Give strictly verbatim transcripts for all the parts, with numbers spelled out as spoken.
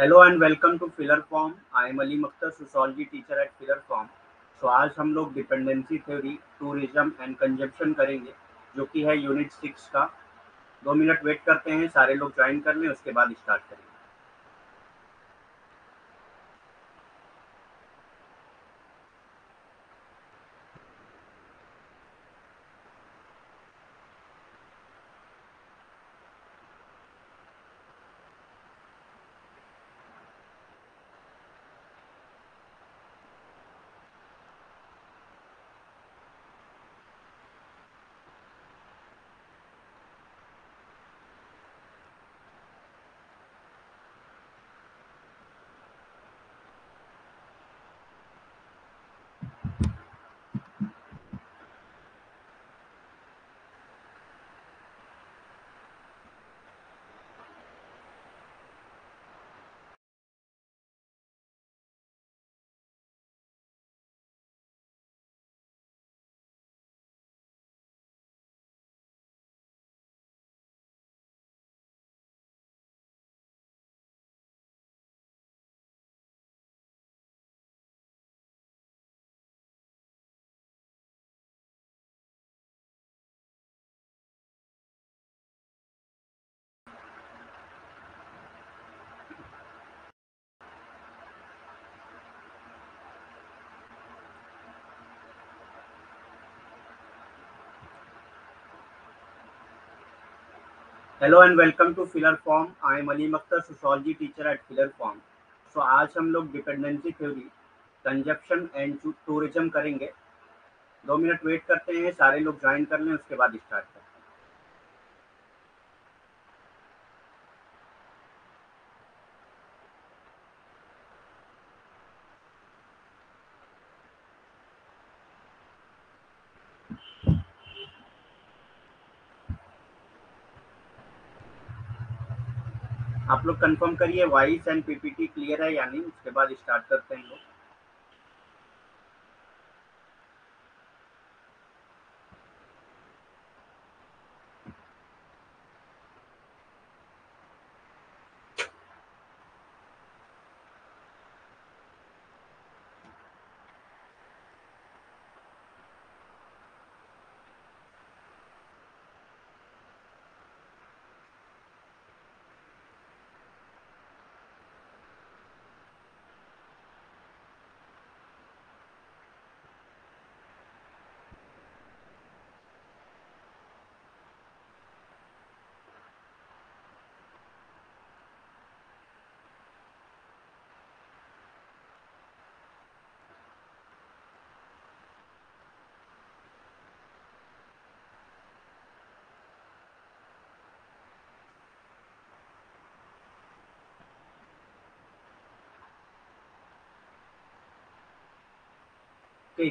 Hello and welcome to filler form. I am Ali Mukhtar, sociology teacher at filler form. So आज हम लोग dependency theory, tourism and consumption करेंगे, जो कि है यूनिट सिक्स का। दो मिनट वेट करते हैं, सारे लोग ज्वाइन कर लें, उसके बाद स्टार्ट करेंगे। Hello and welcome to filler form. I am Ali Mukhtar, sociology teacher at filler form. So आज हम लोग dependency theory, consumption and tourism करेंगे। दो मिनट वेट करते हैं, सारे लोग ज्वाइन कर लें, उसके बाद स्टार्ट करें। आप लोग कंफर्म करिए वॉइस एंड पीपीटी क्लियर है या नहीं, उसके बाद स्टार्ट करते हैं लोग।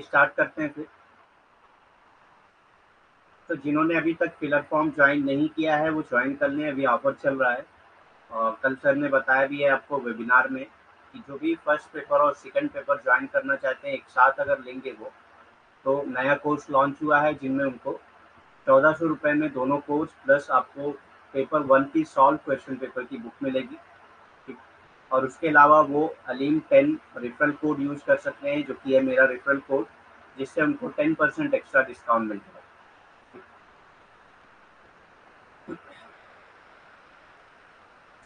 स्टार्ट करते हैं फिर। तो जिन्होंने अभी तक फिलर फॉर्म ज्वाइन नहीं किया है वो ज्वाइन कर लें, अभी ऑफर चल रहा है। और कल सर ने बताया भी है आपको वेबिनार में कि जो भी फर्स्ट पेपर और सेकंड पेपर ज्वाइन करना चाहते हैं, एक साथ अगर लेंगे वो तो नया कोर्स लॉन्च हुआ है, जिनमें उनको चौदह सौ रुपये में दोनों कोर्स प्लस आपको पेपर वन की सॉल्व क्वेश्चन पेपर की बुक मिलेगी। और उसके अलावा वो Aleem ten referral code use कर सकते हैं, जो कि है मेरा रेफरल कोड, जिससे उनको टेन परसेंट एक्स्ट्रा डिस्काउंट मिल जाएगा।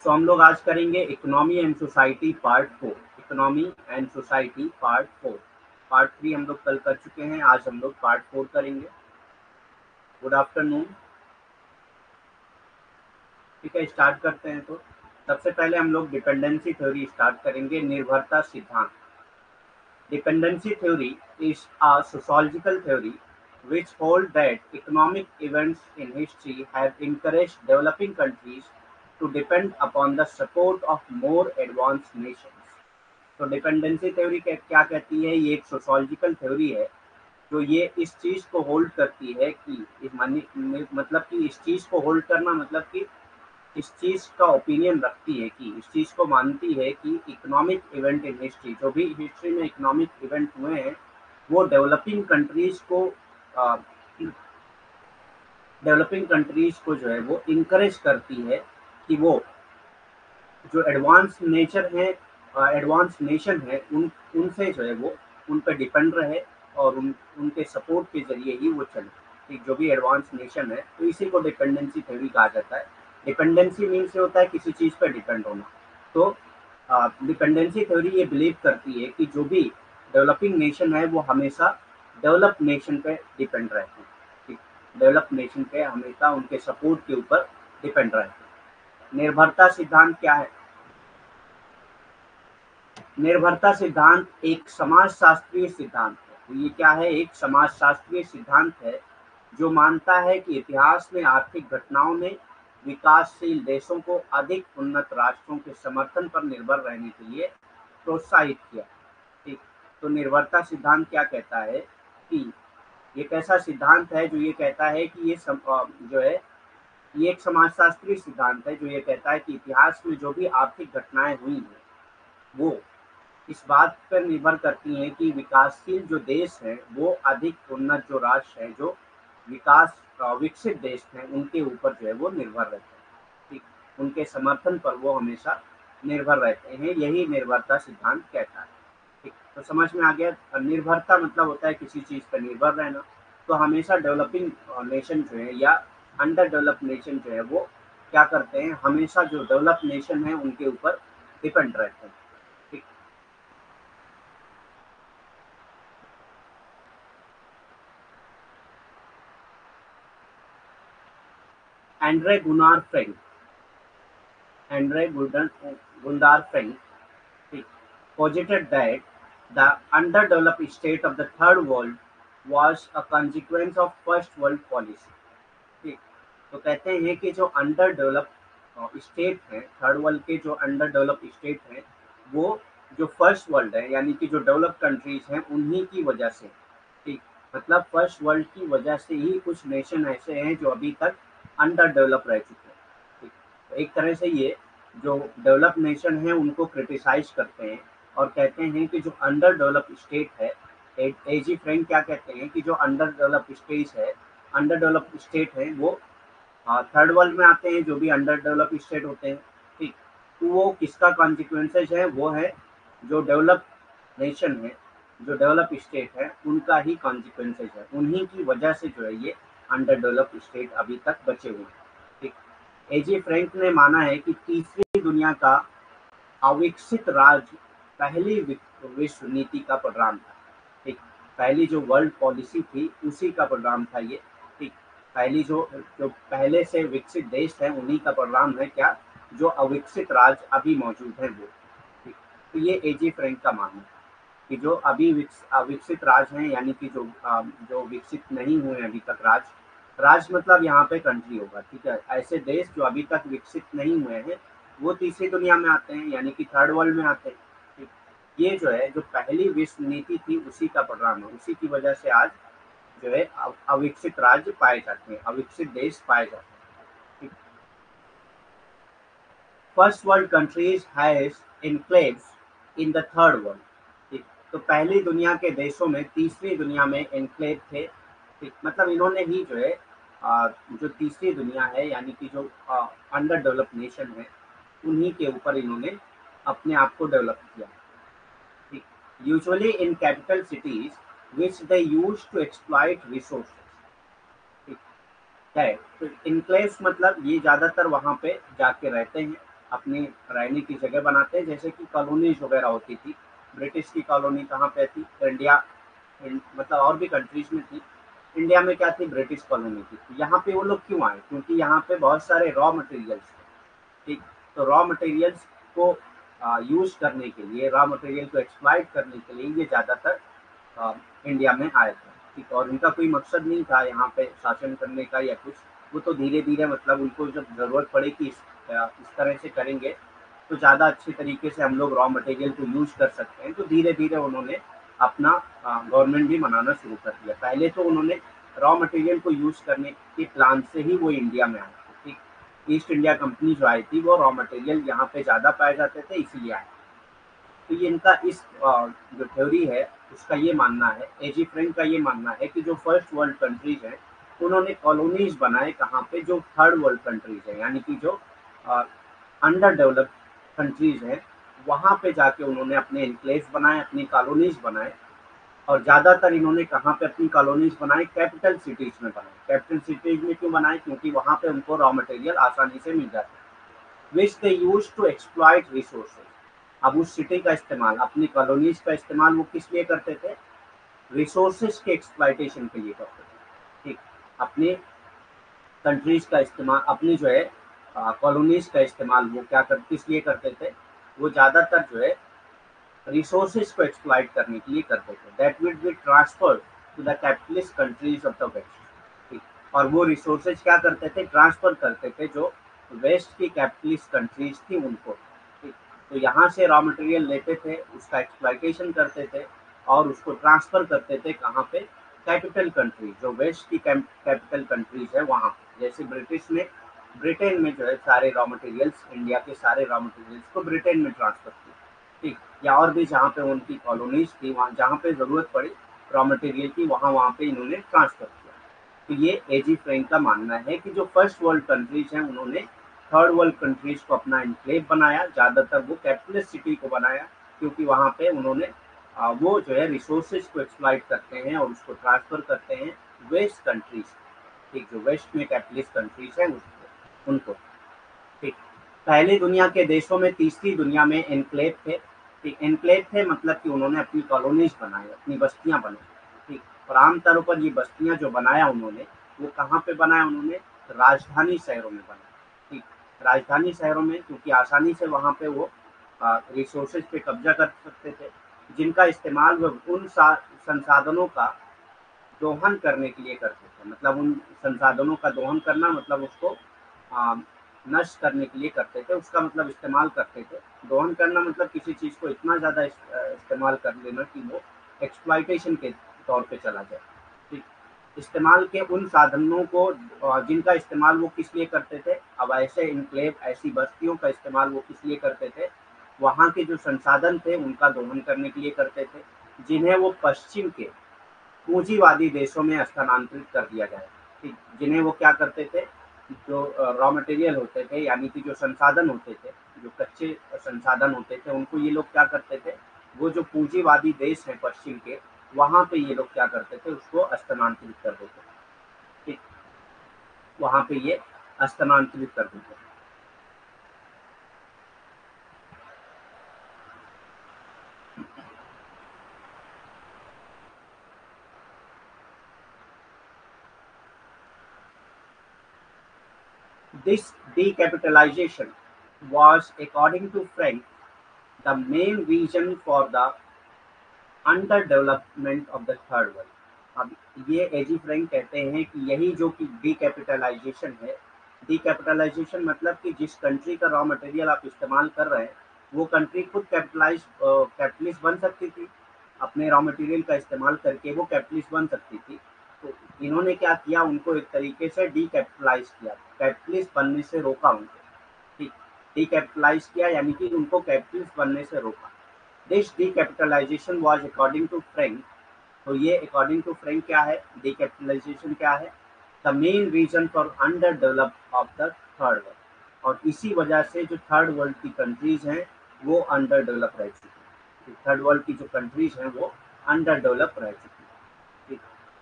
तो हम लोग आज करेंगे economy and society part four. Economy and society part four, part three हम लोग कल कर चुके हैं, आज हम लोग पार्ट फोर करेंगे। Good afternoon. ठीक है, स्टार्ट करते हैं। तो सबसे पहले हम लोग डिपेंडेंसी थ्योरी स्टार्ट करेंगे, निर्भरता सिद्धांत। Dependency theory is a sociological theory which hold that economic events in history have encouraged developing countries to depend upon the support of more advance nations. तो डिपेंडेंसी थ्योरी क्या कहती है, ये एक sociological theory है, तो ये इस चीज़ को होल्ड करती है कि मतलब कि इस चीज़ को होल्ड करना मतलब कि इस चीज़ का ओपिनियन रखती है, कि इस चीज़ को मानती है कि इकोनॉमिक इवेंट इन हिस्ट्री, जो भी हिस्ट्री में इकोनॉमिक इवेंट हुए हैं वो डेवलपिंग कंट्रीज़ को डेवलपिंग कंट्रीज़ को जो है वो इंकरेज करती है कि वो जो एडवांस नेचर है, एडवांस नेशन है, उन उनसे जो है वो उन पर डिपेंड रहे और उन उनके सपोर्ट के जरिए ही वो चले, जो भी एडवांस नेशन है। तो इसी को डिपेंडेंसी थ्योरी कहा जाता है। डिपेंडेंसी मीन्स ये होता है किसी चीज़ पर डिपेंड होना। तो डिपेंडेंसी थ्योरी ये बिलीव करती है कि जो भी डेवलपिंग नेशन है वो हमेशा डेवलप नेशन पे डिपेंड रहते हैं, ठीक, डेवलप नेशन पे हमेशा उनके सपोर्ट के ऊपर डिपेंड रहते हैं। निर्भरता सिद्धांत क्या है? निर्भरता सिद्धांत एक समाजशास्त्रीय सिद्धांत है। तो ये क्या है? एक समाजशास्त्रीय सिद्धांत है जो मानता है कि इतिहास में आर्थिक घटनाओं ने विकासशील देशों को अधिक उन्नत राष्ट्रों के समर्थन पर निर्भर रहने के लिए प्रोत्साहित किया, ठीक। तो निर्भरता सिद्धांत क्या कहता है कि ये कैसा सिद्धांत है जो ये कहता है कि ये सम, जो है ये एक समाजशास्त्रीय सिद्धांत है जो ये कहता है कि इतिहास में जो भी आर्थिक घटनाएं हुई हैं वो इस बात पर निर्भर करती हैं कि विकासशील जो देश हैं वो अधिक उन्नत जो राष्ट्र हैं, जो विकास विकसित देश हैं, उनके ऊपर जो है वो निर्भर रहते हैं, ठीक, उनके समर्थन पर वो हमेशा निर्भर रहते हैं। यही निर्भरता सिद्धांत कहता है, ठीक। तो समझ में आ गया, निर्भरता मतलब होता है किसी चीज़ पर निर्भर रहना। तो हमेशा डेवलपिंग नेशन जो है या अंडर डेवलप नेशन जो है वो क्या करते हैं, हमेशा जो डेवलप नेशन है उनके ऊपर डिपेंड रहते हैं। Andre Gunnar Frank, Andre Gunder Frank posited that the underdeveloped state of the third world was a consequence of first world policy, ठीक। तो कहते हैं कि जो अंडर डेवलप्ड स्टेट हैं, थर्ड वर्ल्ड के जो अंडर डेवलप्ड स्टेट हैं, वो जो फर्स्ट वर्ल्ड है यानी कि जो डेवलप्ड कंट्रीज हैं उन्हीं की वजह से, ठीक, मतलब फर्स्ट वर्ल्ड की वजह से ही कुछ नेशन ऐसे हैं जो अभी तक अंडर डेवलप रह चुके हैं, ठीक। तो एक तरह से ये जो डेवलप नेशन है उनको क्रिटिसाइज करते हैं और कहते हैं कि जो अंडर डेवलप स्टेट है, ए जी फ्रैंक क्या कहते हैं कि जो अंडर डेवलप स्टेज है, अंडर डेवलप स्टेट है वो थर्ड वर्ल्ड में आते हैं, जो भी अंडर डेवलप स्टेट होते हैं, ठीक। तो वो किसका कॉन्सिक्वेंसेज है? वो है जो डेवलप नेशन है, जो डेवलप स्टेट है, उनका ही कॉन्सिक्वेंसेज है, उन्हीं की वजह से जो है ये अंडर डेवलप स्टेट अभी तक बचे हुए हैं, ठीक। एजी फ्रैंक ने माना है कि तीसरी दुनिया का अविकसित राज्य पहली विश्व नीति का परिणाम था, ठीक, पहली जो वर्ल्ड पॉलिसी थी उसी का परिणाम था ये, ठीक। पहली जो जो पहले से विकसित देश हैं उन्हीं का परिणाम है क्या, जो अविकसित राज्य अभी मौजूद हैं वो, ठीक। तो ये एजी फ्रैंक का मानना है कि जो अभी विकसित राज्य हैं यानी कि जो जो विकसित नहीं हुए अभी तक राज्य, राज्य मतलब यहाँ पे कंट्री होगा, ठीक है, ऐसे देश जो अभी तक विकसित नहीं हुए हैं वो तीसरी दुनिया में आते हैं यानी कि थर्ड वर्ल्ड में आते हैं, ठीक। ये जो है जो पहली विश्व नीति थी उसी का परिणाम है, उसी की वजह से आज जो है अविकसित राज्य पाए जाते हैं, अविकसित देश पाए जाते हैं। First world countries has enclaves in the third world, तो पहली दुनिया के देशों में तीसरी दुनिया में एन्क्लेव थे, ठीक, मतलब इन्होंने ही जो है जो तीसरी दुनिया है यानी कि जो अंडर डेवलप नेशन है उन्हीं के ऊपर इन्होंने अपने आप को डेवलप किया, ठीक। Usually in capital cities which they use to exploit resources, ठीक है। तो एन्क्लेव्स मतलब ये ज़्यादातर वहाँ पे जाके रहते हैं, अपने रहने की जगह बनाते हैं, जैसे कि कॉलोनीज वगैरह होती थी। ब्रिटिश की कॉलोनी कहाँ पे थी? इंडिया, मतलब और भी कंट्रीज में थी, इंडिया में क्या थी? ब्रिटिश कॉलोनी थी। तो यहाँ पे वो लोग क्यों आए? क्योंकि यहाँ पे बहुत सारे रॉ मटेरियल्स थे, ठीक। तो रॉ मटेरियल्स को यूज़ करने के लिए, रॉ मटेरियल को एक्सप्लॉइट करने के लिए ये ज़्यादातर इंडिया में आए थे, ठीक। और उनका कोई मकसद नहीं था यहाँ पे शासन करने का या कुछ, वो तो धीरे धीरे मतलब उनको जब ज़रूरत पड़ी कि इस, इस तरह से करेंगे तो ज़्यादा अच्छे तरीके से हम लोग रॉ मटेरियल को यूज़ कर सकते हैं, तो धीरे धीरे उन्होंने अपना गवर्नमेंट भी बनाना शुरू कर दिया। पहले तो उन्होंने रॉ मटेरियल को यूज़ करने के प्लान से ही वो इंडिया में आए थे, ठीक। ईस्ट इंडिया कंपनी जो आई थी वो रॉ मटेरियल यहाँ पे ज़्यादा पाए जाते थे इसीलिए आए। तो ये इनका इस जो थ्योरी है उसका ये मानना है, एजी फ्रैंक का ये मानना है कि जो फर्स्ट वर्ल्ड कंट्रीज हैं उन्होंने कॉलोनीज बनाए कहाँ पर, जो थर्ड वर्ल्ड कंट्रीज हैं यानी कि जो अंडर डेवलप्ड कंट्रीज है वहाँ पे जाके उन्होंने अपने एनक्लेव बनाए, अपनी कॉलोनीज बनाए, और ज़्यादातर इन्होंने कहाँ पे अपनी कॉलोनीज बनाए? कैपिटल सिटीज़ में बनाए। कैपिटल सिटीज़ में क्यों बनाए? क्योंकि वहाँ पे उनको रॉ मटेरियल आसानी से मिल जाता है, which they use to exploit resources. अब उस सिटी का इस्तेमाल, अपनी कॉलोनीज का इस्तेमाल वो किस लिए करते थे? रिसोर्सेज के एक्सप्लॉयटेशन के लिए करते थे। ठीक, अपने कंट्रीज़ का इस्तेमाल, अपनी जो है कॉलोनीज का इस्तेमाल वो क्या कर किस लिए करते थे? वो ज़्यादातर जो है रिसोर्सेज को एक्सप्लॉइट करने के लिए करते थे। That would be transferred to the capitalist countries of the west. और वो रिसोर्सेज क्या करते थे? ट्रांसफ़र करते थे जो वेस्ट की कैपिटलिस्ट कंट्रीज थी उनको। ठीक, तो यहाँ से रॉ मटेरियल लेते थे, उसका एक्सप्लॉइटेशन करते थे और उसको ट्रांसफ़र करते थे कहाँ पे? कैपिटल कंट्रीज, जो वेस्ट की कैपिटल कंट्रीज है वहाँ पर। जैसे ब्रिटिश ने ब्रिटेन में जो है सारे रॉ मटेरियल्स, इंडिया के सारे रॉ मटेरियल्स को ब्रिटेन में ट्रांसफ़र किया। ठीक, या और भी जहाँ पे उनकी कॉलोनीज थी, वहाँ जहाँ पे ज़रूरत पड़ी रॉ मटेरियल की, वहाँ वहाँ पे इन्होंने ट्रांसफ़र किया। तो ये ए जी फ्रैंक का मानना है कि जो फर्स्ट वर्ल्ड कंट्रीज हैं उन्होंने थर्ड वर्ल्ड कंट्रीज को अपना इनक्लेव बनाया। ज़्यादातर वो कैपिटलिस्ट सिटी को बनाया क्योंकि वहाँ पर उन्होंने वो जो है रिसोर्सेज को एक्सप्लॉइट करते हैं और उसको ट्रांसफ़र करते हैं वेस्ट कंट्रीज। ठीक, जो वेस्ट में कैपिटलिस्ट कंट्रीज हैं उनको। ठीक, पहले दुनिया के देशों में तीसरी दुनिया में एनक्लेव थे। ठीक, एनक्लेव थे मतलब कि उन्होंने अपनी कॉलोनीज बनाई, अपनी बस्तियां बनाई। ठीक, और आमतौर पर ये बस्तियां जो बनाया उन्होंने वो कहाँ पे बनाया? उन्होंने राजधानी शहरों में बनाया। ठीक, राजधानी शहरों में, क्योंकि आसानी से वहाँ पे वो रिसोर्सेज पे कब्जा कर सकते थे, जिनका इस्तेमाल वो उन संसाधनों का दोहन करने के लिए करते थे। मतलब उन संसाधनों का दोहन करना मतलब उसको नष्ट करने के लिए करते थे, उसका मतलब इस्तेमाल करते थे। दोहन करना मतलब किसी चीज़ को इतना ज़्यादा इस्तेमाल कर लेना कि वो एक्सप्लॉयटेशन के तौर पे चला जाए। ठीक, इस्तेमाल के उन साधनों को जिनका इस्तेमाल वो किस लिए करते थे। अब ऐसे इनक्लेव, ऐसी बस्तियों का इस्तेमाल वो किस लिए करते थे? वहाँ के जो संसाधन थे उनका दोहन करने के लिए करते थे, जिन्हें वो पश्चिम के पूंजीवादी देशों में स्थानांतरित कर दिया जाए। ठीक, जिन्हें वो क्या करते थे? जो रॉ मटेरियल होते थे, यानी कि जो संसाधन होते थे, जो कच्चे संसाधन होते थे, उनको ये लोग क्या करते थे? वो जो पूंजीवादी देश हैं पश्चिम के, वहाँ पे ये लोग क्या करते थे? उसको स्थानांतरित कर देते थे। ठीक, वहाँ पे ये स्थानांतरित कर देते थे। This decapitalization was, according to Frank, the main reason for the underdevelopment of the third world. अब ये एजी फ्रैंक कहते हैं कि यही जो कि डीकैपिटलाइजेशन है, डीकैपिटलाइजेशन मतलब कि जिस कंट्री का रॉ मटेरियल आप इस्तेमाल कर रहे हैं वो कंट्री खुद कैपिटलाइज कैपिटलिस्ट बन सकती थी, अपने रॉ मटेरियल का इस्तेमाल करके वो कैपिटलिस्ट बन सकती थी। तो इन्होंने क्या किया? उनको एक तरीके से डीकैपिटलाइज किया, कैपिटलिस्ट बनने से रोका उनको। ठीक, डीकैपिटलाइज किया यानी कि उनको कैपिटलिस्ट बनने से रोका। This decapitalization was according to Frank, तो ये अकॉर्डिंग टू फ्रैंक क्या है? डीकैपिटलाइजेशन क्या है? The main reason for under develop of the third world, और इसी वजह से जो थर्ड वर्ल्ड की कंट्रीज हैं वो अंडर डेवलप रह चुकी हैं। थर्ड वर्ल्ड की जो कंट्रीज हैं वो अंडर डेवलप रह चुकी हैं।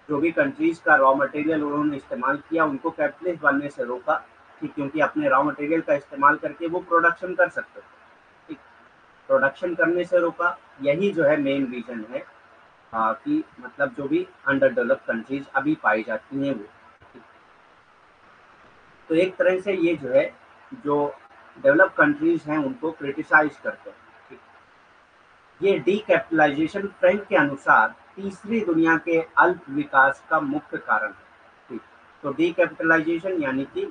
जो भी कंट्रीज का रॉ मटेरियल उन्होंने इस्तेमाल किया उनको कैपिटलिस्ट बनने से रोका, ठीक, क्योंकि अपने रॉ मटेरियल का इस्तेमाल करके वो प्रोडक्शन कर सकते थे। ठीक, प्रोडक्शन करने से रोका, यही जो है मेन रीजन है आ, कि मतलब जो भी अंडर डेवलप कंट्रीज अभी पाई जाती हैं वो। तो एक तरह से ये जो है जो डेवलप कंट्रीज हैं उनको क्रिटिसाइज करते हैं। ठीक, ये डीकैपिटलाइजेशन फ्रैंक के अनुसार तीसरी दुनिया के अल्प विकास का मुख्य कारण है। ठीक, तो डीकैपिटलाइजेशन यानी कि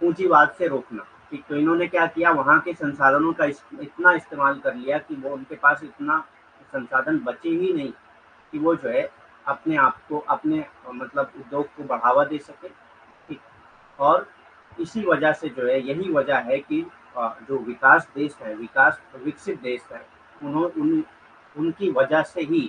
पूंजीवाद से रोकना। ठीक, तो इन्होंने क्या किया? वहाँ के संसाधनों का इस, इतना इस्तेमाल कर लिया कि वो उनके पास इतना संसाधन बचे ही नहीं कि वो जो है अपने आप को, अपने मतलब उद्योग को बढ़ावा दे सके। ठीक, और इसी वजह से जो है, यही वजह है कि आ, जो विकास देश है, विकास विकसित देश है, उन्होंने उन, उनकी वजह से ही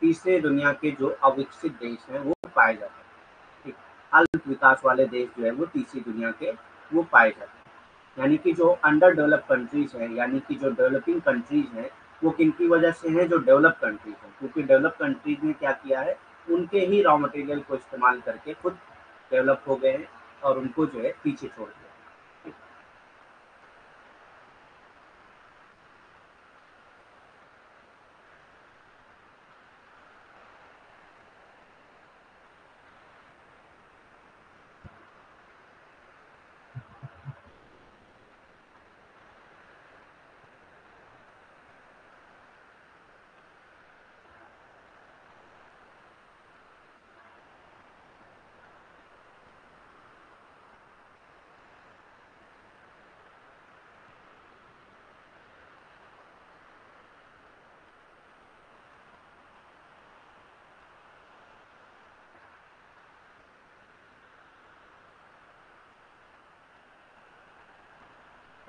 तीसरे दुनिया के जो अविकसित देश हैं वो पाए जाते हैं। ठीक, अल्प विकास वाले देश जो है वो तीसरी दुनिया के वो पाए जाते हैं। यानी कि जो अंडर डेवलप कंट्रीज हैं, यानी कि जो डेवलपिंग कंट्रीज हैं, वो किनकी वजह से हैं? जो डेवलप कंट्रीज हैं, क्योंकि डेवलप कंट्रीज ने क्या किया है, उनके ही रॉ मटेरियल को इस्तेमाल करके खुद डेवलप हो गए हैं और उनको जो है पीछे छोड़ दिया।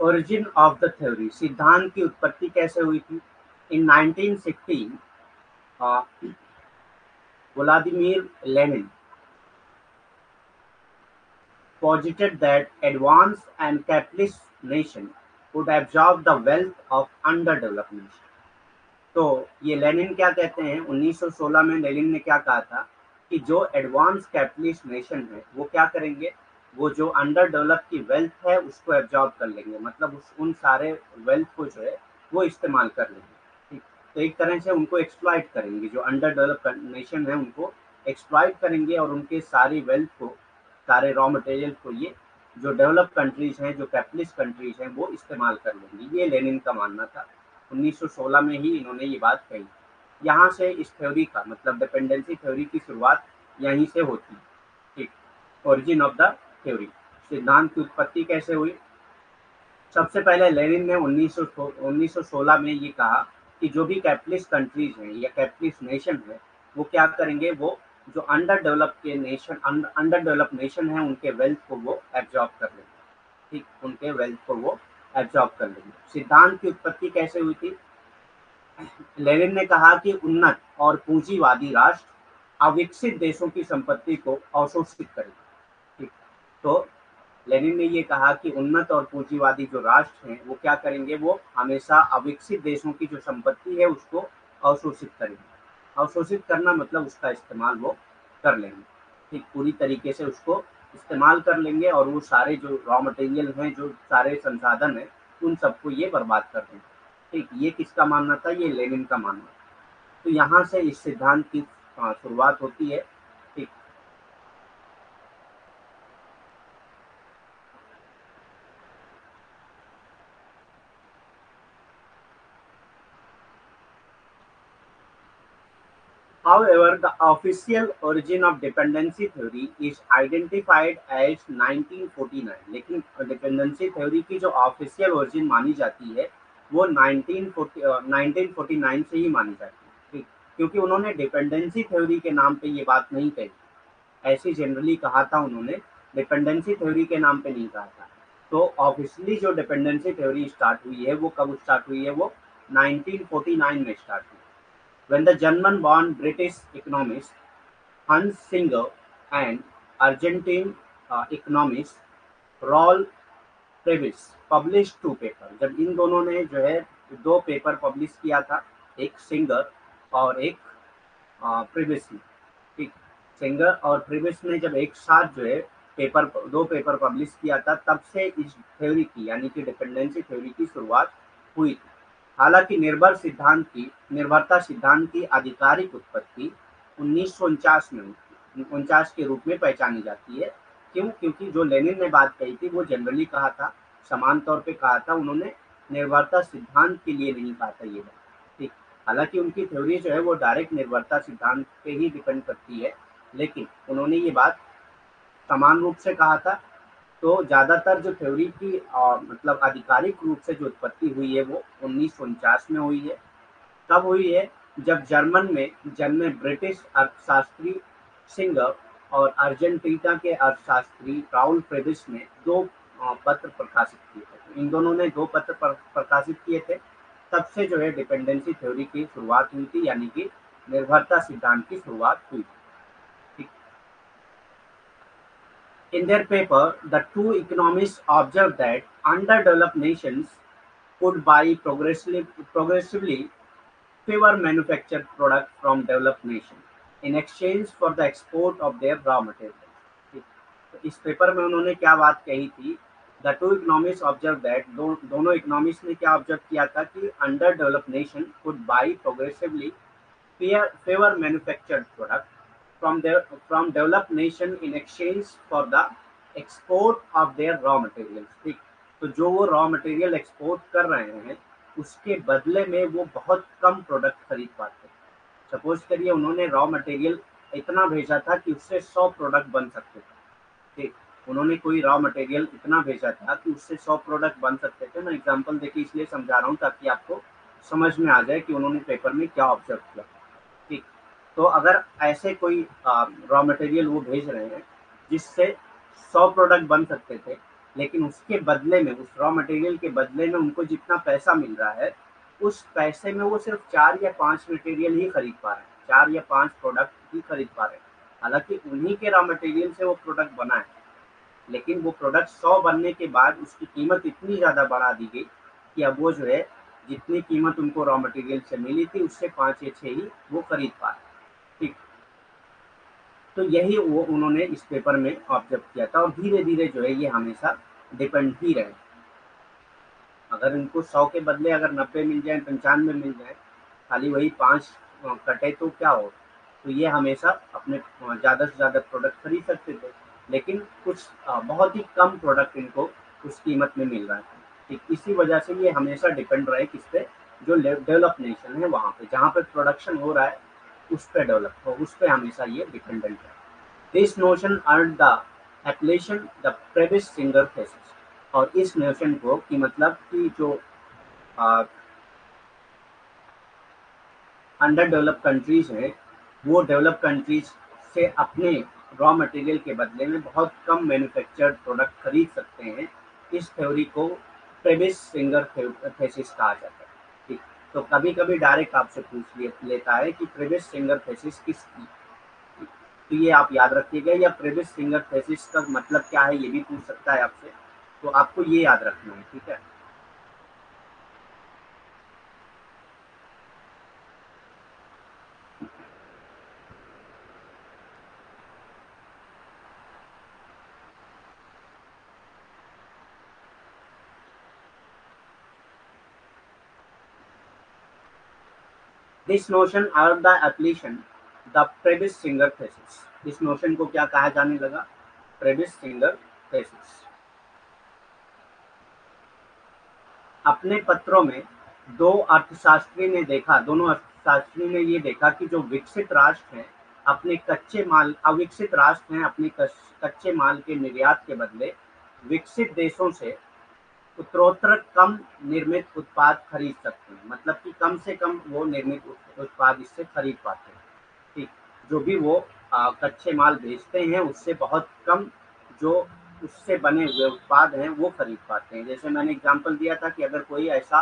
ओरिजिन ऑफ द थ्योरी, सिद्धांत की उत्पत्ति कैसे हुई थी? In nineteen sixteen Vladimir Lenin posited that advanced and capitalist nation would absorb the wealth of underdeveloped nation. तो ये लेनिन क्या कहते हैं, उन्नीस सौ सोलह में लेनिन ने क्या कहा था कि जो एडवांस कैपिटलिस्ट नेशन है वो क्या करेंगे, वो जो अंडर डेवलप की वेल्थ है उसको एब्जॉर्ब कर लेंगे, मतलब उस उन सारे वेल्थ को जो है वो इस्तेमाल कर लेंगे। ठीक, तो एक तरह से उनको एक्सप्लॉइट करेंगे, जो अंडर डेवलप नेशन है उनको एक्सप्लॉइट करेंगे और उनके सारी वेल्थ को, सारे रॉ मटेरियल को ये जो डेवलप कंट्रीज हैं, जो कैपिटलिस्ट कंट्रीज हैं, वो इस्तेमाल कर लेंगी। ये लेनिन का मानना था, उन्नीस सौ सोलह में ही इन्होंने ये बात कही। यहाँ से इस थ्योरी का, मतलब डिपेंडेंसी थ्योरी की शुरुआत यहीं से होती है। ठीक, ओरिजिन ऑफ द थ्योरी, सिद्धांत की उत्पत्ति कैसे हुई? सबसे पहले लेनिन ने उन्नीस सौ सोलह में ये कहा कि जो भी कैपिटलिस्ट कंट्रीज हैं या कैपिटलिस्ट नेशन है वो क्या करेंगे, वो जो अंडर डेवलप के नेशन अंडर डेवलप नेशन है उनके वेल्थ को वो एब्जॉर्ब कर लेंगे। ठीक, उनके वेल्थ को वो एब्जॉर्ब कर लेंगे। सिद्धांत की उत्पत्ति कैसे हुई थी? लेनिन ने कहा कि उन्नत और पूंजीवादी राष्ट्र अविकसित देशों की संपत्ति को अवशोषित करेंगे। तो लेनिन ने ये कहा कि उन्नत और पूंजीवादी जो राष्ट्र हैं वो क्या करेंगे, वो हमेशा अविकसित देशों की जो संपत्ति है उसको अवशोषित करेंगे। अवशोषित करना मतलब उसका इस्तेमाल वो कर लेंगे, ठीक, पूरी तरीके से उसको इस्तेमाल कर लेंगे और वो सारे जो रॉ मटेरियल हैं, जो सारे संसाधन हैं, उन सबको ये बर्बाद कर देंगे। ठीक, ये किसका मानना था? ये लेनिन का मानना। तो यहाँ से इस सिद्धांत की शुरुआत होती है। However, the official origin of dependency theory is identified as nineteen forty-nine. लेकिन dependency theory की जो official origin मानी जाती है वो nineteen forty-nine से ही मानी जाती है। ठीक, क्योंकि उन्होंने dependency theory के नाम पे ये बात नहीं कही, ऐसे generally कहा था उन्होंने, dependency theory के नाम पे नहीं कहा था। तो ऑफिशियली जो dependency theory start हुई है वो कब start हुई है? वो nineteen forty-nine में start हुई। When the German-born British economists Hans Singer and Argentine uh, economist Raúl Prebisch published two papers, जब इन दोनों ने जो है दो पेपर पब्लिश किया था, एक सिंगर और एक प्रेबिस ने। ठीक, सिंगर और प्रेबिस ने जब एक साथ जो है पेपर दो पेपर पब्लिश किया था, तब से इस थ्योरी की, यानी कि डिपेंडेंसी थ्योरी की शुरुआत हुई थी। हालांकि निर्भर सिद्धांत की निर्भरता सिद्धांत की आधिकारिक उत्पत्ति उन्नीस सौ उनचास में उनचास के रूप में पहचानी जाती है। क्यों? क्योंकि जो लेनिन ने बात कही थी वो जनरली कहा था, समान तौर पे कहा था, उन्होंने निर्भरता सिद्धांत के लिए नहीं कहा था ये बात। ठीक, हालांकि उनकी थ्योरी जो है वो डायरेक्ट निर्भरता सिद्धांत पे ही डिपेंड करती है, लेकिन उन्होंने ये बात समान रूप से कहा था। तो ज़्यादातर जो थ्योरी की आ, मतलब आधिकारिक रूप से जो उत्पत्ति हुई है वो उन्नीस सौ उनचास में हुई है। तब हुई है जब जर्मन में जन्मे ब्रिटिश अर्थशास्त्री सिंगर और अर्जेंटीना के अर्थशास्त्री राउल प्रेबिश ने दो पत्र प्रकाशित किए थे। इन दोनों ने दो पत्र प्रकाशित किए थे, तब से जो है डिपेंडेंसी थ्योरी की शुरुआत हुई थी, यानी कि निर्भरता सिद्धांत की शुरुआत हुई थी। In their paper, the two economists observed that underdeveloped nations could buy progressively, progressively fewer manufactured products from developed nations in exchange for the export of their raw materials. इस पेपर में उन्होंने क्या बात कही थी? The two economics observe that दो, दोनों economics ने क्या ऑब्जर्व किया था कि under developed nation could buy progressively favour manufactured product from from developed nation in exchange for the export of their raw material. ठीक, तो जो वो रॉ मटेरियल एक्सपोर्ट कर रहे हैं उसके बदले में वो बहुत कम प्रोडक्ट खरीद पाते. सपोज करिए उन्होंने रॉ मटेरियल इतना भेजा था कि उससे सौ प्रोडक्ट बन सकते थे. ठीक, उन्होंने कोई रॉ मटेरियल इतना भेजा था कि उससे सौ प्रोडक्ट बन सकते थे. मैं एग्जांपल देके इसलिए समझा रहा हूँ ताकि आपको समझ में आ जाए कि उन्होंने पेपर में क्या ऑब्जर्व किया. ठीक, तो अगर ऐसे कोई रॉ मटेरियल वो भेज रहे हैं जिससे सौ प्रोडक्ट बन सकते थे, लेकिन उसके बदले में, उस रॉ मटेरियल के बदले में उनको जितना पैसा मिल रहा है उस पैसे में वो सिर्फ चार या पाँच मटेरियल ही खरीद पा रहे हैं, चार या पाँच प्रोडक्ट ही खरीद पा रहे हैं. हालांकि उन्हीं के रॉ मटेरियल से वो प्रोडक्ट बना है, लेकिन वो प्रोडक्ट सौ बनने के बाद उसकी कीमत इतनी ज़्यादा बढ़ा दी गई कि अब वो जो है जितनी कीमत उनको रॉ मटेरियल से मिली थी उससे पाँच या छः ही वो खरीद पाए. ठीक, तो यही वो उन्होंने इस पेपर में ऑब्जर्व किया था. और धीरे धीरे जो है ये हमेशा डिपेंड ही रहे. अगर इनको सौ के बदले अगर नब्बे मिल जाए, पंचानवे मिल जाए, खाली वही पाँच कटे तो क्या हो, तो ये हमेशा अपने ज़्यादा से ज़्यादा प्रोडक्ट खरीद सकते थे, लेकिन कुछ बहुत ही कम प्रोडक्ट इनको उस कीमत में मिल रहा था. ठीक, इसी वजह से ये हमेशा डिपेंड रहे किस पे, जो डेवलप नेशन है वहाँ पे, जहाँ पे प्रोडक्शन हो रहा है उस पे डेवलप हो, उस पे हमेशा ये डिपेंडेंट है. This notion earn the application the Prebisch Singer thesis. और इस नोशन को कि मतलब कि जो अंडर डेवलप कंट्रीज हैं वो डेवलप कंट्रीज से अपने रॉ मटेरियल के बदले में बहुत कम मैन्युफैक्चर्ड प्रोडक्ट खरीद सकते हैं. इस थ्योरी को प्रेबिश-सिंगर थीसिस कहा जाता है. ठीक, तो कभी कभी डायरेक्ट आपसे पूछ लेता है कि प्रेबिश-सिंगर थीसिस किसकी, तो ये आप याद रखिएगा. या प्रेबिश-सिंगर थीसिस का मतलब क्या है ये भी पूछ सकता है आपसे, तो आपको ये याद रखना है. ठीक है, इस नोशन और the application the Prebisch Singer thesis. इस नोशन को क्या कहा जाने लगा? Prebisch Singer thesis. अपने पत्रों में दो अर्थशास्त्री ने देखा, दोनों अर्थशास्त्री ने ये देखा कि जो विकसित राष्ट्र हैं अपने कच्चे माल, अविकसित राष्ट्र हैं अपने कच्चे माल के निर्यात के बदले विकसित देशों से उत्तरोत्तर कम निर्मित उत्पाद खरीद सकते हैं. मतलब कि कम से कम वो निर्मित उत्पाद इससे खरीद पाते हैं. ठीक, जो भी वो आ, कच्चे माल भेजते हैं उससे बहुत कम जो उससे बने हुए उत्पाद हैं वो खरीद पाते हैं. जैसे मैंने एग्जांपल दिया था कि अगर कोई ऐसा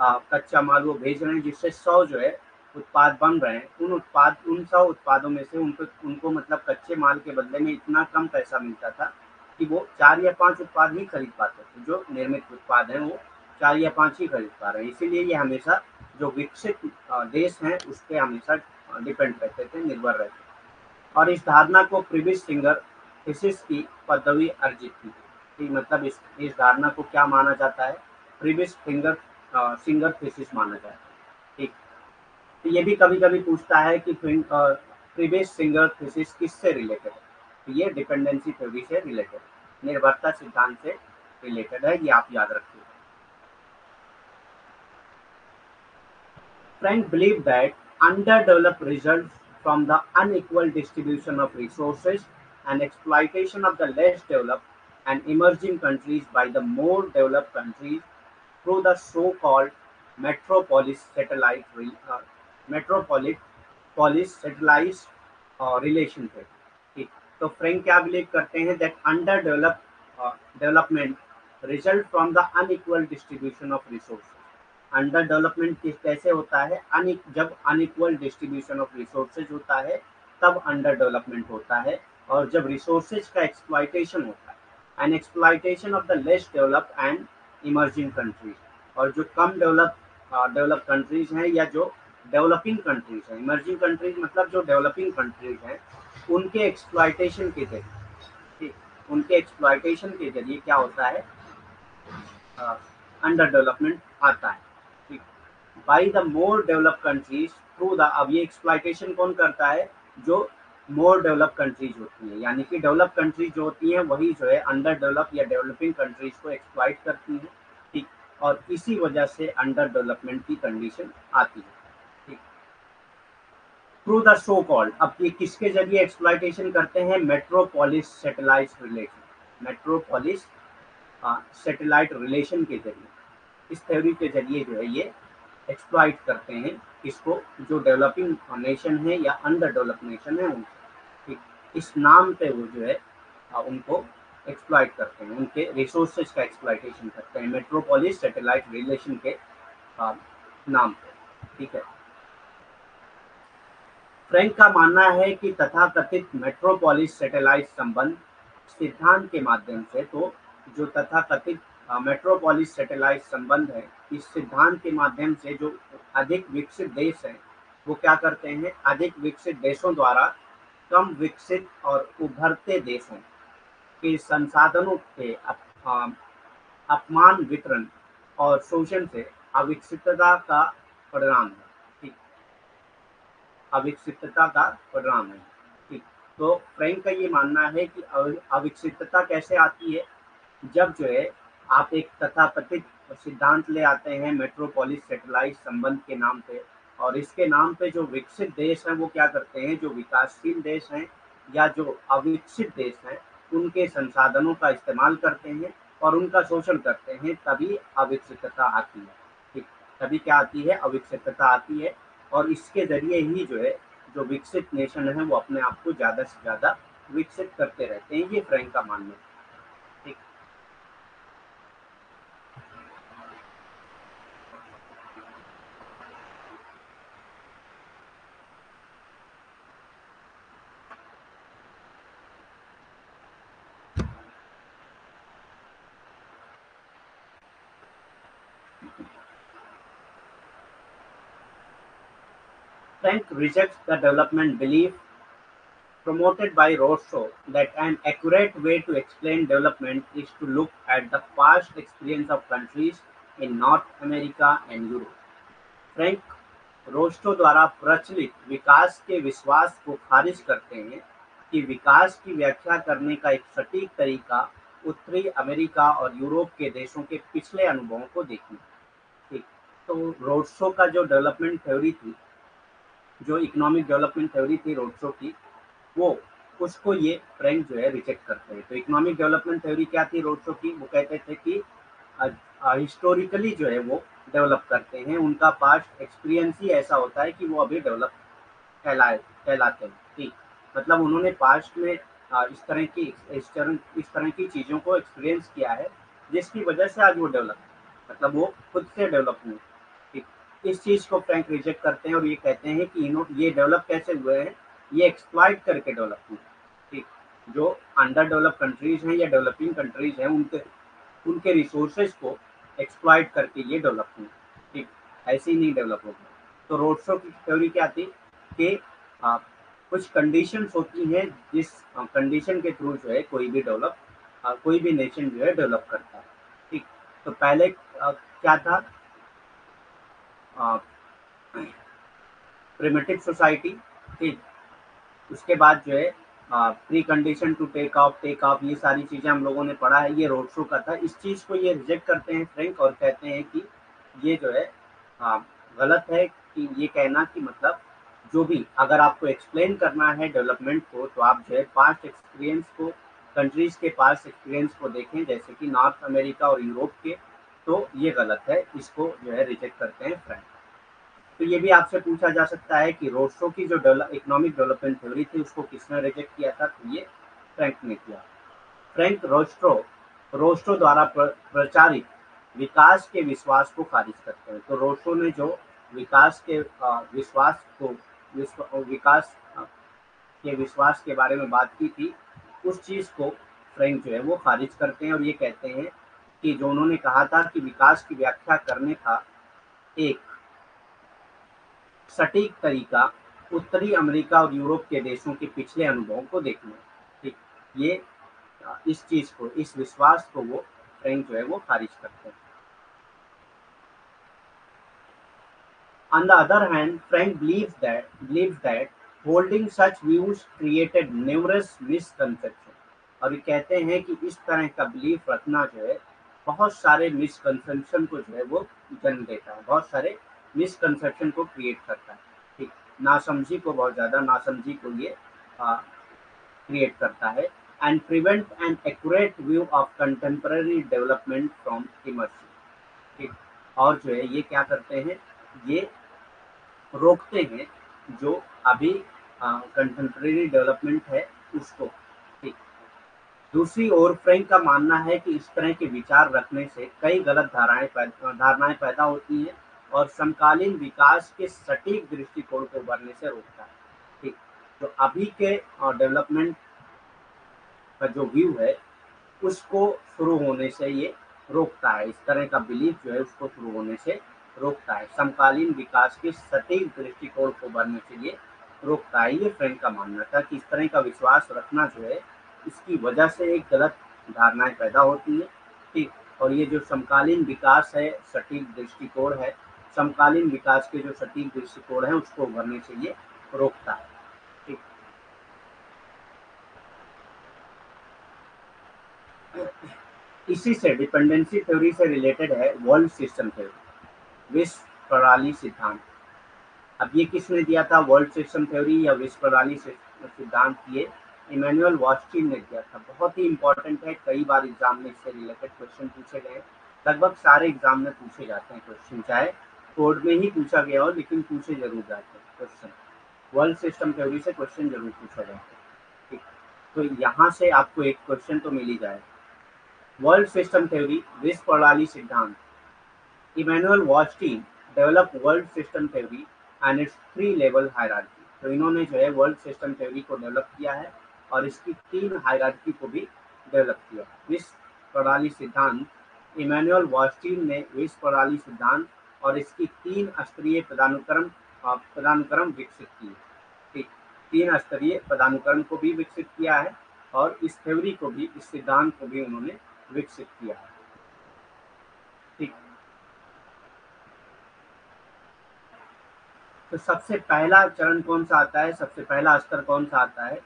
आ, कच्चा माल वो भेज रहे हैं जिससे सौ जो है उत्पाद बन रहे हैं, उन उत्पाद उन सौ उत्पादों में से उनको उनको मतलब कच्चे माल के बदले में इतना कम पैसा मिलता था कि वो चार या पांच उत्पाद ही खरीद पाते थे. जो निर्मित उत्पाद हैं वो चार या पांच ही खरीद पा रहे हैं. इसीलिए ये हमेशा जो विकसित देश हैं उस पर हमेशा डिपेंड रहते थे, निर्भर रहते थे. और इस धारणा को प्रेबिश-सिंगर थीसिस की पदवी अर्जित की गई. मतलब इस इस धारणा को क्या माना जाता है? प्रेबिश-सिंगर सिंगर थीसिस माना जाता है. ठीक, तो ये भी कभी कभी पूछता है कि प्रेबिश-सिंगर थीसिस किससे रिलेटेड है? ये डिपेंडेंसी थ्योरी से रिलेटेड, निर्भरता सिद्धांत से रिलेटेड है. ये आप याद रखिए. Frank believed that underdeveloped results from the unequal distribution of resources and exploitation of the less developed and emerging countries by the more developed countries through the so-called metropolis satellite uh, metropolis polis satellite uh, relation theory. तो Frank क्या believe करते हैं? That under develop development result from the unequal distribution of resource. Under development कैसे होता है? अन जब unequal distribution of resources होता है तब अंडर डेवलपमेंट होता है. और जब रिसोर्सेज का एक्सप्लॉयटेशन होता है, and exploitation of the less developed and emerging countries, और जो कम डेवलप डेवलप कंट्रीज हैं या जो डेवलपिंग कंट्रीज हैं, इमर्जिंग कंट्रीज मतलब जो डेवलपिंग कंट्रीज हैं उनके एक्सप्लॉयटेशन के जरिए, ठीक, उनके एक्सप्लॉयटेशन के जरिए क्या होता है, अंडर uh, डेवलपमेंट आता है, ठीक। By the more develop countries through the, अब ये एक्सप्लॉयटेशन कौन करता है, जो मोर डेवलप कंट्रीज होती हैं, यानी कि डेवलप कंट्रीज जो होती हैं वही जो है अंडर डेवलप या डेवलपिंग कंट्रीज को एक्सप्लॉइट करती हैं, ठीक, और इसी वजह से अंडर डेवलपमेंट की कंडीशन आती है, ठीक। थ्रू द सो कॉल्ड, अब ये किसके जरिए एक्सप्लॉइटेशन करते हैं, metropolis satellite relation, metropolis satellite relation के जरिए, इस थ्योरी के जरिए जो है ये एक्सप्लॉइट करते हैं इसको, जो डेवलपिंग नेशन है या अंडर डेवलप नेशन है उनको, ठीक, इस नाम पे वो जो है उनको एक्सप्लॉइट करते हैं, उनके रिसोर्सेज का एक्सप्लॉइटेशन करते हैं मेट्रोपोलिस सैटेलाइट रिलेशन के नाम पे, ठीक है। फ्रैंक का मानना है कि तथाकथित मेट्रोपोलिस सैटेलाइट संबंध सिद्धांत के माध्यम से, तो जो तथाकथित मेट्रोपोलिस सैटेलाइट संबंध है, इस सिद्धांत के माध्यम से जो अधिक विकसित देश हैं वो क्या करते हैं, अधिक विकसित देशों द्वारा कम विकसित और उभरते देशों के संसाधनों के अपमान, वितरण और शोषण से अविकसितता का परिणाम है, ठीक, अविकसितता का परिणाम है, ठीक। तो फ्रैंक का ये मानना है कि अविकसितता कैसे आती है, जब जो है आप एक तथाकथित सिद्धांत ले आते हैं मेट्रोपोलिस सैटेलाइट संबंध के नाम पे, और इसके नाम पे जो विकसित देश हैं वो क्या करते हैं, जो विकासशील देश हैं या जो अविकसित देश हैं उनके संसाधनों का इस्तेमाल करते हैं और उनका शोषण करते हैं, तभी अविकसितता आती है, ठीक, तभी क्या आती है, अविकसितता आती है। और इसके जरिए ही जो है जो विकसित नेशन है वो अपने आप को ज़्यादा से ज़्यादा विकसित करते रहते हैं, ये फ्रैंक का मानना है। Frank rejects the development belief promoted by Rousseau that an accurate way to explain development is to look at the past experience of countries in North America and Europe. Frank Rousseau द्वारा प्रचलित विकास के विश्वास को खारिज करते हैं कि विकास की व्याख्या करने का एक सटीक तरीका उत्तरी अमेरिका और यूरोप के देशों के पिछले अनुभवों को देखना, ठीक। तो Rousseau का जो डेवलपमेंट थ्योरी थी, जो इकोनॉमिक डेवलपमेंट थ्योरी थी रोड्सो की, वो उसको ये फ्रैंक जो है रिजेक्ट करते हैं। तो इकोनॉमिक डेवलपमेंट थ्योरी क्या थी रोड्सो की, वो कहते थे कि हिस्टोरिकली जो है वो डेवलप करते हैं, उनका पास्ट एक्सपीरियंस ही ऐसा होता है कि वो अभी डेवलप कहलाए कहलाते हैं, ठीक। मतलब उन्होंने पास्ट में इस तरह की इस तरह इस तरह की चीज़ों को एक्सपीरियंस किया है जिसकी वजह से आज वो डेवलप, मतलब वो खुद से डेवलप हुए। इस चीज़ को फ्रैंक रिजेक्ट करते हैं और ये कहते हैं कि ये डेवलप कैसे हुए हैं, ये एक्सप्लॉइट करके डेवलप हुए, ठीक। जो अंडर डेवलप कंट्रीज हैं या डेवलपिंग कंट्रीज हैं उनके उनके रिसोर्सेज को एक्सप्लॉइट करके ये डेवलप हुए, ठीक, ऐसे ही नहीं डेवलप हो गए। तो रोड्सो की थ्योरी क्या थी कि आ, कुछ कंडीशंस होती हैं जिस कंडीशन के थ्रू जो है कोई भी डेवलप कोई भी नेशन जो है डेवलप करता है, ठीक। तो पहले आ, क्या था, प्रिमिटिव सोसाइटी, ठीक, उसके बाद जो है precondition to take off take off ये सारी चीज़ें हम लोगों ने पढ़ा है, ये रोड्सो का था। इस चीज़ को ये रिजेक्ट करते हैं फ्रैंक और कहते हैं कि ये जो है आ, गलत है कि ये कहना कि मतलब जो भी अगर आपको एक्सप्लेन करना है डेवलपमेंट को तो आप जो है पास्ट एक्सपीरियंस को, कंट्रीज़ के पास्ट एक्सपीरियंस को देखें जैसे कि नॉर्थ अमेरिका और यूरोप के, तो ये गलत है, इसको जो है रिजेक्ट करते हैं फ्रैंक। तो ये भी आपसे पूछा जा सकता है कि रोड्सो की जो इकोनॉमिक डेवलपमेंट थ्योरी थी उसको किसने रिजेक्ट किया था, तो ये फ्रैंक ने किया। फ्रैंक रोस्ट्रो रोस्ट्रो द्वारा प्रचारित विकास के विश्वास को खारिज करते हैं। तो रोस्ट्रो ने जो विकास के विश्वास को विश्व, विकास के विश्वास के बारे में बात की थी उस चीज़ को फ्रैंक जो है वो खारिज करते हैं और ये कहते हैं कि जो उन्होंने कहा था कि विकास की व्याख्या करने का एक सटीक तरीका उत्तरी अमेरिका और यूरोप के देशों के पिछले अनुभवों को देखना, ठीक, ये इस चीज को, इस विश्वास को वो फ्रैंक जो है वो खारिज करते हैं। On the other hand, Frank believes that believes that holding such views created numerous misconceptions. और ये कहते हैं कि इस तरह का बिलीफ रखना जो है बहुत सारे मिसकंसेप्शन को जो है वो जन्म देता है, बहुत सारे मिसकंसेप्शन को क्रिएट करता है, ठीक, नासमझी को, बहुत ज़्यादा नासमझी को ये क्रिएट करता है। And prevent an accurate view of contemporary development from emerging, ठीक, और जो है ये क्या करते हैं, ये रोकते हैं जो अभी कंटेम्पररी डेवलपमेंट है उसको। दूसरी ओर फ्रैंक का मानना है कि इस तरह के विचार रखने से कई गलत धारणाएं पैदा धारणाएं पैदा होती हैं और समकालीन विकास के सटीक दृष्टिकोण को उभरने से रोकता है, ठीक, तो अभी के डेवलपमेंट का जो व्यू है उसको शुरू होने से ये रोकता है, इस तरह का बिलीफ जो है उसको शुरू होने से रोकता है, समकालीन विकास के सटीक दृष्टिकोण को उभरने से ये रोकता है। ये फ्रैंक का मानना था कि इस तरह का विश्वास रखना जो है इसकी वजह से एक गलत धारणाएं पैदा होती है, ठीक, और ये जो समकालीन विकास है, सटीक दृष्टिकोण है, समकालीन विकास के जो सटीक दृष्टिकोण है उसको उभरने से ये रोकता है, ठीक। इसी से डिपेंडेंसी थ्योरी से रिलेटेड है वर्ल्ड सिस्टम थ्योरी, विश्व प्रणाली सिद्धांत। अब ये किसने दिया था, वर्ल्ड सिस्टम थ्योरी या विश्व प्रणाली सिद्धांत, ये इमैनुअल वॉलस्टीन ने दिया था। बहुत ही इंपॉर्टेंट है, कई बार एग्जाम में इससे रिलेटेड क्वेश्चन पूछे गए, लगभग सारे एग्जाम में पूछे जाते हैं क्वेश्चन, चाहे कोड में ही पूछा गया हो लेकिन पूछे जरूर जाते हैं क्वेश्चन, वर्ल्ड सिस्टम थ्योरी से क्वेश्चन जरूर पूछा जाता है, ठीक, तो यहाँ से आपको एक क्वेश्चन तो मिल ही जाएगा। वर्ल्ड सिस्टम थ्योरी, विश्व प्रणाली सिद्धांत। Immanuel Wallerstein develop world system theory and its three level hierarchy, तो इन्होंने जो है वर्ल्ड सिस्टम थ्योरी को डेवलप किया है और इसकी तीन हायरार्की को भी डेवलप किया। विश्व प्रणाली सिद्धांत, इमैनुअल वॉलस्टीन ने विश्व प्रणाली सिद्धांत और इसकी तीन स्तरीय पदानुक्रम पदानुक्रम विकसित किए, ठीक, तीन स्तरीय पदानुक्रम को भी विकसित किया है और इस थ्योरी को भी, इस सिद्धांत को भी उन्होंने विकसित किया है, ठीक। तो सबसे पहला चरण कौन सा आता है, सबसे पहला स्तर कौन सा आता है,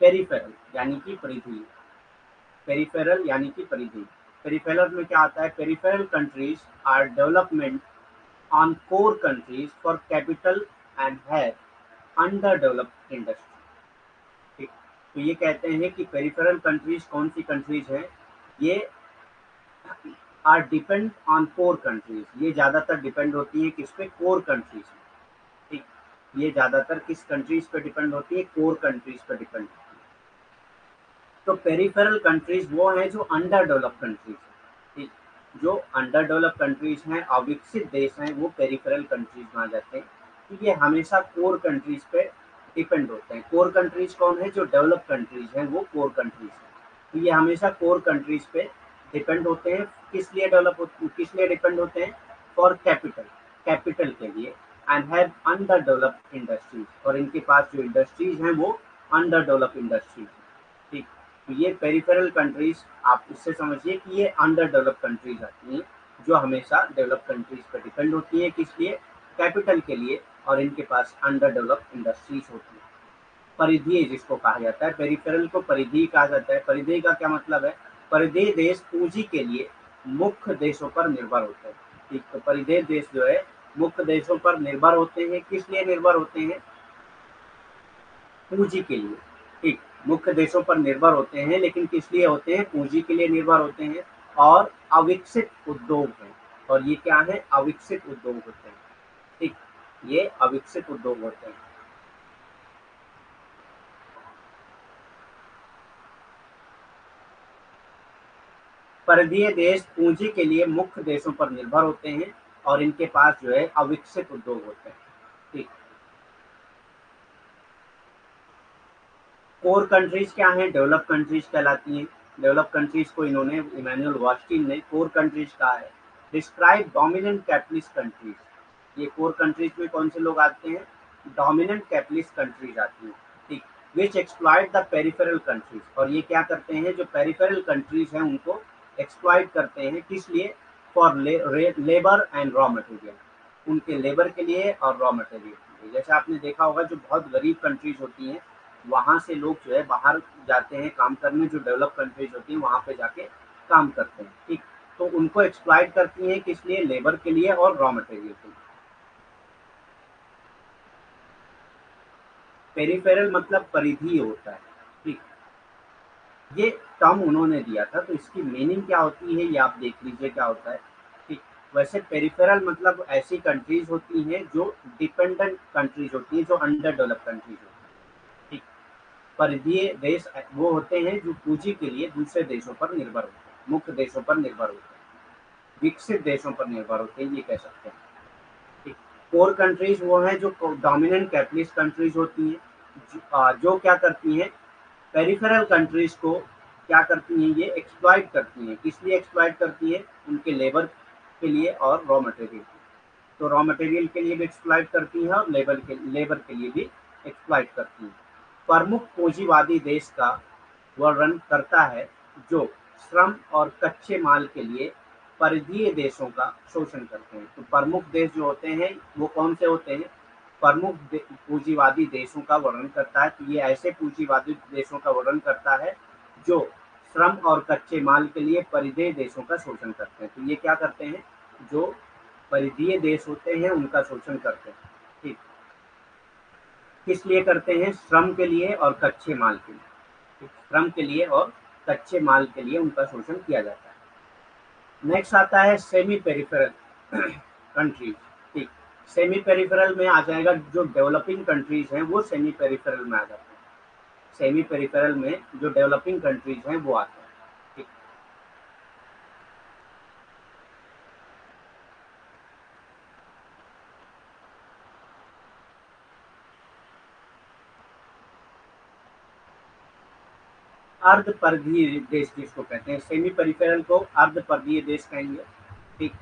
पेरिफेरल यानी कि परिधि, पेरिफेरल यानी कि परिधि। पेरिफेरल में क्या आता है, peripheral countries are development on core countries for capital and have under developed industry, ठीक, तो ये कहते हैं कि पेरिफेरल कंट्रीज कौन सी कंट्रीज हैं, ये are depend on core countries, ये ज़्यादातर डिपेंड होती है किस पे, कोर कंट्रीज, ठीक, ये ज़्यादातर किस कंट्रीज पे डिपेंड होती है, कोर कंट्रीज पे डिपेंड। तो पेरिफेरल कंट्रीज वो हैं जो अंडर डेवलप कंट्रीज, ठीक, जो अंडर डेवलप कंट्रीज हैं, अविकसित देश हैं, वो पेरिफेरल कंट्रीज माने जाते हैं, कि ये हमेशा कोर कंट्रीज पे डिपेंड होते हैं। कोर कंट्रीज कौन है, जो डेवलप कंट्रीज हैं, वो कोर कंट्रीज हैं, तो ये हमेशा कोर कंट्रीज पे डिपेंड होते हैं। किस लिए डेवलप होते, किस लिए डिपेंड होते हैं, फॉर कैपिटल, कैपिटल के लिए, and have under developed industries, और इनके पास जो इंडस्ट्रीज हैं वो अंडर डेवलप इंडस्ट्रीज, ठीक, तो ये पेरिफेरल कंट्रीज, आप इससे समझिए कि ये अंडर डेवलप कंट्रीज आती हैं जो हमेशा डेवलप कंट्रीज पर डिपेंड होती है, किस लिए, कैपिटल के लिए, और इनके पास अंडर डेवलप इंडस्ट्रीज होती है। परिधीय जिसको कहा जाता है, पेरिफेरल को परिधीय कहा जाता है। परिधीय का क्या मतलब है, परिधीय देश पूंजी के लिए मुख्य देशों पर निर्भर होते हैं, ठीक, तो परिधीय देश जो है मुख्य देशों पर निर्भर होते हैं, किस लिए निर्भर होते हैं, पूंजी के लिए, ठीक, मुख्य देशों पर निर्भर होते हैं, लेकिन किस लिए होते हैं, पूंजी के लिए निर्भर होते हैं, और अविकसित उद्योग हैं, और ये क्या है, अविकसित उद्योग होते हैं, ठीक, ये अविकसित उद्योग होते हैं। परिधीय देश पूंजी के लिए मुख्य देशों पर निर्भर होते हैं और इनके पास जो है अविकसित उद्योग होते हैं, ठीक। कोर कंट्रीज क्या हैं, डेवलप कंट्रीज कहलाती हैं, डेवलप कंट्रीज को इन्होंने इमैनुअल वालस्टीन ने कोर कंट्रीज कहा है। डिस्क्राइब डोमिनेंट कैपिटलिस्ट कंट्रीज, ये कोर कंट्रीज में कौन से लोग आते हैं? डोमिनेंट कैपिटलिस्ट कंट्रीज आती हैं, ठीक। Which exploit the peripheral countries, और ये क्या करते हैं, जो पेरिफेरल कंट्रीज हैं उनको एक्सप्लॉइट करते हैं, किस लिए? For labour and raw material, उनके लेबर के लिए और रॉ मटेरियल के लिए। जैसे आपने देखा होगा जो बहुत गरीब कंट्रीज होती हैं वहाँ से लोग जो है बाहर जाते हैं काम करने, जो डेवलप कंट्रीज होती हैं वहाँ पे जाके काम करते हैं, ठीक। तो उनको एक्सप्लॉइट करती हैं किस लिए? लेबर के लिए और रॉ मटेरियल के लिए। पेरिफेरल मतलब परिधि होता है, ठीक। ये टर्म उन्होंने दिया था, तो इसकी मीनिंग क्या होती है ये आप देख लीजिए क्या होता है, ठीक। वैसे पेरिफेरल मतलब ऐसी कंट्रीज होती हैं जो डिपेंडेंट कंट्रीज होती हैं, जो अंडर डेवलप कंट्रीज होती हैं, परिधीय देश वो होते हैं जो पूंजी के लिए दूसरे देशों पर निर्भर होते हैं, मुख्य देशों पर निर्भर होते हैं, विकसित देशों पर निर्भर होते हैं, ये कह सकते हैं, ठीक। कोर कंट्रीज वो हैं जो डोमिनेंट कैपिटलिस्ट कंट्रीज होती हैं, जो क्या करती हैं, पेरिफेरल कंट्रीज को क्या करती हैं, ये एक्सप्लॉइट करती हैं। किस लिए एक्सप्लॉइट करती है? उनके लेबर के लिए और रॉ मटेरियल, तो रॉ मटेरियल के लिए भी एक्सप्लॉइट करती हैं और लेबर के लेबर के लिए भी एक्सप्लॉइट करती हैं। प्रमुख पूंजीवादी देश का वर्णन करता है जो श्रम और कच्चे माल के लिए परिधीय देशों का शोषण करते हैं। तो प्रमुख देश जो होते हैं वो कौन से होते हैं? प्रमुख पूंजीवादी देशों का वर्णन करता है। तो ये ऐसे पूंजीवादी देशों का वर्णन करता है जो श्रम और कच्चे माल के लिए परिधीय देशों का शोषण करते हैं। तो ये क्या करते हैं? जो परिधीय देश होते हैं उनका शोषण करते हैं, ठीक। किस लिए करते हैं? श्रम के लिए और कच्चे माल के लिए, श्रम के लिए और कच्चे माल के लिए उनका शोषण किया जाता है। नेक्स्ट आता है सेमी पेरिफेरल कंट्रीज, ठीक। सेमी पेरिफेरल में आ जाएगा जो डेवलपिंग कंट्रीज हैं वो सेमी पेरिफेरल में आ जाते हैं, सेमी पेरिफेरल में जो डेवलपिंग कंट्रीज हैं वो आते हैं, ठीक। अर्ध परिधीय देश जिसको कहते हैं, सेमी पेरिफेरल को अर्ध परिधीय देश कहेंगे, ठीक।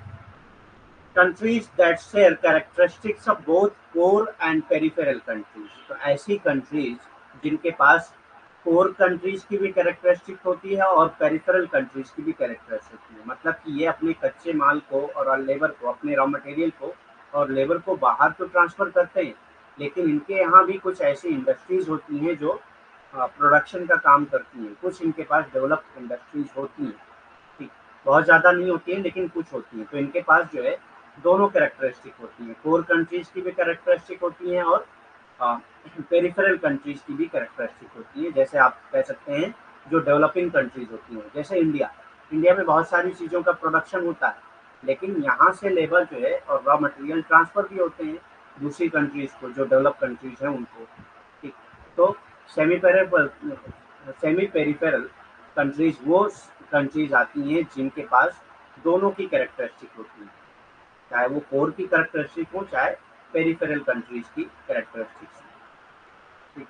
Countries that share characteristics of both core and peripheral countries, तो ऐसी कंट्रीज जिनके पास कोर कंट्रीज की भी कैरेक्टरिस्टिक होती है और पेरिफेरल कंट्रीज की भी कैरेक्टरिस्टिक होती है, मतलब कि ये अपने कच्चे माल को और लेबर को, अपने रॉ मटेरियल को और लेबर को बाहर तो ट्रांसफर करते हैं, लेकिन इनके यहाँ भी कुछ ऐसी इंडस्ट्रीज होती हैं जो प्रोडक्शन का काम करती हैं, कुछ इनके पास डेवलप इंडस्ट्रीज होती हैं, ठीक। बहुत ज़्यादा नहीं होती है लेकिन कुछ होती हैं, तो इनके पास जो है दोनों कैरेक्टरिस्टिक होती हैं, कोर कंट्रीज की भी कैरेक्टरिस्टिक होती हैं और पेरिफेरल कंट्रीज की भी कैरेक्टरिस्टिक होती हैं। जैसे आप कह सकते हैं जो डेवलपिंग कंट्रीज होती हैं, जैसे इंडिया, इंडिया में बहुत सारी चीज़ों का प्रोडक्शन होता है लेकिन यहाँ से लेबर जो है और रॉ मटेरियल ट्रांसफ़र भी होते हैं दूसरी कंट्रीज़ को, जो डेवलप कंट्रीज हैं उनको, ठीक। तो semi peripheral semi peripheral countries वो कंट्रीज आती हैं जिनके पास दोनों की कैरेक्टरिस्टिक होती हैं, चाहे वो कोर की कैरेक्टरिस्टिक हो चाहे पेरिफेरल कंट्रीज की कैरेक्टरिस्टिक हो, ठीक।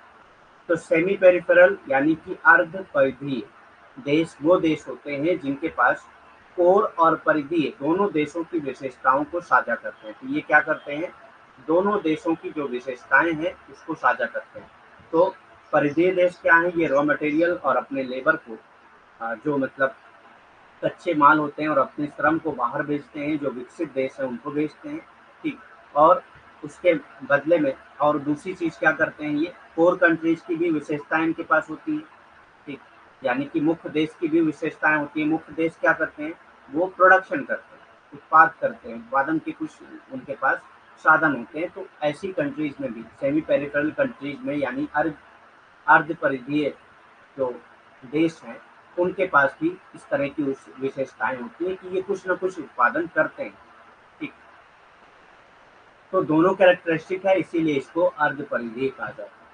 तो सेमी पेरिफेरल यानी कि अर्ध परिधीय देश वो देश होते हैं जिनके पास कोर और परिधीय दोनों देशों की विशेषताओं को साझा करते हैं। तो ये क्या करते हैं? दोनों देशों की जो विशेषताएँ हैं उसको साझा करते हैं। तो परिधीय देश क्या है? ये रॉ मटेरियल और अपने लेबर को, जो मतलब कच्चे माल होते हैं और अपने श्रम को बाहर भेजते हैं, जो विकसित देश है उनको भेजते हैं, ठीक। और उसके बदले में और दूसरी चीज़ क्या करते हैं, ये कोर कंट्रीज की भी विशेषताएं इनके पास होती है, ठीक। यानी कि मुख्य देश की भी विशेषताएं होती है। मुख्य देश क्या करते हैं? वो प्रोडक्शन करते हैं, उत्पाद करते हैं, उत्पादन के कुछ उनके पास साधन होते हैं। तो ऐसी कंट्रीज में भी, सेमी पेरिफेरल कंट्रीज में यानी अर्ध अर्ध परिधीय जो देश हैं उनके पास भी इस तरह की विशेषताएं होती है कि ये कुछ ना कुछ उत्पादन करते हैं, ठीक। तो दोनों कैरेक्टरिस्टिक है, इसीलिए इसको अर्ध परिधीय कहा जाता है।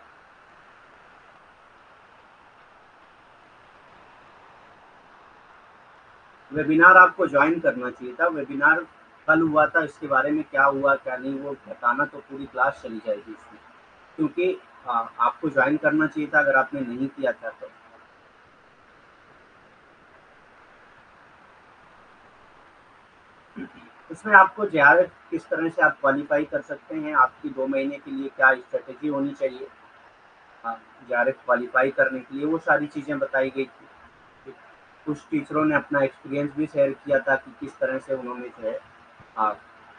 वेबिनार आपको ज्वाइन करना चाहिए था, वेबिनार कल हुआ था, इसके बारे में क्या हुआ क्या नहीं वो बताना तो पूरी क्लास चली जाएगी इसमें, क्योंकि आ, आपको ज्वाइन करना चाहिए था अगर आपने नहीं किया था तो। इसमें आपको ज़्यादा किस तरह से आप क्वालिफाई कर सकते हैं, आपकी दो महीने के लिए क्या स्ट्रेटेजी होनी चाहिए ज़्यादा क्वालिफाई करने के लिए, वो सारी चीज़ें बताई गई थी। कुछ टीचरों ने अपना एक्सपीरियंस भी शेयर किया था कि किस तरह से उन्होंने जो है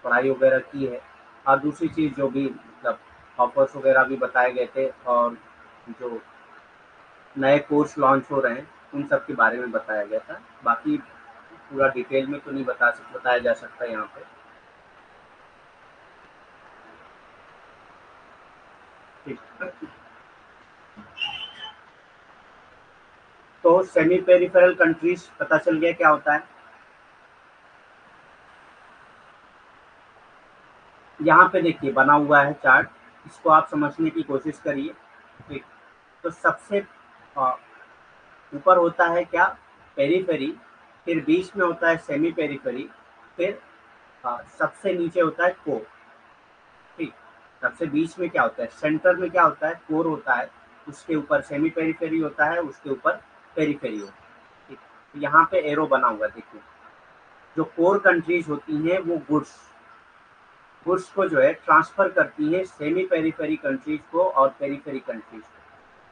पढ़ाई वगैरह की है। और दूसरी चीज़ जो भी मतलब ऑफर्स वगैरह भी बताए गए थे और जो नए कोर्स लॉन्च हो रहे हैं उन सब के बारे में बताया गया था। बाकी पूरा डिटेल में तो नहीं बता सक बताया जा सकता यहाँ पे। तो सेमी पेरिफेरल कंट्रीज पता चल गया क्या होता है। यहाँ पे देखिए बना हुआ है चार्ट, इसको आप समझने की कोशिश करिए। ठीक, तो सबसे ऊपर होता है क्या पेरीफेरी, फिर बीच में होता है सेमी पेरीफेरी, फिर आ, सबसे नीचे होता है कोर। ठीक, सबसे बीच में क्या होता है, सेंटर में क्या होता है कोर होता है, उसके ऊपर सेमी पेरीफेरी होता है, उसके ऊपर पेरीफेरी होता है। ठीक, तो यहाँ पे एरो बना हुआ देखिए। जो कोर कंट्रीज होती हैं वो गुड्स गुड्स को जो है ट्रांसफ़र करती हैं सेमी पेरीफेरी कंट्रीज को और पेरीफेरी कंट्रीज को,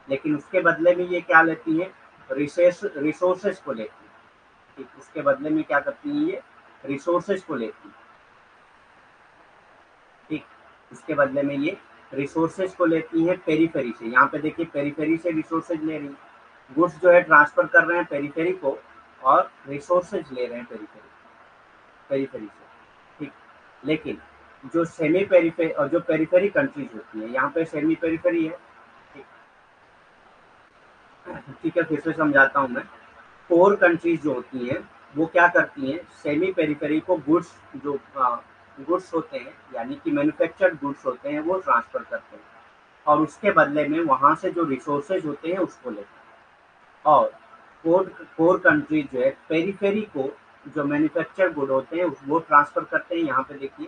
लेकिन उसके बदले में ये क्या लेती हैं, रिसोर्स रिसोर्सेज को लेती हैं। ठीक, उसके बदले में क्या करती हैं ये रिसोर्सेज को लेती हैं। ठीक, उसके बदले में ये रिसोर्सेज को लेती हैं पेरीफेरी से। यहाँ पे देखिए पेरीफेरी से रिसोर्सेज ले रही है, गुड्स जो है ट्रांसफ़र कर रहे हैं पेरीफेरी को और रिसोर्सेज ले रहे हैं पेरीफेरी पेरीफेरी से। ठीक, लेकिन जो सेमी पेरीफेरी और जो पेरीफेरी कंट्रीज होती है, यहाँ पे सेमी पेरीफेरी है। ठीक है, फिर से समझाता हूँ मैं। कोर कंट्रीज जो होती हैं वो क्या करती हैं, सेमी पेरीफेरी को गुड्स जो गुड्स होते हैं यानी कि मैन्युफैक्चर्ड गुड्स होते हैं वो ट्रांसफ़र करते हैं और उसके बदले में वहाँ से जो रिसोर्सेज होते हैं उसको लेते हैं। और कोर कोर कंट्रीज जो है पेरीफेरी को जो मैन्युफैक्चर्ड गुड होते हैं वो ट्रांसफ़र करते हैं। यहाँ पे देखिए,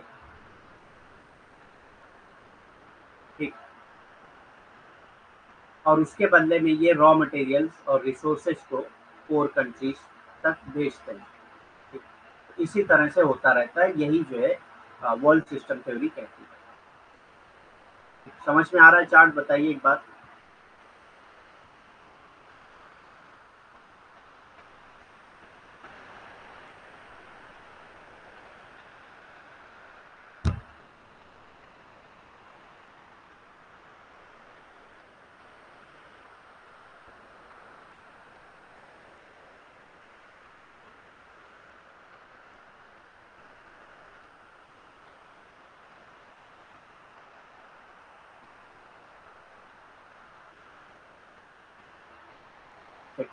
और उसके बदले में ये रॉ मटेरियल्स और रिसोर्सेज को कोर कंट्रीज तक भेजते हैं। इसी तरह से होता रहता है, यही जो है वर्ल्ड सिस्टम थ्योरी कहती है। समझ में आ रहा है चार्ट, बताइए एक बात।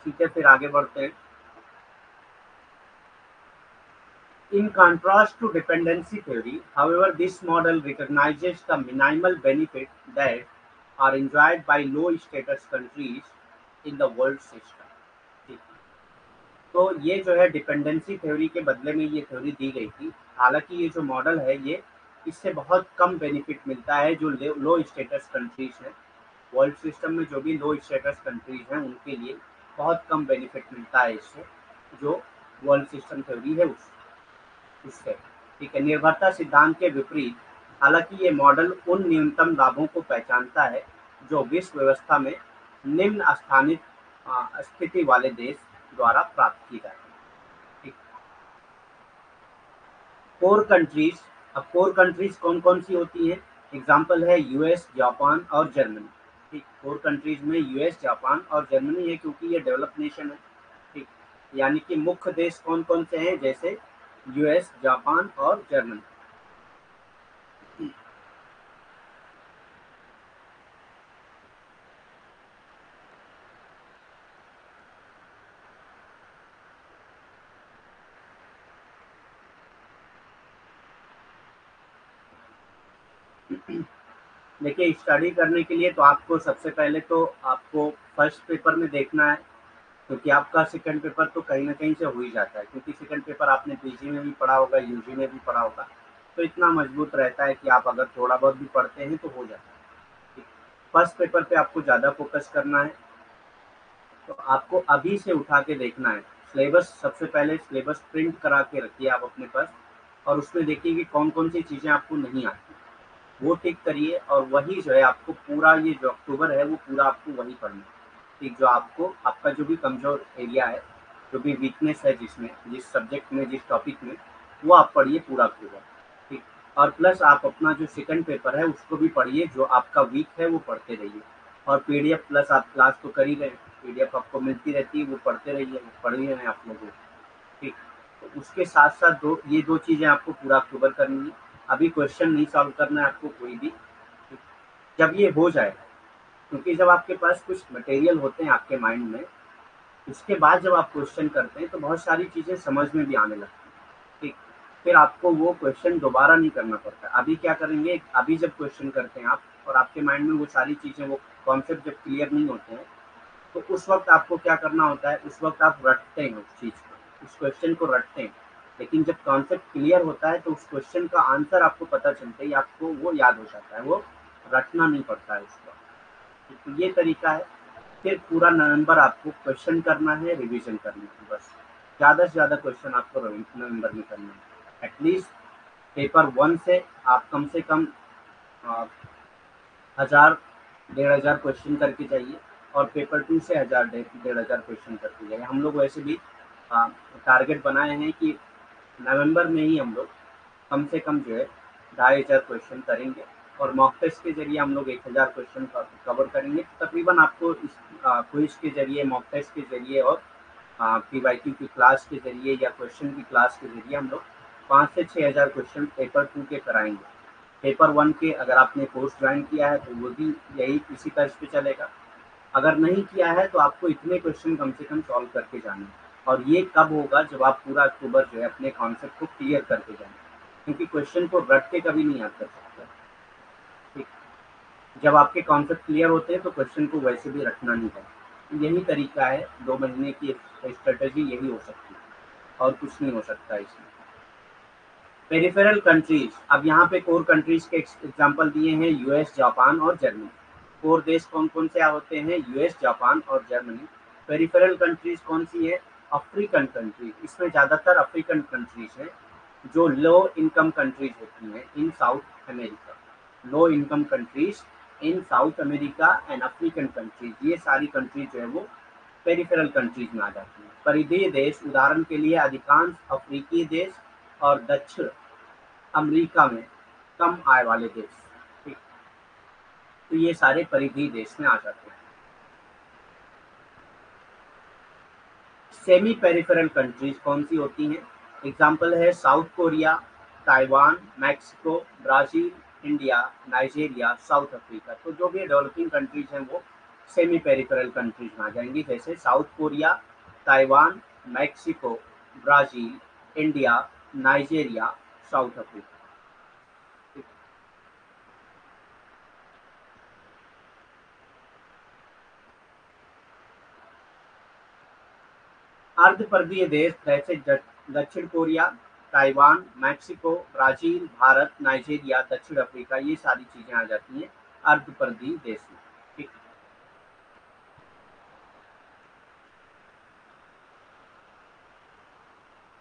ठीक है, फिर आगे बढ़ते हैं। In contrast to dependency theory, however, this model recognizes the minimal benefit that are enjoyed by low-status countries in the world system. ठीक, तो ये जो है डिपेंडेंसी थ्योरी के बदले में ये थ्योरी दी गई थी। हालांकि ये जो मॉडल है ये इससे बहुत कम बेनिफिट मिलता है जो लो स्टेटस कंट्रीज हैं। वर्ल्ड सिस्टम में जो भी लो स्टेटस कंट्रीज हैं उनके लिए बहुत कम बेनिफिट मिलता है इससे, जो वर्ल्ड सिस्टम थ्योरी है उस उससे। ठीक है, निर्भरता सिद्धांत के विपरीत हालांकि ये मॉडल उन न्यूनतम लाभों को पहचानता है जो विश्व व्यवस्था में निम्न स्थानिक स्थिति वाले देश द्वारा प्राप्त की जाती है। ठीक, कोर कंट्रीज, अब कोर कंट्रीज कौन कौन सी होती हैं, एग्जाम्पल है यूएस, जापान और जर्मनी। ठीक, कोर कंट्रीज में यूएस, जापान और जर्मनी है क्योंकि ये डेवलप्ड नेशन है। ठीक, यानी कि मुख्य देश कौन कौन से हैं, जैसे यूएस, जापान और जर्मनी। देखिए, स्टडी करने के लिए तो आपको सबसे पहले तो आपको फर्स्ट पेपर में देखना है, क्योंकि आपका सेकंड पेपर तो कहीं ना कहीं से हो ही जाता है, क्योंकि सेकंड पेपर आपने पीजी में भी पढ़ा होगा, यूजी में भी पढ़ा होगा, तो इतना मजबूत रहता है कि आप अगर थोड़ा बहुत भी पढ़ते हैं तो हो जाता है। फर्स्ट पेपर पे आपको ज़्यादा फोकस करना है, तो आपको अभी से उठा के देखना है। सिलेबस सबसे पहले सिलेबस प्रिंट करा के रखिए आप अपने पास और उसमें देखिए कि कौन कौन सी चीज़ें आपको नहीं आती, वो टिक करिए और वही जो है आपको पूरा ये जो अक्टूबर है वो पूरा आपको वही पढ़ना है। ठीक, जो आपको आपका जो भी कमज़ोर एरिया है, जो भी वीकनेस है जिसमें, जिस सब्जेक्ट में, जिस टॉपिक में, वो आप पढ़िए पूरा अक्टूबर। ठीक, और प्लस आप अपना जो सेकंड पेपर है उसको भी पढ़िए, जो आपका वीक है वो पढ़ते रहिए। और पी डी एफ प्लस आप क्लास तो कर ही रहे, पी डी एफ आपको मिलती रहती है, वो पढ़ते रहिए, पढ़िए मैं आप लोगों को। ठीक, तो उसके साथ साथ दो ये दो चीज़ें आपको पूरा अक्टूबर करनी है। अभी क्वेश्चन नहीं सॉल्व करना है आपको कोई भी, जब ये हो जाए, क्योंकि जब आपके पास कुछ मटेरियल होते हैं आपके माइंड में, उसके बाद जब आप क्वेश्चन करते हैं तो बहुत सारी चीज़ें समझ में भी आने लगती हैं। ठीक, फिर आपको वो क्वेश्चन दोबारा नहीं करना पड़ता। अभी क्या करेंगे, अभी जब क्वेश्चन करते हैं आप और आपके माइंड में वो सारी चीज़ें, वो कॉन्सेप्ट जब क्लियर नहीं होते हैं, तो उस वक्त आपको क्या करना होता है, उस वक्त आप रटते हैं उस चीज़ को, उस क्वेश्चन को रटते हैं। लेकिन जब कॉन्सेप्ट क्लियर होता है तो उस क्वेश्चन का आंसर आपको पता चलता है, आपको वो याद हो जाता है, वो रटना नहीं पड़ता है उसको। तो ये तरीका है। फिर पूरा नवंबर आपको क्वेश्चन करना है, रिवीजन करना है, बस। ज़्यादा से ज़्यादा क्वेश्चन आपको नवंबर में करना है। एटलीस्ट पेपर वन से आप कम से कम हज़ार डेढ़ हज़ार क्वेश्चन करके जाइए, और पेपर टू से हज़ार डेढ़ हज़ार क्वेश्चन करके जाइए। हम लोग वैसे भी टारगेट बनाए हैं कि नवंबर में ही हम लोग कम से कम जो है ढाई हज़ार क्वेश्चन करेंगे, और मॉक टेस्ट के जरिए हम लोग एक हज़ार क्वेश्चन कवर करेंगे। तकरीबन आपको इस क्विज के जरिए, मॉक टेस्ट के जरिए, और पी वाई क्यू की क्लास के जरिए या क्वेश्चन की क्लास के जरिए हम लोग पाँच से छः हज़ार क्वेश्चन पेपर टू के कराएंगे। पेपर वन के अगर आपने कोर्स ज्वाइन किया है तो वो भी यही इसी तर्ज पे चलेगा। अगर नहीं किया है तो आपको इतने क्वेश्चन कम से कम सॉल्व करके जाने, और ये कब होगा, जब आप पूरा अक्टूबर जो है अपने कॉन्सेप्ट को क्लियर करके जाएं, क्योंकि क्वेश्चन को रट के कभी नहीं याद कर सकते। ठीक, जब आपके कॉन्सेप्ट क्लियर होते हैं तो क्वेश्चन को वैसे भी रखना नहीं पड़ता। यही तरीका है, दो महीने की स्ट्रेटेजी यही हो सकती है, और कुछ नहीं हो सकता इसमें। पेरिफेरल कंट्रीज, अब यहाँ पे कोर कंट्रीज के एग्जाम्पल दिए हैं यूएस, जापान और जर्मनी। कोर देश कौन कौन से होते हैं, यूएस, जापान और जर्मनी। पेरिफेरल कंट्रीज कौन सी है, अफ्रीकन कंट्रीज। इसमें ज़्यादातर अफ्रीकन कंट्रीज हैं, जो लो इनकम कंट्रीज होती हैं in South America. Low income countries in South America and African countries, ये सारी कंट्रीज जो है वो पेरिफेरल कंट्रीज में आ जाती हैं। परिधीय देश, उदाहरण के लिए अधिकांश अफ्रीकी देश और दक्षिण अमेरिका में कम आय वाले देश। ठीक, तो ये सारे परिधीय देश में आ जाते हैं। सेमी पेरिफेरल कंट्रीज कौन सी होती हैं, एग्जाम्पल है South Korea, Taiwan, Mexico, Brazil, India, Nigeria, South Africa. तो जो भी डेवलपिंग कंट्रीज हैं वो सेमी पेरिफेरल कंट्रीज में आ जाएंगी, जैसे South Korea, Taiwan, Mexico, Brazil, India, Nigeria, South Africa. अर्ध परदीय देश जैसे दक्षिण Korea, Taiwan, Mexico, Brazil, Bharat, Nigeria, दक्षिण अफ्रीका, ये सारी चीज़ें आ जाती हैं अर्ध परदीय देश में। ठीक,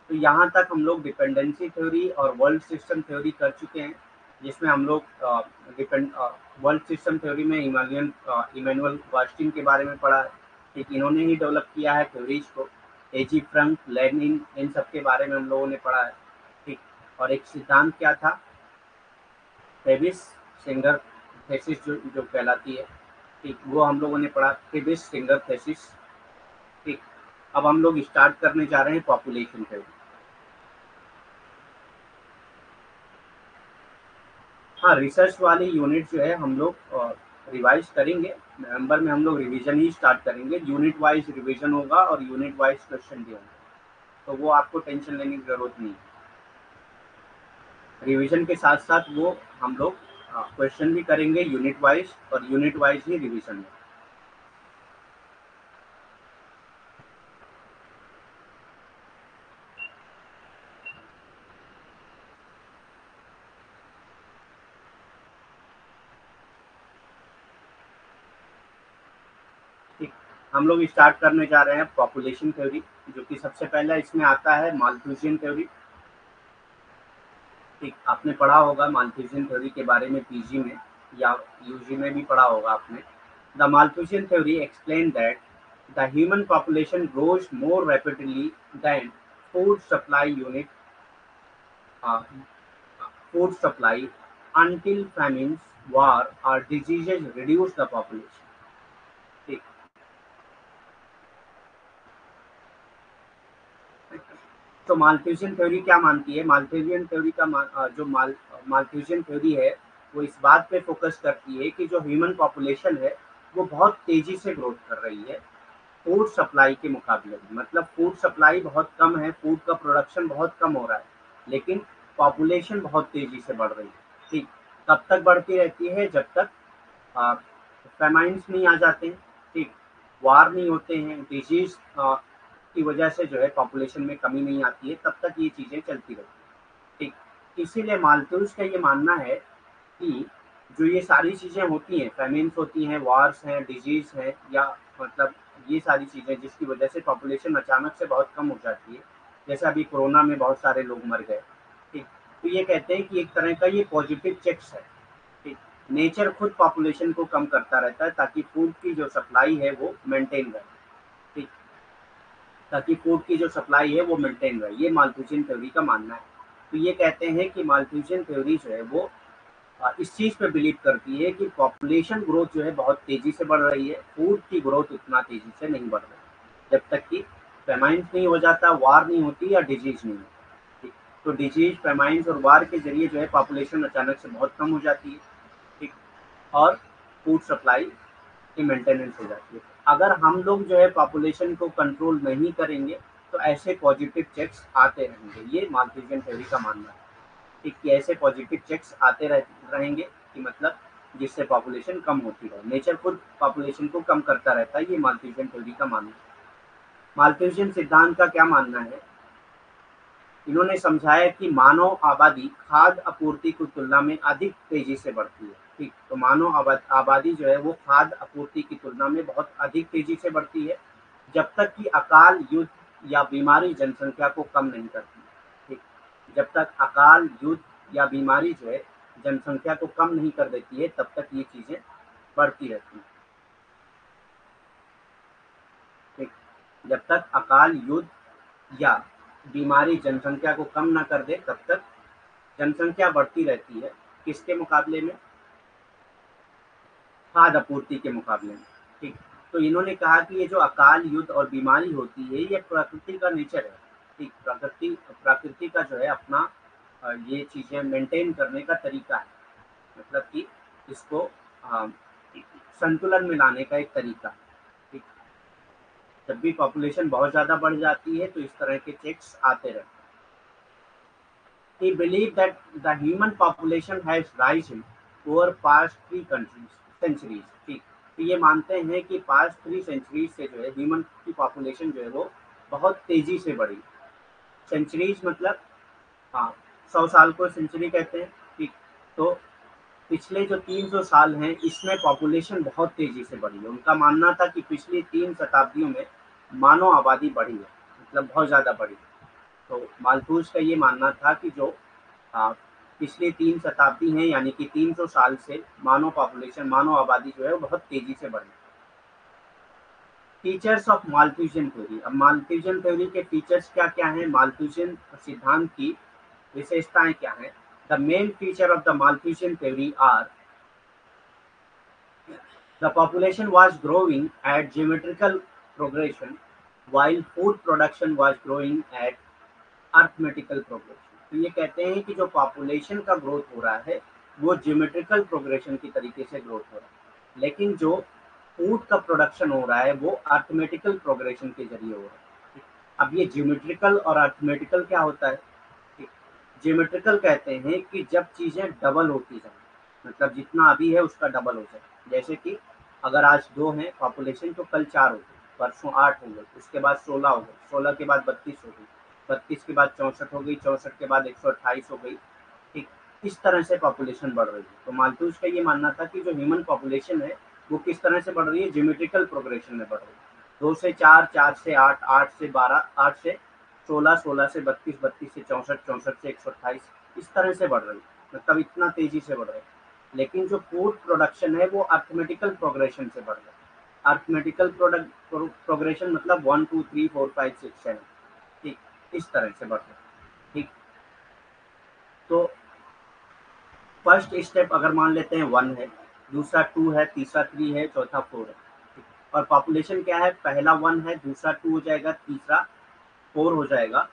तो यहाँ तक हम लोग डिपेंडेंसी थ्योरी और वर्ल्ड सिस्टम थ्योरी कर चुके हैं, जिसमें हम लोग डिपेंड वर्ल्ड सिस्टम थ्योरी में इमैनुअल इमैनुअल वालस्टीन के बारे में पढ़ा। ठीक, इन्होंने ही डेवलप किया है थ्योरीज को। एजी फ्रंक, लेनिन, इन सब के बारे में हम लोगों ने पढ़ा है। ठीक, और एक सिद्धांत क्या था, प्रेबिश-सिंगर थीसिस जो जो कहलाती है। ठीक, वो हम लोगों ने पढ़ा, प्रेबिश-सिंगर थीसिस। ठीक, अब हम लोग स्टार्ट करने जा रहे हैं पॉपुलेशन थ्योरी। हाँ, रिसर्च वाली यूनिट जो है हम लोग रिवाइज करेंगे नवंबर में। हम लोग रिवीजन ही स्टार्ट करेंगे, यूनिट वाइज रिवीजन होगा और यूनिट वाइज क्वेश्चन भी होंगे, तो वो आपको टेंशन लेने की ज़रूरत नहीं है। रिवीजन के साथ साथ वो हम लोग क्वेश्चन भी करेंगे यूनिट वाइज, और यूनिट वाइज ही रिवीजन होगा। हम लोग स्टार्ट करने जा रहे हैं पॉपुलेशन थ्योरी, जो कि सबसे पहला इसमें आता है माल्थुसियन थ्योरी। ठीक, आपने पढ़ा होगा माल्थुसियन थ्योरी के बारे में पीजी में या यूजी में भी पढ़ा होगा आपने। The Malthusian theory explain that the human population grows more rapidly than food supply unit food supply until famines, war or diseases reduce the population. ठीक, तो माल्थुसियन थ्योरी क्या मानती है? माल्थुसियन थ्योरी का जो माल माल्थुसियन थ्योरी है वो इस बात पे फोकस करती है कि जो ह्यूमन पॉपुलेशन है वो बहुत तेजी से ग्रोथ कर रही है फूड सप्लाई के मुकाबले में। मतलब फूड सप्लाई बहुत कम है, फूड का प्रोडक्शन बहुत कम हो रहा है, लेकिन पॉपुलेशन बहुत तेजी से बढ़ रही है। ठीक, तब तक बढ़ती रहती है जब तक फैमाइंस नहीं आ जाते हैं, ठीक, वार नहीं होते हैं, डिजीज की वजह से जो है पॉपुलेशन में कमी नहीं आती है, तब तक ये चीज़ें चलती रहती हैं। ठीक, इसीलिए माल्थुस का ये मानना है कि जो ये सारी चीज़ें होती हैं, फैमिन्स होती हैं, वार्स हैं, डिजीज हैं, या मतलब ये सारी चीज़ें जिसकी वजह से पॉपुलेशन अचानक से बहुत कम हो जाती है, जैसे अभी कोरोना में बहुत सारे लोग मर गए। ठीक, तो ये कहते हैं कि एक तरह का ये पॉजिटिव चेक्स है। ठीक, नेचर खुद पॉपुलेशन को कम करता रहता है ताकि फूड की जो सप्लाई है वो मेंटेन रहे। ठीक, ताकि फूड की जो सप्लाई है वो मेंटेन रहे, ये माल्थुसियन थ्योरी का मानना है। तो ये कहते हैं कि माल्थुसियन थ्योरी जो है वो इस चीज़ पे बिलीव करती है कि पॉपुलेशन ग्रोथ जो है बहुत तेज़ी से बढ़ रही है, फूड की ग्रोथ उतना तेज़ी से नहीं बढ़ रही जब तक कि पैमाइंस नहीं हो जाता, वार नहीं होती या डिजीज नहीं होती। तो डिजीज, पैमाइंस और वार के जरिए जो है पॉपुलेशन अचानक से बहुत कम हो जाती है। ठीक, और फूड सप्लाई की मेंटेनेंस हो जाती है। अगर हम लोग जो है पॉपुलेशन को कंट्रोल नहीं करेंगे तो ऐसे पॉजिटिव चेक्स आते रहेंगे, ये माल्थुसियन थ्योरी का मानना है। ठीक, कि ऐसे पॉजिटिव चेक्स आते रहेंगे कि मतलब जिससे पॉपुलेशन कम होती है, नेचर खुद पॉपुलेशन को कम करता रहता है, ये माल्थुसियन थ्योरी का मानना है। माल्थुसियन सिद्धांत का क्या मानना है? इन्होंने समझाया कि मानव आबादी खाद्य आपूर्ति की तुलना में अधिक तेजी से बढ़ती है। ठीक, तो मानव आबादी जो है वो खाद्य आपूर्ति की तुलना में बहुत अधिक तेजी से बढ़ती है जब तक कि अकाल, युद्ध या बीमारी जनसंख्या को कम नहीं करती। ठीक, जब तक अकाल, युद्ध या बीमारी जो है जनसंख्या को कम नहीं कर देती है तब तक ये चीज़ें बढ़ती रहती हैं। ठीक, जब तक अकाल, युद्ध या बीमारी जनसंख्या को कम ना कर दे तब तक जनसंख्या बढ़ती रहती है। किसके मुकाबले में? खाद्य आपूर्ति के मुकाबले में। ठीक, तो इन्होंने कहा कि ये जो अकाल, युद्ध और बीमारी होती है ये प्रकृति का नेचर है। ठीक, प्रकृति प्रकृति का जो है अपना ये चीज़ें मेंटेन करने का तरीका है, मतलब कि इसको संतुलन में लाने का एक तरीका है। जब भी पॉपुलेशन बहुत ज़्यादा बढ़ जाती है तो इस तरह के चेक्स आते रहते हैं। He believed that the human population has risen over past three centuries. ठीक, तो ये मानते हैं कि पास्ट थ्री सेंचुरीज से जो है ह्यूमन की पॉपुलेशन जो है वो बहुत तेज़ी से बढ़ी। सेंचुरीज मतलब हाँ, सौ साल को सेंचुरी कहते हैं। ठीक, तो पिछले जो तीन सौ साल हैं इसमें पॉपुलेशन बहुत तेज़ी से बढ़ी है। उनका मानना था कि पिछली तीन शताब्दियों में मानव आबादी बढ़ी है, मतलब बहुत ज़्यादा बढ़ी है। तो माल्थुस का ये मानना था कि जो आ, पिछले तीन शताब्दी हैं यानी कि तीन सौ साल से मानव पॉपुलेशन, मानव आबादी जो है वो बहुत तेज़ी से बढ़ी। Features of Malthusian theory. अब माल्थुसियन थ्योरी के फीचर्स क्या क्या हैं? माल्थुसियन सिद्धांत की विशेषताएँ क्या हैं? The main feature of the Malthusian theory are the population was growing at geometrical progression while food production was growing at arithmetical progression. तो ये कहते हैं कि जो population का growth हो रहा है वो geometrical progression की तरीके से growth हो रहा है, लेकिन जो food का production हो रहा है वो arithmetical progression के जरिए हो रहा है। अब ये geometrical और arithmetical क्या होता है? ज्योमेट्रिकल कहते हैं कि जब चीज़ें डबल होती जाए, मतलब जितना अभी है उसका डबल हो जाए। जैसे कि अगर आज दो हैं पॉपुलेशन तो कल चार हो गई, परसों आठ हो गई, उसके बाद सोलह हो गई, सोलह के बाद बत्तीस हो गई, बत्तीस के बाद चौंसठ हो गई, चौंसठ के बाद एक सौ अट्ठाईस हो गई। ठीक, इस तरह से पॉपुलेशन बढ़ रही है। तो माल्थुस का ये मानना था कि जो ह्यूमन पॉपुलेशन है वो किस तरह से बढ़ रही है? ज्योमेट्रिकल प्रोग्रेशन में बढ़ रही है। दो से चार, चार से आठ, आठ से बारह, आठ से सोलह, सोलह से बत्तीस, बत्तीस से चौंसठ, चौंसठ से एक सौ अट्ठाईस, इस तरह से बढ़ रही, मतलब इतना तेजी से बढ़ रही, लेकिन जो फूड प्रोडक्शन है वो अर्थमेटिकल प्रोग्रेशन से बढ़ रही है। अर्थमेटिकल प्रोडक्ट प्रोग्रेशन मतलब one two three four five six seven, ठीक, इस तरह से बढ़ रही है। ठीक, तो फर्स्ट स्टेप अगर मान लेते हैं वन है, दूसरा टू है, तीसरा थ्री है, चौथा फोर है, और पॉपुलेशन क्या है, पहला वन है, दूसरा टू हो जाएगा, तीसरा फोर हो जाएगा,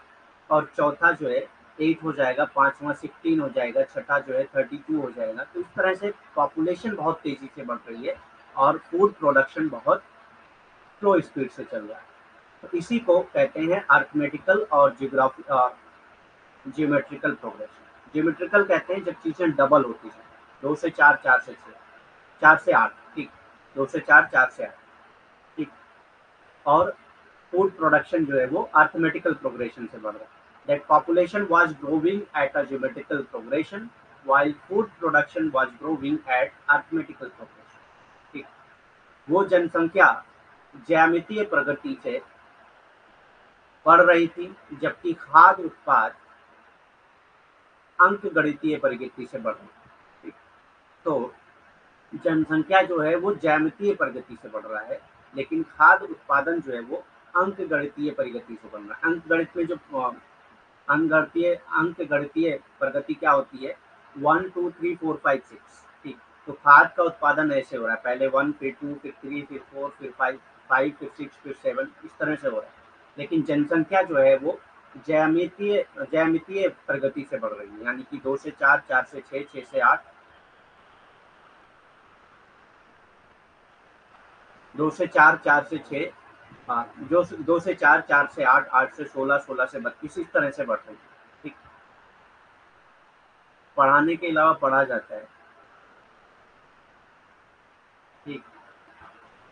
और चौथा जो है एट हो जाएगा, पांचवा सिक्सटीन हो जाएगा, छठा जो है थर्टी टू हो जाएगा। तो इस तरह से पॉपुलेशन बहुत तेजी से बढ़ रही है और फूड प्रोडक्शन बहुत स्लो स्पीड से चल रहा है। तो इसी को कहते हैं अर्थमेटिकल और जियोग्राफिक जियोमेट्रिकल प्रोग्रेशन। जियोमेट्रिकल कहते हैं जब चीज़ें डबल होती हैं, दो से चार, चार से छः, चार से आठ, ठीक, दो से चार, चार से आठ, ठीक। और फूड प्रोडक्शन जो है वो अर्थमेटिकल प्रोग्रेशन से बढ़ रहा है। That population was growing at a geometrical progression, while food production was growing at arithmetical progression. ठीक, वो जनसंख्या ज्यामितीय प्रगति से बढ़ रही थी, जबकि खाद्य उत्पाद अंक गणितीय प्रगति से बढ़ रही थी। तो जनसंख्या जो है वो ज्यामितीय प्रगति से बढ़ रहा है, लेकिन खाद्य उत्पादन जो है वो अंक गणितीय प्रगति से बढ़ रहा है। अंक गणित में जो अंकगणितीय अंकगणितीय प्रगति क्या होती है, one two three four five six, ठीक। तो खाद का उत्पादन ऐसे हो रहा है, पहले वन, फिर टू, फिर थ्री, फिर फोर, फिर फाइव फाइव फिर सिक्स, फिर सेवन, इस तरह से हो रहा है। लेकिन जनसंख्या जो है वो ज्यामितीय ज्यामितीय प्रगति से बढ़ रही है, यानी कि दो से चार, चार से छः, छः से आठ, दो से चार, चार से छः, हाँ, जो दो से चार, चार से आठ, आठ से सोलह, सोलह से बत्तीस, इस तरह से बढ़ रही है। ठीक, पढ़ाने के अलावा पढ़ा जाता है, ठीक,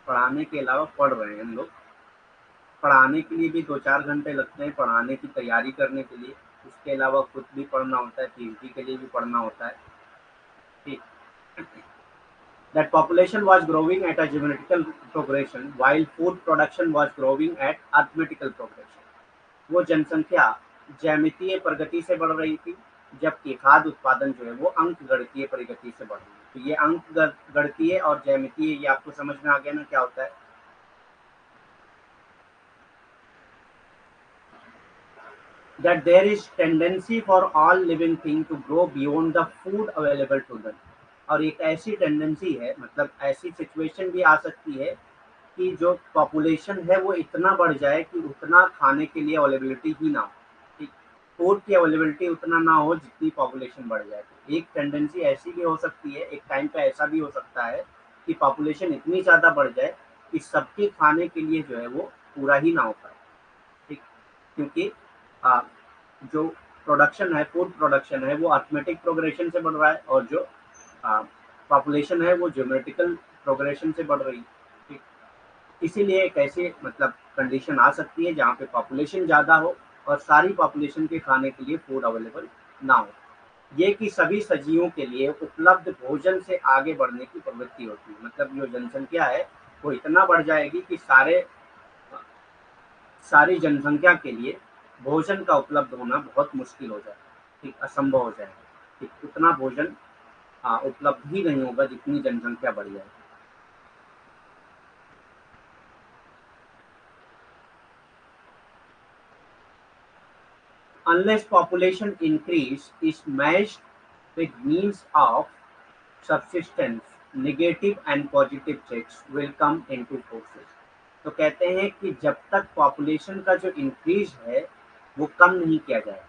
पढ़ाने के अलावा पढ़ रहे हैं हम लोग, पढ़ाने के लिए भी दो चार घंटे लगते हैं, पढ़ाने की तैयारी करने के लिए, उसके अलावा खुद भी पढ़ना होता है, पीएचडी के लिए भी पढ़ना होता है। ठीक, that population was growing at a geometrical progression while food production was growing at arithmetical progression. वो जनसंख्या ज्यामितीय प्रगति से बढ़ रही थी, जबकि खाद्य उत्पादन जो है वो अंक गणितीय प्रगति से बढ़ रही थी। तो ये अंक गणितीय और ज्यामितीय, ये आपको समझ में आ गया ना क्या होता है। that there is tendency for all living thing to grow beyond the food available to them. और एक ऐसी टेंडेंसी है, मतलब ऐसी सिचुएशन भी आ सकती है कि जो पॉपुलेशन है वो इतना बढ़ जाए कि उतना खाने के लिए अवेलेबिलिटी ही ना हो, ठीक, फूड की अवेलेबिलिटी उतना ना हो जितनी पॉपुलेशन बढ़ जाए। एक टेंडेंसी ऐसी भी हो सकती है, एक टाइम पे ऐसा भी हो सकता है कि पॉपुलेशन इतनी ज़्यादा बढ़ जाए कि सबके खाने के लिए जो है वो पूरा ही ना हो पाए, ठीक, क्योंकि आ, जो प्रोडक्शन है, फूड प्रोडक्शन है, वो अर्थमेटिक प्रोग्रेशन से बढ़ रहा है, और जो पॉपुलेशन uh, है वो ज्योमेट्रिकल प्रोग्रेशन से बढ़ रही है। ठीक, इसीलिए कैसे मतलब कंडीशन आ सकती है जहाँ पे पॉपुलेशन ज़्यादा हो और सारी पॉपुलेशन के खाने के लिए फूड अवेलेबल ना हो। ये कि सभी सजीवों के लिए उपलब्ध भोजन से आगे बढ़ने की प्रवृत्ति होती है, मतलब जो जनसंख्या है वो इतना बढ़ जाएगी कि सारे सारी जनसंख्या के लिए भोजन का उपलब्ध होना बहुत मुश्किल हो जाएगा, ठीक, असंभव हो जाएगा, ठीक, उतना भोजन उपलब्ध ही नहीं होगा जितनी जनसंख्या बढ़ जाएगी। Unless population increase is matched with means of subsistence, negative and positive checks will come into force. तो कहते हैं कि जब तक पॉपुलेशन का जो इंक्रीज है वो कम नहीं किया जाएगा,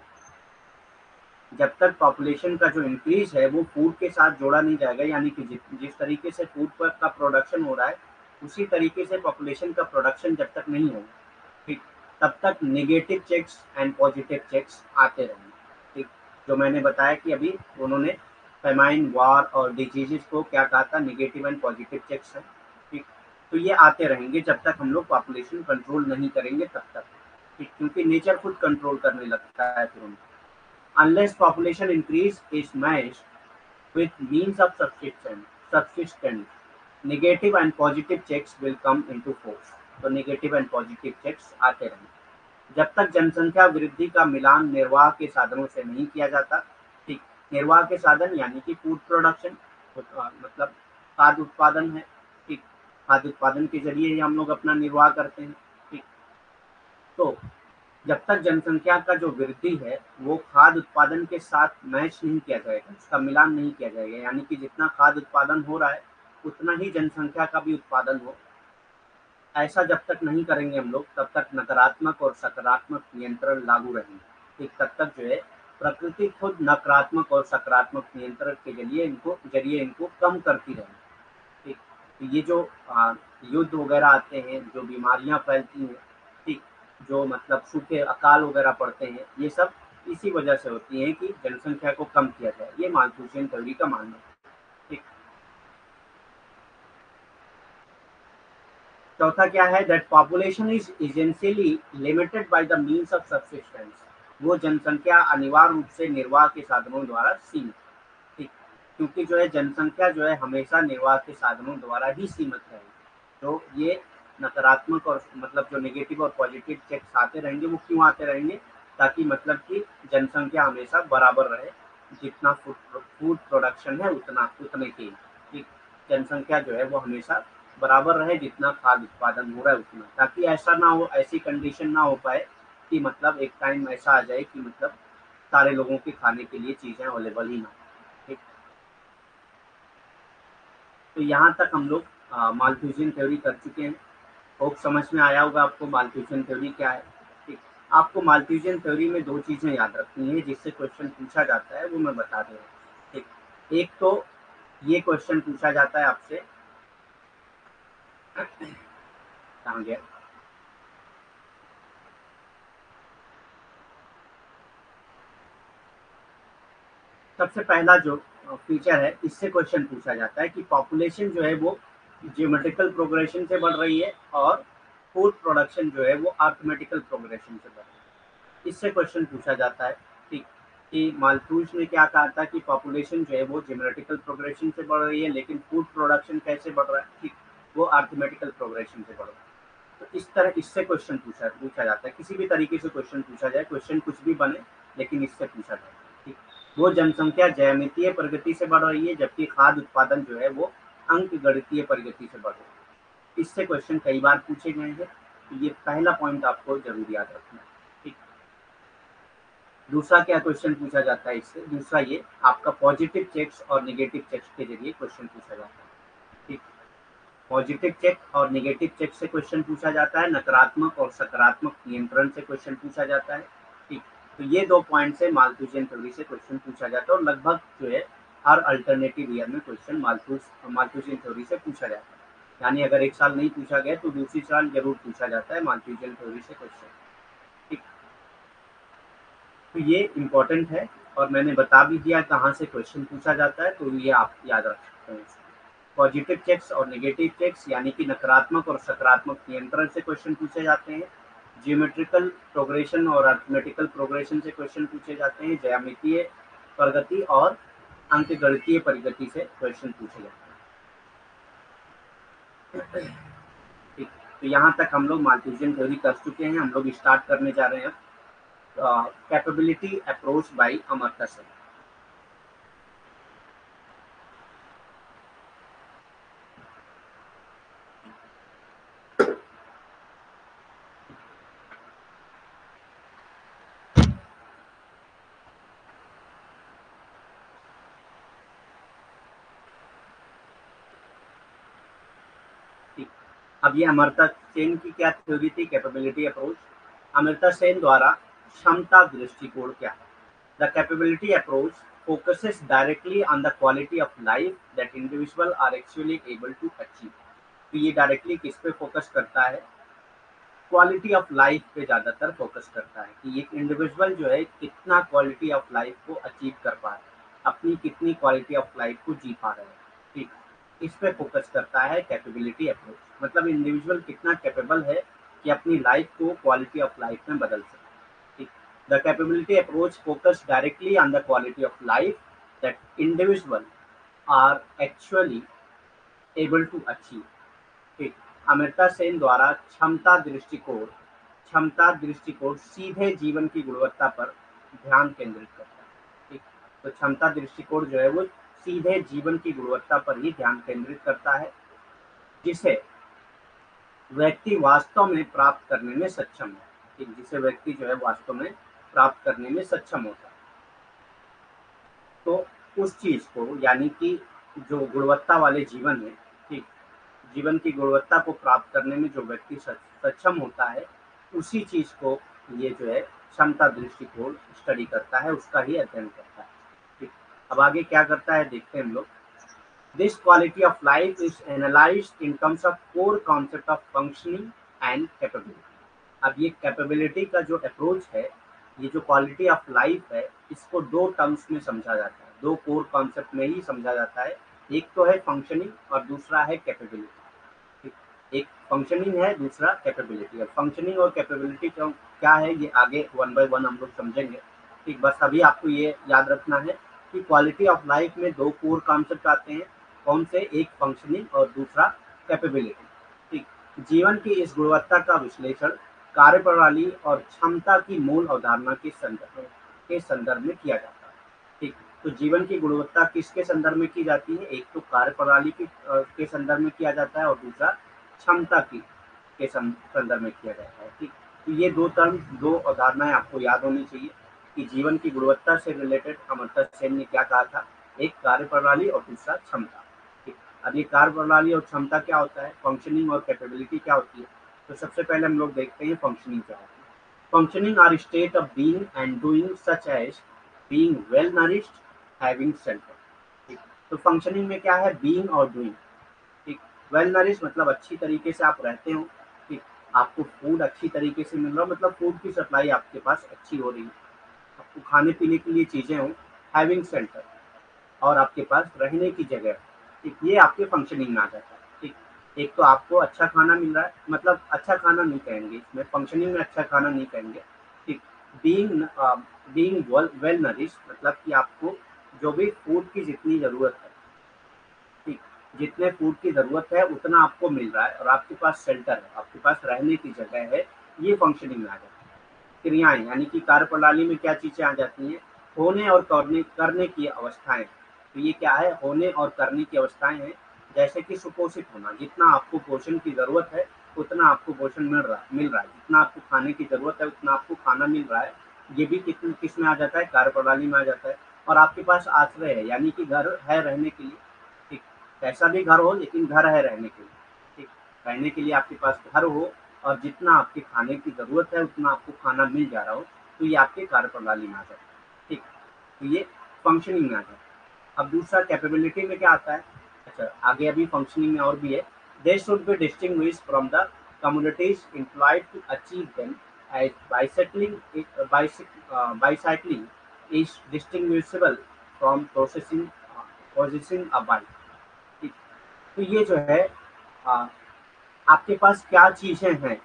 जब तक पॉपुलेशन का जो इंक्रीज है वो फूड के साथ जोड़ा नहीं जाएगा, यानी कि जिस तरीके से फूड पर का प्रोडक्शन हो रहा है उसी तरीके से पॉपुलेशन का प्रोडक्शन जब तक नहीं होगा, ठीक, तब तक negative checks and positive checks आते रहेंगे। ठीक, जो मैंने बताया कि अभी उन्होंने फेमाइन, वार और डिजीजेस को क्या कहा था, नेगेटिव एंड पॉजिटिव चेक्स हैं, ठीक। तो ये आते रहेंगे जब तक हम लोग पॉपुलेशन कंट्रोल नहीं करेंगे तब तक, ठीक, क्योंकि नेचर खुद कंट्रोल करने लगता है फिर उनको। Unless population increase is matched with means of subsistence, subsistence, negative and positive checks will come into force. तो negative and positive checks आते रहेंगे। जब तक जनसंख्या वृद्धि का मिलान निर्वाह के साधनों से नहीं किया जाता, ठीक, निर्वाह के साधन यानी कि फूड प्रोडक्शन, मतलब खाद्य उत्पादन है, ठीक, खाद्य उत्पादन के जरिए हम लोग अपना निर्वाह करते हैं, ठीक। तो जब तक जनसंख्या का जो वृद्धि है वो खाद्य उत्पादन के साथ मैच नहीं किया जाएगा, उसका मिलान नहीं किया जाएगा, यानी कि जितना खाद्य उत्पादन हो रहा है उतना ही जनसंख्या का भी उत्पादन हो, ऐसा जब तक नहीं करेंगे हम लोग तब तक नकारात्मक और सकारात्मक नियंत्रण लागू रहेंगे। तब तक, तक जो है प्रकृति खुद नकारात्मक और सकारात्मक नियंत्रण के जरिए इनको जरिए इनको कम करती रहेगी, ठीक। तो ये जो युद्ध वगैरह आते हैं, जो बीमारियां फैलती हैं, ठीक, जो मतलब सूखे अकाल वगैरह पड़ते हैं, ये सब इसी वजह से होती हैं कि जनसंख्या को कम किया जाए, ये माल्थूसियन थ्योरी का मानना है। चौथा क्या है, that population is essentially limited by the means of subsistence, वो जनसंख्या अनिवार्य रूप से निर्वाह के साधनों द्वारा सीमित, ठीक, क्योंकि जो है जनसंख्या जो है हमेशा निर्वाह के साधनों द्वारा ही सीमित रहेगी। तो ये नकारात्मक और मतलब जो नेगेटिव और पॉजिटिव चेक्स आते रहेंगे, वो क्यों आते रहेंगे, ताकि मतलब कि जनसंख्या हमेशा बराबर रहे, जितना फूड प्रोडक्शन है उतना उतने के, ठीक, जनसंख्या जो है वो हमेशा बराबर रहे जितना खाद्य उत्पादन हो रहा है उतना, ताकि ऐसा ना हो, ऐसी कंडीशन ना हो पाए कि मतलब एक टाइम ऐसा आ जाए कि मतलब सारे लोगों के खाने के लिए चीजें अवेलेबल ही ना हो, ठीक। तो यहाँ तक हम लोग माल्थूसियन थ्योरी कर चुके हैं, होप समझ में आया होगा आपको माल्थूसियन थ्योरी क्या है, ठीक। आपको माल्थूसियन थ्योरी में दो चीजें याद रखनी है जिससे क्वेश्चन पूछा जाता है, वो मैं बता दे रहा हूं, ठीक। एक तो ये क्वेश्चन पूछा जाता है आपसे, गया सबसे पहला जो फीचर है, इससे क्वेश्चन पूछा जाता है कि पॉपुलेशन जो है वो ज्योमेट्रिकल प्रोग्रेशन से बढ़ रही है और फूड प्रोडक्शन जो है वो आर्थमेटिकल प्रोग्रेशन से बढ़ रही है, इससे क्वेश्चन पूछा जाता है, ठीक, कि माल्थूस ने क्या कहा था कि पॉपुलेशन जो है वो ज्योमेट्रिकल प्रोग्रेशन से बढ़ रही है, लेकिन फूड प्रोडक्शन कैसे बढ़ रहा है, ठीक, वो आर्थमेटिकल प्रोग्रेशन से बढ़ो। तो इस तरह इससे क्वेश्चन पूछा पूछा जाता है, किसी भी तरीके से क्वेश्चन पूछा जाए, क्वेश्चन कुछ भी बने लेकिन इससे पूछा जाए, ठीक। वो जनसंख्या ज्यामितीय प्रगति से बढ़ रही है जबकि खाद्य उत्पादन जो है वो अंक गणितीय प्रगति से बढ़ रही है, इससे क्वेश्चन कई बार पूछे गए हैं, तो ये पहला पॉइंट आपको जरूर याद रखना है, ठीक। दूसरा क्या क्वेश्चन पूछा जाता है इससे, दूसरा ये आपका पॉजिटिव चेक्स और निगेटिव चेक्स के जरिए क्वेश्चन पूछा जाता है, ठीक। पॉजिटिव चेक और नेगेटिव चेक से क्वेश्चन पूछा जाता है, नकारात्मक और सकारात्मक नियंत्रण से क्वेश्चन पूछा जाता है, ठीक। तो ये दो पॉइंट से माल्थूसियन थ्योरी से क्वेश्चन पूछा जाता है और लगभग जो है हर अल्टरनेटिव ईयर में क्वेश्चन माल्थूस माल्थूसियन थ्योरी से पूछा जाता है, यानी अगर एक साल नहीं पूछा गया तो दूसरी साल जरूर पूछा जाता है माल्थूसियन थ्योरी से क्वेश्चन, ठीक। तो ये इम्पोर्टेंट है और मैंने बता भी दिया कहाँ से क्वेश्चन पूछा जाता है, तो ये आप याद रख सकते हैं। पॉजिटिव चेक्स और नेगेटिव चेक्स यानी कि नकारात्मक और सकारात्मक नियंत्रण से क्वेश्चन पूछे जाते हैं, ज्योमेट्रिकल प्रोग्रेशन और अर्थमेटिकल प्रोग्रेशन से क्वेश्चन पूछे जाते हैं, ज्यामितीय प्रगति और अंकगणितीय प्रगति से क्वेश्चन पूछे जाते हैं, ठीक। तो यहाँ तक हम लोग माल्थूसियन थ्योरी कर चुके हैं, हम लोग स्टार्ट करने जा रहे हैं capability approach by Amartya Sen. अब ये अमर्त्य सेन की क्या थ्योरी थी, कैपेबिलिटी अप्रोच। अमर्त्य सेन द्वारा क्षमता दृष्टिकोण क्या है, the capability approach focuses directly on the quality of life that individual are actually able to achieve. तो ये डायरेक्टली किस पे फोकस करता है, क्वालिटी ऑफ लाइफ पे ज़्यादातर फोकस करता है कि एक इंडिविजुअल जो है कितना क्वालिटी ऑफ लाइफ को अचीव कर पा रहा है, अपनी कितनी क्वालिटी ऑफ लाइफ को जी पा रहे हैं, ठीक, इस पे फोकस करता है कैपेबिलिटी अप्रोच, मतलब इंडिविजुअल कितना कैपेबल है कि अपनी लाइफ को क्वालिटी ऑफ लाइफ में बदल सके, ठीक। The capability approach focus directly on the quality of life that individual are actually able to achieve, ठीक। अमर्त्य सेन द्वारा क्षमता दृष्टिकोण क्षमता दृष्टिकोण सीधे जीवन की गुणवत्ता पर ध्यान केंद्रित करता है, ठीक। तो क्षमता दृष्टिकोण जो है वो सीधे जीवन की गुणवत्ता पर ही ध्यान केंद्रित करता है, जिसे व्यक्ति वास्तव में प्राप्त करने में सक्षम है, जिसे व्यक्ति जो है वास्तव में प्राप्त करने में सक्षम होता है। तो उस चीज को, यानी कि जो गुणवत्ता वाले जीवन है, ठीक, जीवन की गुणवत्ता को प्राप्त करने में जो व्यक्ति सक्षम होता है, उसी चीज को ये जो है क्षमता दृष्टिकोण स्टडी करता है, उसका ही अध्ययन करता है। ठीक, अब आगे क्या करता है देखते हैं हम लोग। This quality of life is analyzed in terms of core concept of functioning and capability. अब ये capability का जो approach है, ये जो quality of life है, इसको दो terms में समझा जाता है, दो core concept में ही समझा जाता है। एक तो है functioning और दूसरा है capability। एक functioning है, दूसरा capability है। functioning और capability क्या है ये आगे one by one हम लोग समझेंगे। ठीक, बस अभी आपको ये याद रखना है कि क्वालिटी ऑफ लाइफ में दो कोर कॉन्सेप्ट आते हैं, कौन से, एक फंक्शनिंग और दूसरा कैपेबिलिटी। ठीक, जीवन की इस गुणवत्ता का विश्लेषण कार्यप्रणाली और क्षमता की मूल अवधारणा के संदर्भ के संदर्भ में किया जाता है। ठीक, तो जीवन की गुणवत्ता किसके संदर्भ में की जाती है, एक तो कार्यप्रणाली के संदर्भ में किया जाता है और दूसरा क्षमता की के संदर्भ में किया जाता है। ठीक, तो ये दो टर्म, दो अवधारणाएं आपको याद होनी चाहिए कि जीवन की गुणवत्ता से रिलेटेड अमर्त्य सेन ने क्या कहा था, एक कार्यप्रणाली और दूसरा क्षमता। अब ये कार्यप्रणाली और क्षमता क्या होता है, फंक्शनिंग और कैपेबिलिटी क्या होती है। तो सबसे पहले हम लोग देखते हैं फंक्शनिंग क्या होती है। Functioning are state of being and doing such as being well nourished, having self. तो फंक्शनिंग में क्या है, बीइंग और डूइंग। ठीक, वेल नरिश्ड मतलब अच्छी तरीके से आप रहते हो, ठीक, आपको फूड अच्छी तरीके से मिल रहा हो, मतलब फूड की सप्लाई आपके पास अच्छी हो रही है, आपको खाने पीने के लिए चीज़ें हों, हैविंग सेंटर और आपके पास रहने की जगह। ठीक, ये आपके फंक्शनिंग में आ जाता है। ठीक, एक तो आपको अच्छा खाना मिल रहा है, मतलब अच्छा खाना नहीं कहेंगे इसमें, फंक्शनिंग में अच्छा खाना नहीं कहेंगे। ठीक, बीइंग बीइंग वेल नरिश्ड मतलब कि आपको जो भी फूड की जितनी ज़रूरत है, ठीक, जितने फूड की ज़रूरत है उतना आपको मिल रहा है और आपके पास शेल्टर है, आपके पास रहने की जगह है, ये फंक्शनिंग में आ जाता है। क्रियाएं यानी कि कार्यप्रणाली में क्या चीजें आ जाती हैं, होने और करने करने की अवस्थाएं। तो ये क्या है, होने और करने की अवस्थाएं हैं, जैसे कि सुपोषित होना, जितना आपको पोषण की ज़रूरत है उतना आपको पोषण मिल रहा मिल रहा है, जितना आपको खाने की ज़रूरत है उतना आपको खाना मिल रहा है, ये भी किस किस में आ जाता है, कार्यप्रणाली में आ जाता है। और आपके पास आश्रय है, यानी कि घर है रहने के लिए। ठीक, कैसा भी घर हो लेकिन घर है रहने के लिए। ठीक, रहने के लिए आपके पास घर हो और जितना आपके खाने की ज़रूरत है उतना आपको खाना मिल जा रहा हो, तो ये आपके कार्यप्रणाली में आ जाता है। ठीक, तो ये फंक्शनिंग में आ जाता है। अब दूसरा कैपेबिलिटी में क्या आता है, अच्छा आगे अभी फंक्शनिंग में और भी है। They should be distinguished from the communities employed to achieve them as bicycling bicycling is distinguishable from processing processing a bike. ठीक, तो ये जो है आ, आपके पास क्या चीज़ें हैं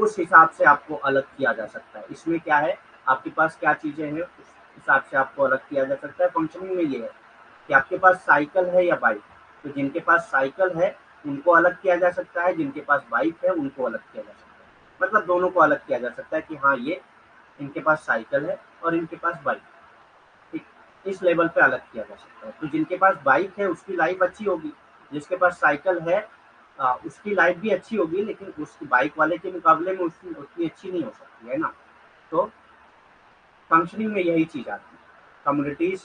उस हिसाब से आपको अलग किया जा सकता है। इसमें क्या है, आपके पास क्या चीज़ें हैं उस हिसाब से आपको अलग किया जा सकता है। फंक्शनिंग में ये है कि आपके पास साइकिल है या बाइक, तो जिनके पास साइकिल है उनको अलग किया जा सकता है, जिनके पास बाइक है उनको अलग किया जा सकता है, मतलब दोनों को अलग किया जा सकता है कि हाँ ये इनके पास साइकिल है और इनके पास बाइक। ठीक, इस लेवल पर अलग किया जा सकता है। तो जिनके पास बाइक है उसकी लाइफ अच्छी होगी, जिसके पास साइकिल है आ, उसकी लाइफ भी अच्छी होगी, लेकिन उसकी बाइक वाले के मुकाबले में उसकी उतनी अच्छी नहीं हो सकती है ना। तो फंक्शनिंग में यही चीज़ आती है, कम्युनिटीज़,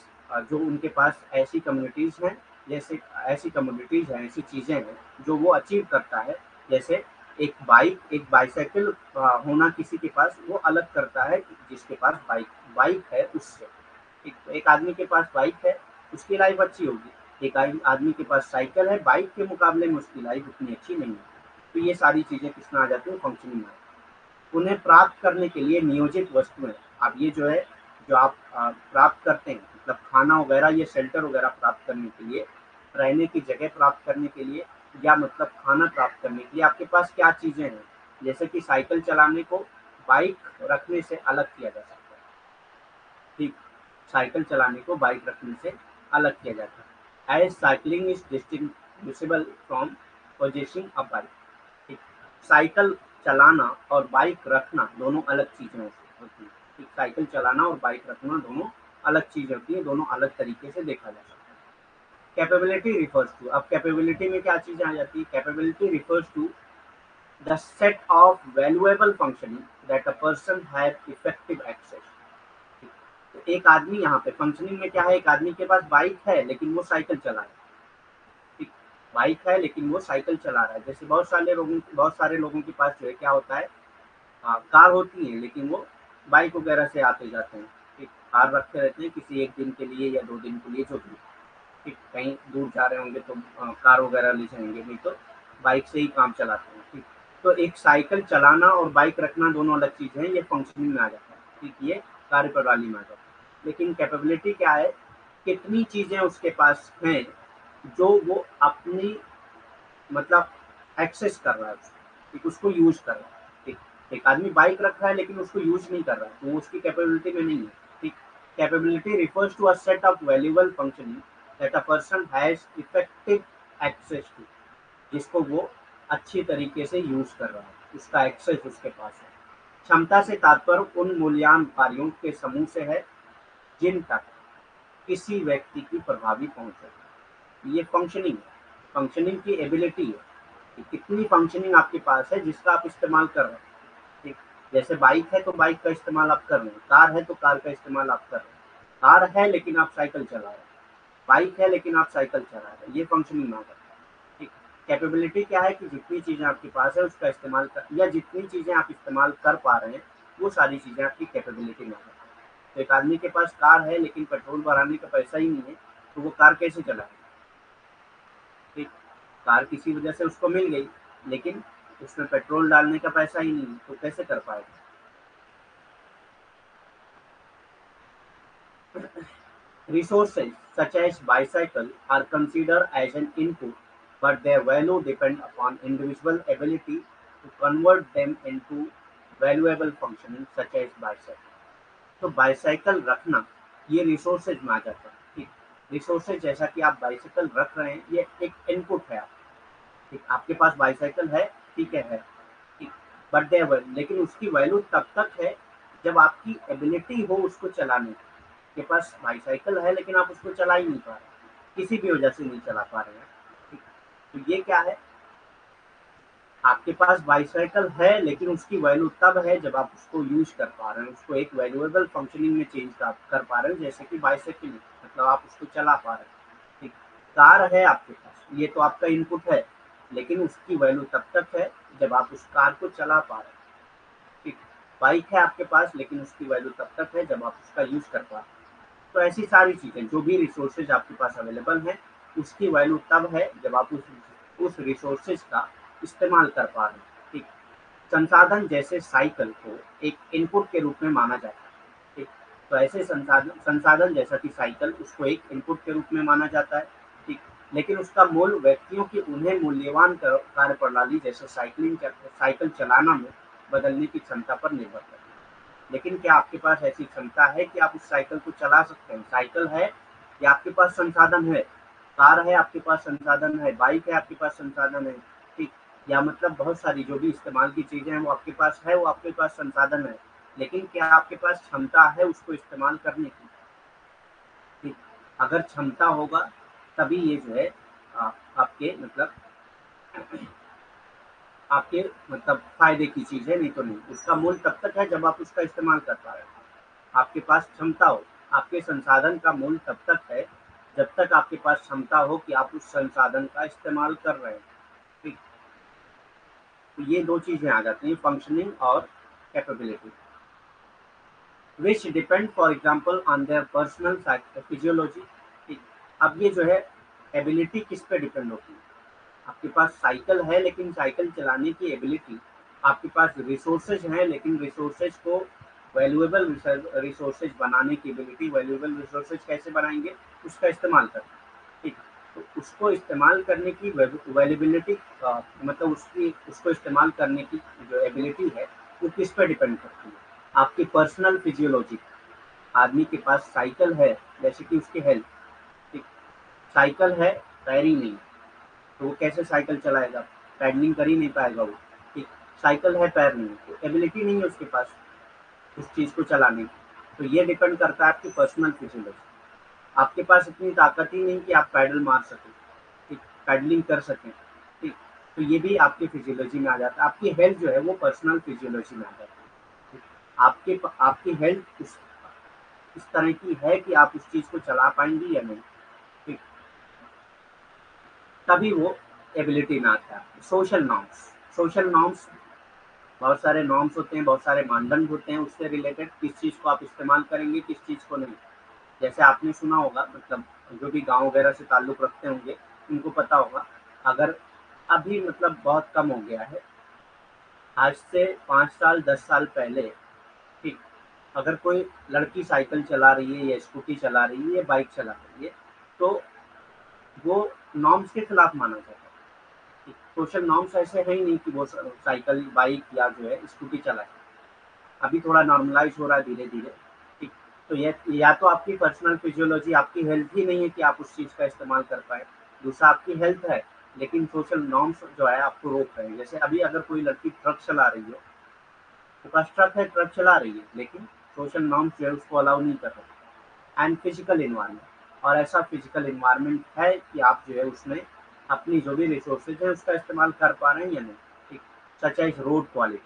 जो उनके पास ऐसी कम्युनिटीज़ हैं, जैसे ऐसी कम्युनिटीज़ हैं, ऐसी चीज़ें हैं जो वो अचीव करता है, जैसे एक बाइक, एक बाइसाइकिल होना किसी के पास वो अलग करता है जिसके पास बाइक बाइक है उससे। एक, एक आदमी के पास बाइक है उसकी लाइफ अच्छी होगी, एक आदमी के पास साइकिल है, बाइक के मुकाबले में उसकी लाइफ उतनी अच्छी नहीं है। तो ये सारी चीज़ें किसमें आ जाती हैं, फंक्शनिंग में। उन्हें प्राप्त करने के लिए नियोजित वस्तुएं, अब ये जो है जो आप प्राप्त करते हैं, मतलब खाना वगैरह, ये शेल्टर वगैरह प्राप्त करने के लिए, रहने की जगह प्राप्त करने के लिए, या मतलब खाना प्राप्त करने के लिए आपके पास क्या चीज़ें हैं, जैसे कि साइकिल चलाने को बाइक रखने से अलग किया जा सकता है। ठीक, साइकिल चलाने को बाइक रखने से अलग किया जाता है। As cycling is distinguishable from possessing a bike. Cycle चलाना और बाइक रखना दोनों अलग चीज़ें होती हैं। साइकिल चलाना और बाइक रखना दोनों अलग चीज होती है, दोनों अलग तरीके से देखा जा सकता है। कैपेबिलिटी रिफर्स टू, अब कैपेबिलिटी में क्या चीज आ जाती है, capability refers to the set of valuable functioning that a person have effective access. तो एक आदमी यहाँ पे फंक्शनिंग में क्या है, एक आदमी के पास बाइक है लेकिन वो साइकिल चला रहा है, ठीक, बाइक है लेकिन वो साइकिल चला रहा है। जैसे बहुत सारे लोगों बहुत सारे लोगों के पास जो है क्या होता है, आ, कार होती है लेकिन वो बाइक वगैरह से आते जाते हैं, ठीक, कार रखते रहते हैं किसी एक दिन के लिए या दो दिन के लिए जो भी, ठीक, कहीं दूर जा रहे होंगे तो आ, कार वगैरह ले जाएंगे, नहीं तो बाइक से ही काम चलाते हैं, ठीक। तो एक साइकिल चलाना और बाइक रखना दोनों अलग चीज़ है, ये फंक्शनिंग में आ जाता है, ठीक, ये कार्य प्रणाली में आ जाता है। लेकिन कैपेबिलिटी क्या है, कितनी चीज़ें उसके पास हैं जो वो अपनी मतलब एक्सेस कर रहा है, ठीक, उसको यूज कर रहा है, ठीक। एक आदमी बाइक रख रहा है लेकिन उसको यूज नहीं कर रहा है, तो वो उसकी कैपेबिलिटी में नहीं है, ठीक। Capability refers to a set of valuable functioning that a person has effective access to, जिसको वो अच्छी तरीके से यूज कर रहा है, उसका एक्सेस उसके पास है। क्षमता से तात्पर्य उन मूल्यांकन कार्यों के समूह से है जिन तक किसी व्यक्ति की प्रभावी पहुंच है। ये फंक्शनिंग है, फंक्शनिंग की एबिलिटी है कि कितनी फंक्शनिंग आपके पास है जिसका आप इस्तेमाल कर रहे हैं, ठीक। जैसे बाइक है तो बाइक का इस्तेमाल आप कर रहे हैं, कार है तो कार का इस्तेमाल आप कर रहे हैं, कार है लेकिन आप साइकिल चला रहे हैं, बाइक है लेकिन आप साइकिल चला रहे हैं, ये फंक्शनिंग ना करते, ठीक। कैपेबिलिटी क्या है कि जितनी चीज़ें आपके पास है उसका इस्तेमाल कर, या जितनी चीज़ें आप इस्तेमाल कर पा रहे हैं वो सारी चीज़ें आपकी कैपेबिलिटी में आ। तो एक आदमी के पास कार है लेकिन पेट्रोल भराने का पैसा ही नहीं है, तो वो कार कैसे चलाएगा, ठीक। कार किसी वजह से उसको मिल गई लेकिन उसमें पेट्रोल डालने का पैसा ही नहीं है, तो कैसे कर पाएगा। Resources such as bicycle are consider as an input but their value depend upon individual ability to convert them into valuable functioning such as bicycle. तो बाइसाइकिल रखना ये रिसोर्सेज में आ जाता है, ठीक। रिसोर्सेज जैसा कि आप बाइसाइकिल रख रहे हैं ये एक इनपुट है, ठीक, आपके पास बाइसाइकिल है, ठीक है, ठीक, बट दे लेकिन उसकी वैल्यू तब तक है जब आपकी एबिलिटी हो उसको चलाने की। आपके पास बाइसाइकिल है लेकिन आप उसको चला ही नहीं पा रहे, किसी भी वजह से नहीं चला पा रहे हैं, ठीक। तो ये क्या है, आपके पास बाइसाइकिल है लेकिन उसकी वैल्यू तब है जब आप उसको यूज कर पा रहे हैं, उसको एक वैल्यूएबल फंक्शनिंग में चेंज कर पा रहे हैं, जैसे कि बाइसाइकिल मतलब आप उसको चला पा रहे हैं, ठीक। कार है आपके पास, ये तो आपका इनपुट है लेकिन उसकी वैल्यू तब तक है जब आप उस कार को चला पा रहे हैं, ठीक। बाइक है आपके पास लेकिन उसकी वैल्यू तब तक है जब आप उसका यूज कर पा रहे हैं। तो ऐसी सारी चीज़ें जो भी रिसोर्सेज आपके पास अवेलेबल हैं उसकी वैल्यू तब है जब आप उस उस रिसोर्सेज का इस्तेमाल कर पा रहे हैं, ठीक। संसाधन जैसे साइकिल को एक इनपुट के रूप में माना जाता है, ठीक। तो ऐसे संसाधन संसाधन जैसा कि साइकिल, उसको एक इनपुट के रूप में माना जाता है, ठीक। लेकिन उसका मूल व्यक्तियों की उन्हें मूल्यवान कार्य प्रणाली जैसे साइकिलिंग साइकिल चलाना में बदलने की क्षमता पर निर्भर करता है। लेकिन क्या आपके पास ऐसी क्षमता है कि आप उस साइकिल को चला सकते हैं? साइकिल है या आपके पास संसाधन है, कार है आपके पास संसाधन है, बाइक है आपके पास संसाधन है, या मतलब बहुत सारी जो भी इस्तेमाल की चीज़ें हैं वो आपके पास है, वो आपके पास संसाधन है, लेकिन क्या आपके पास क्षमता है उसको इस्तेमाल करने की? ठीक, अगर क्षमता होगा तभी ये जो है आ, आपके मतलब आपके मतलब फायदे की चीज़ है, नहीं तो नहीं। उसका मूल्य तब तक है जब आप उसका इस्तेमाल कर पा रहे हो, आपके पास क्षमता हो। आपके संसाधन का मूल्य तब तक है जब तक आपके पास क्षमता हो कि आप उस संसाधन का इस्तेमाल कर रहे हैं। तो ये दो चीजें आ जाती हैं, फंक्शनिंग और capability, which depend for example on their personal physiology. अब ये जो है एबिलिटी किस पे डिपेंड होती है? आपके पास साइकिल है लेकिन साइकिल चलाने की एबिलिटी, आपके पास रिसोर्सेज हैं लेकिन रिसोर्सेज को वैल्यूएबल रिसोर्सेज बनाने की एबिलिटी। वैल्यूएबल रिसोर्सेज कैसे बनाएंगे? उसका इस्तेमाल करके, ठीक। तो उसको इस्तेमाल करने की वैल्यूबिलिटी मतलब उसकी उसको इस्तेमाल करने की जो एबिलिटी है वो किस पर डिपेंड करती है? आपकी पर्सनल फिजियोलॉजी। आदमी के पास साइकिल है जैसे कि उसकी हेल्थ, ठीक, साइकिल है, टायरिंग नहीं, तो वो कैसे साइकिल चलाएगा? पैडलिंग कर ही नहीं पाएगा वो, ठीक। साइकिल है, पैर नहीं, तो एबिलिटी नहीं है उसके पास उस चीज़ को चलाने की। तो ये डिपेंड करता है आपकी पर्सनल फिजियोलॉजी। आपके पास इतनी ताकत ही नहीं कि आप पैडल मार सकें, ठीक, पैडलिंग कर सकें, ठीक, तो ये भी आपकी फिजियोलॉजी में आ जाता है। आपकी हेल्थ जो है वो पर्सनल फिजियोलॉजी में आ जाता है, ठीक। आपके आपकी हेल्थ इस, इस तरह की है कि आप उस चीज़ को चला पाएंगे या नहीं, ठीक, तभी वो एबिलिटी में आता है। सोशल नॉर्म्स, सोशल नॉर्म्स बहुत सारे नॉर्म्स होते हैं, बहुत सारे मानदंड होते हैं उससे रिलेटेड, किस चीज़ को आप इस्तेमाल करेंगे किस चीज़ को नहीं। जैसे आपने सुना होगा, मतलब जो भी गांव वगैरह से ताल्लुक़ रखते होंगे उनको पता होगा, अगर अभी मतलब बहुत कम हो गया है, आज से पाँच साल दस साल पहले, ठीक, अगर कोई लड़की साइकिल चला रही है या स्कूटी चला रही है या बाइक चला रही है तो वो नॉर्म्स के खिलाफ माना जाता है। सोशल नॉर्म्स ऐसे है ही नहीं कि वो साइकिल बाइक या जो है स्कूटी चलाए। अभी थोड़ा नॉर्मलाइज हो रहा है धीरे धीरे, ठीक। तो ये या तो आपकी पर्सनल फिजियोलॉजी, आपकी हेल्थ ही नहीं है कि आप उस चीज़ का इस्तेमाल कर पाए, दूसरा आपकी हेल्थ है लेकिन सोशल नॉर्म्स जो है आपको रोक रहे हैं। जैसे अभी अगर कोई लड़की ट्रक चला रही है, तो पास ट्रक है, ट्रक चला रही है, लेकिन सोशल नॉर्म्स जो है उसको अलाउ नहीं कर रहे। एंड फिजिकल इन्वायरमेंट, और ऐसा फिजिकल इन्वायरमेंट है कि आप जो है उसमें अपनी जो भी रिसोर्सेज है उसका इस्तेमाल कर पा रहे हैं या नहीं, ठीक। सच एज रोड क्वालिटी,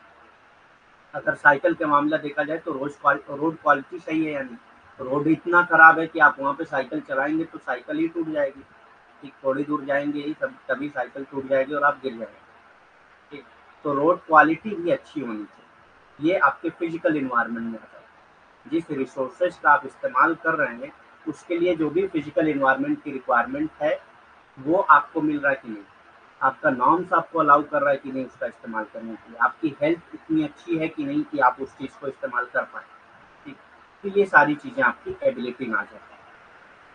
अगर साइकिल का मामला देखा जाए तो रोज रोड क्वालिटी सही है या नहीं। रोड इतना ख़राब है कि आप वहाँ पे साइकिल चलाएंगे तो साइकिल ही टूट जाएगी, ठीक, थोड़ी दूर जाएंगे ही तब तभी साइकिल टूट जाएगी और आप गिर जाएंगे, ठीक। तो रोड क्वालिटी भी अच्छी होनी चाहिए, ये आपके फिजिकल इन्वायरमेंट में आता है। जिस रिसोर्सेज का आप इस्तेमाल कर रहे हैं उसके लिए जो भी फिजिकल इन्वायरमेंट की रिक्वायरमेंट है वो आपको मिल रहा है कि नहीं, आपका नॉर्म्स आपको अलाउ कर रहा है कि नहीं उसका इस्तेमाल करने के लिए, आपकी हेल्थ इतनी अच्छी है कि नहीं कि आप उस चीज़ को इस्तेमाल कर पाए, ठीक। तो ये सारी चीज़ें आपकी एबिलिटी में आ जाती है,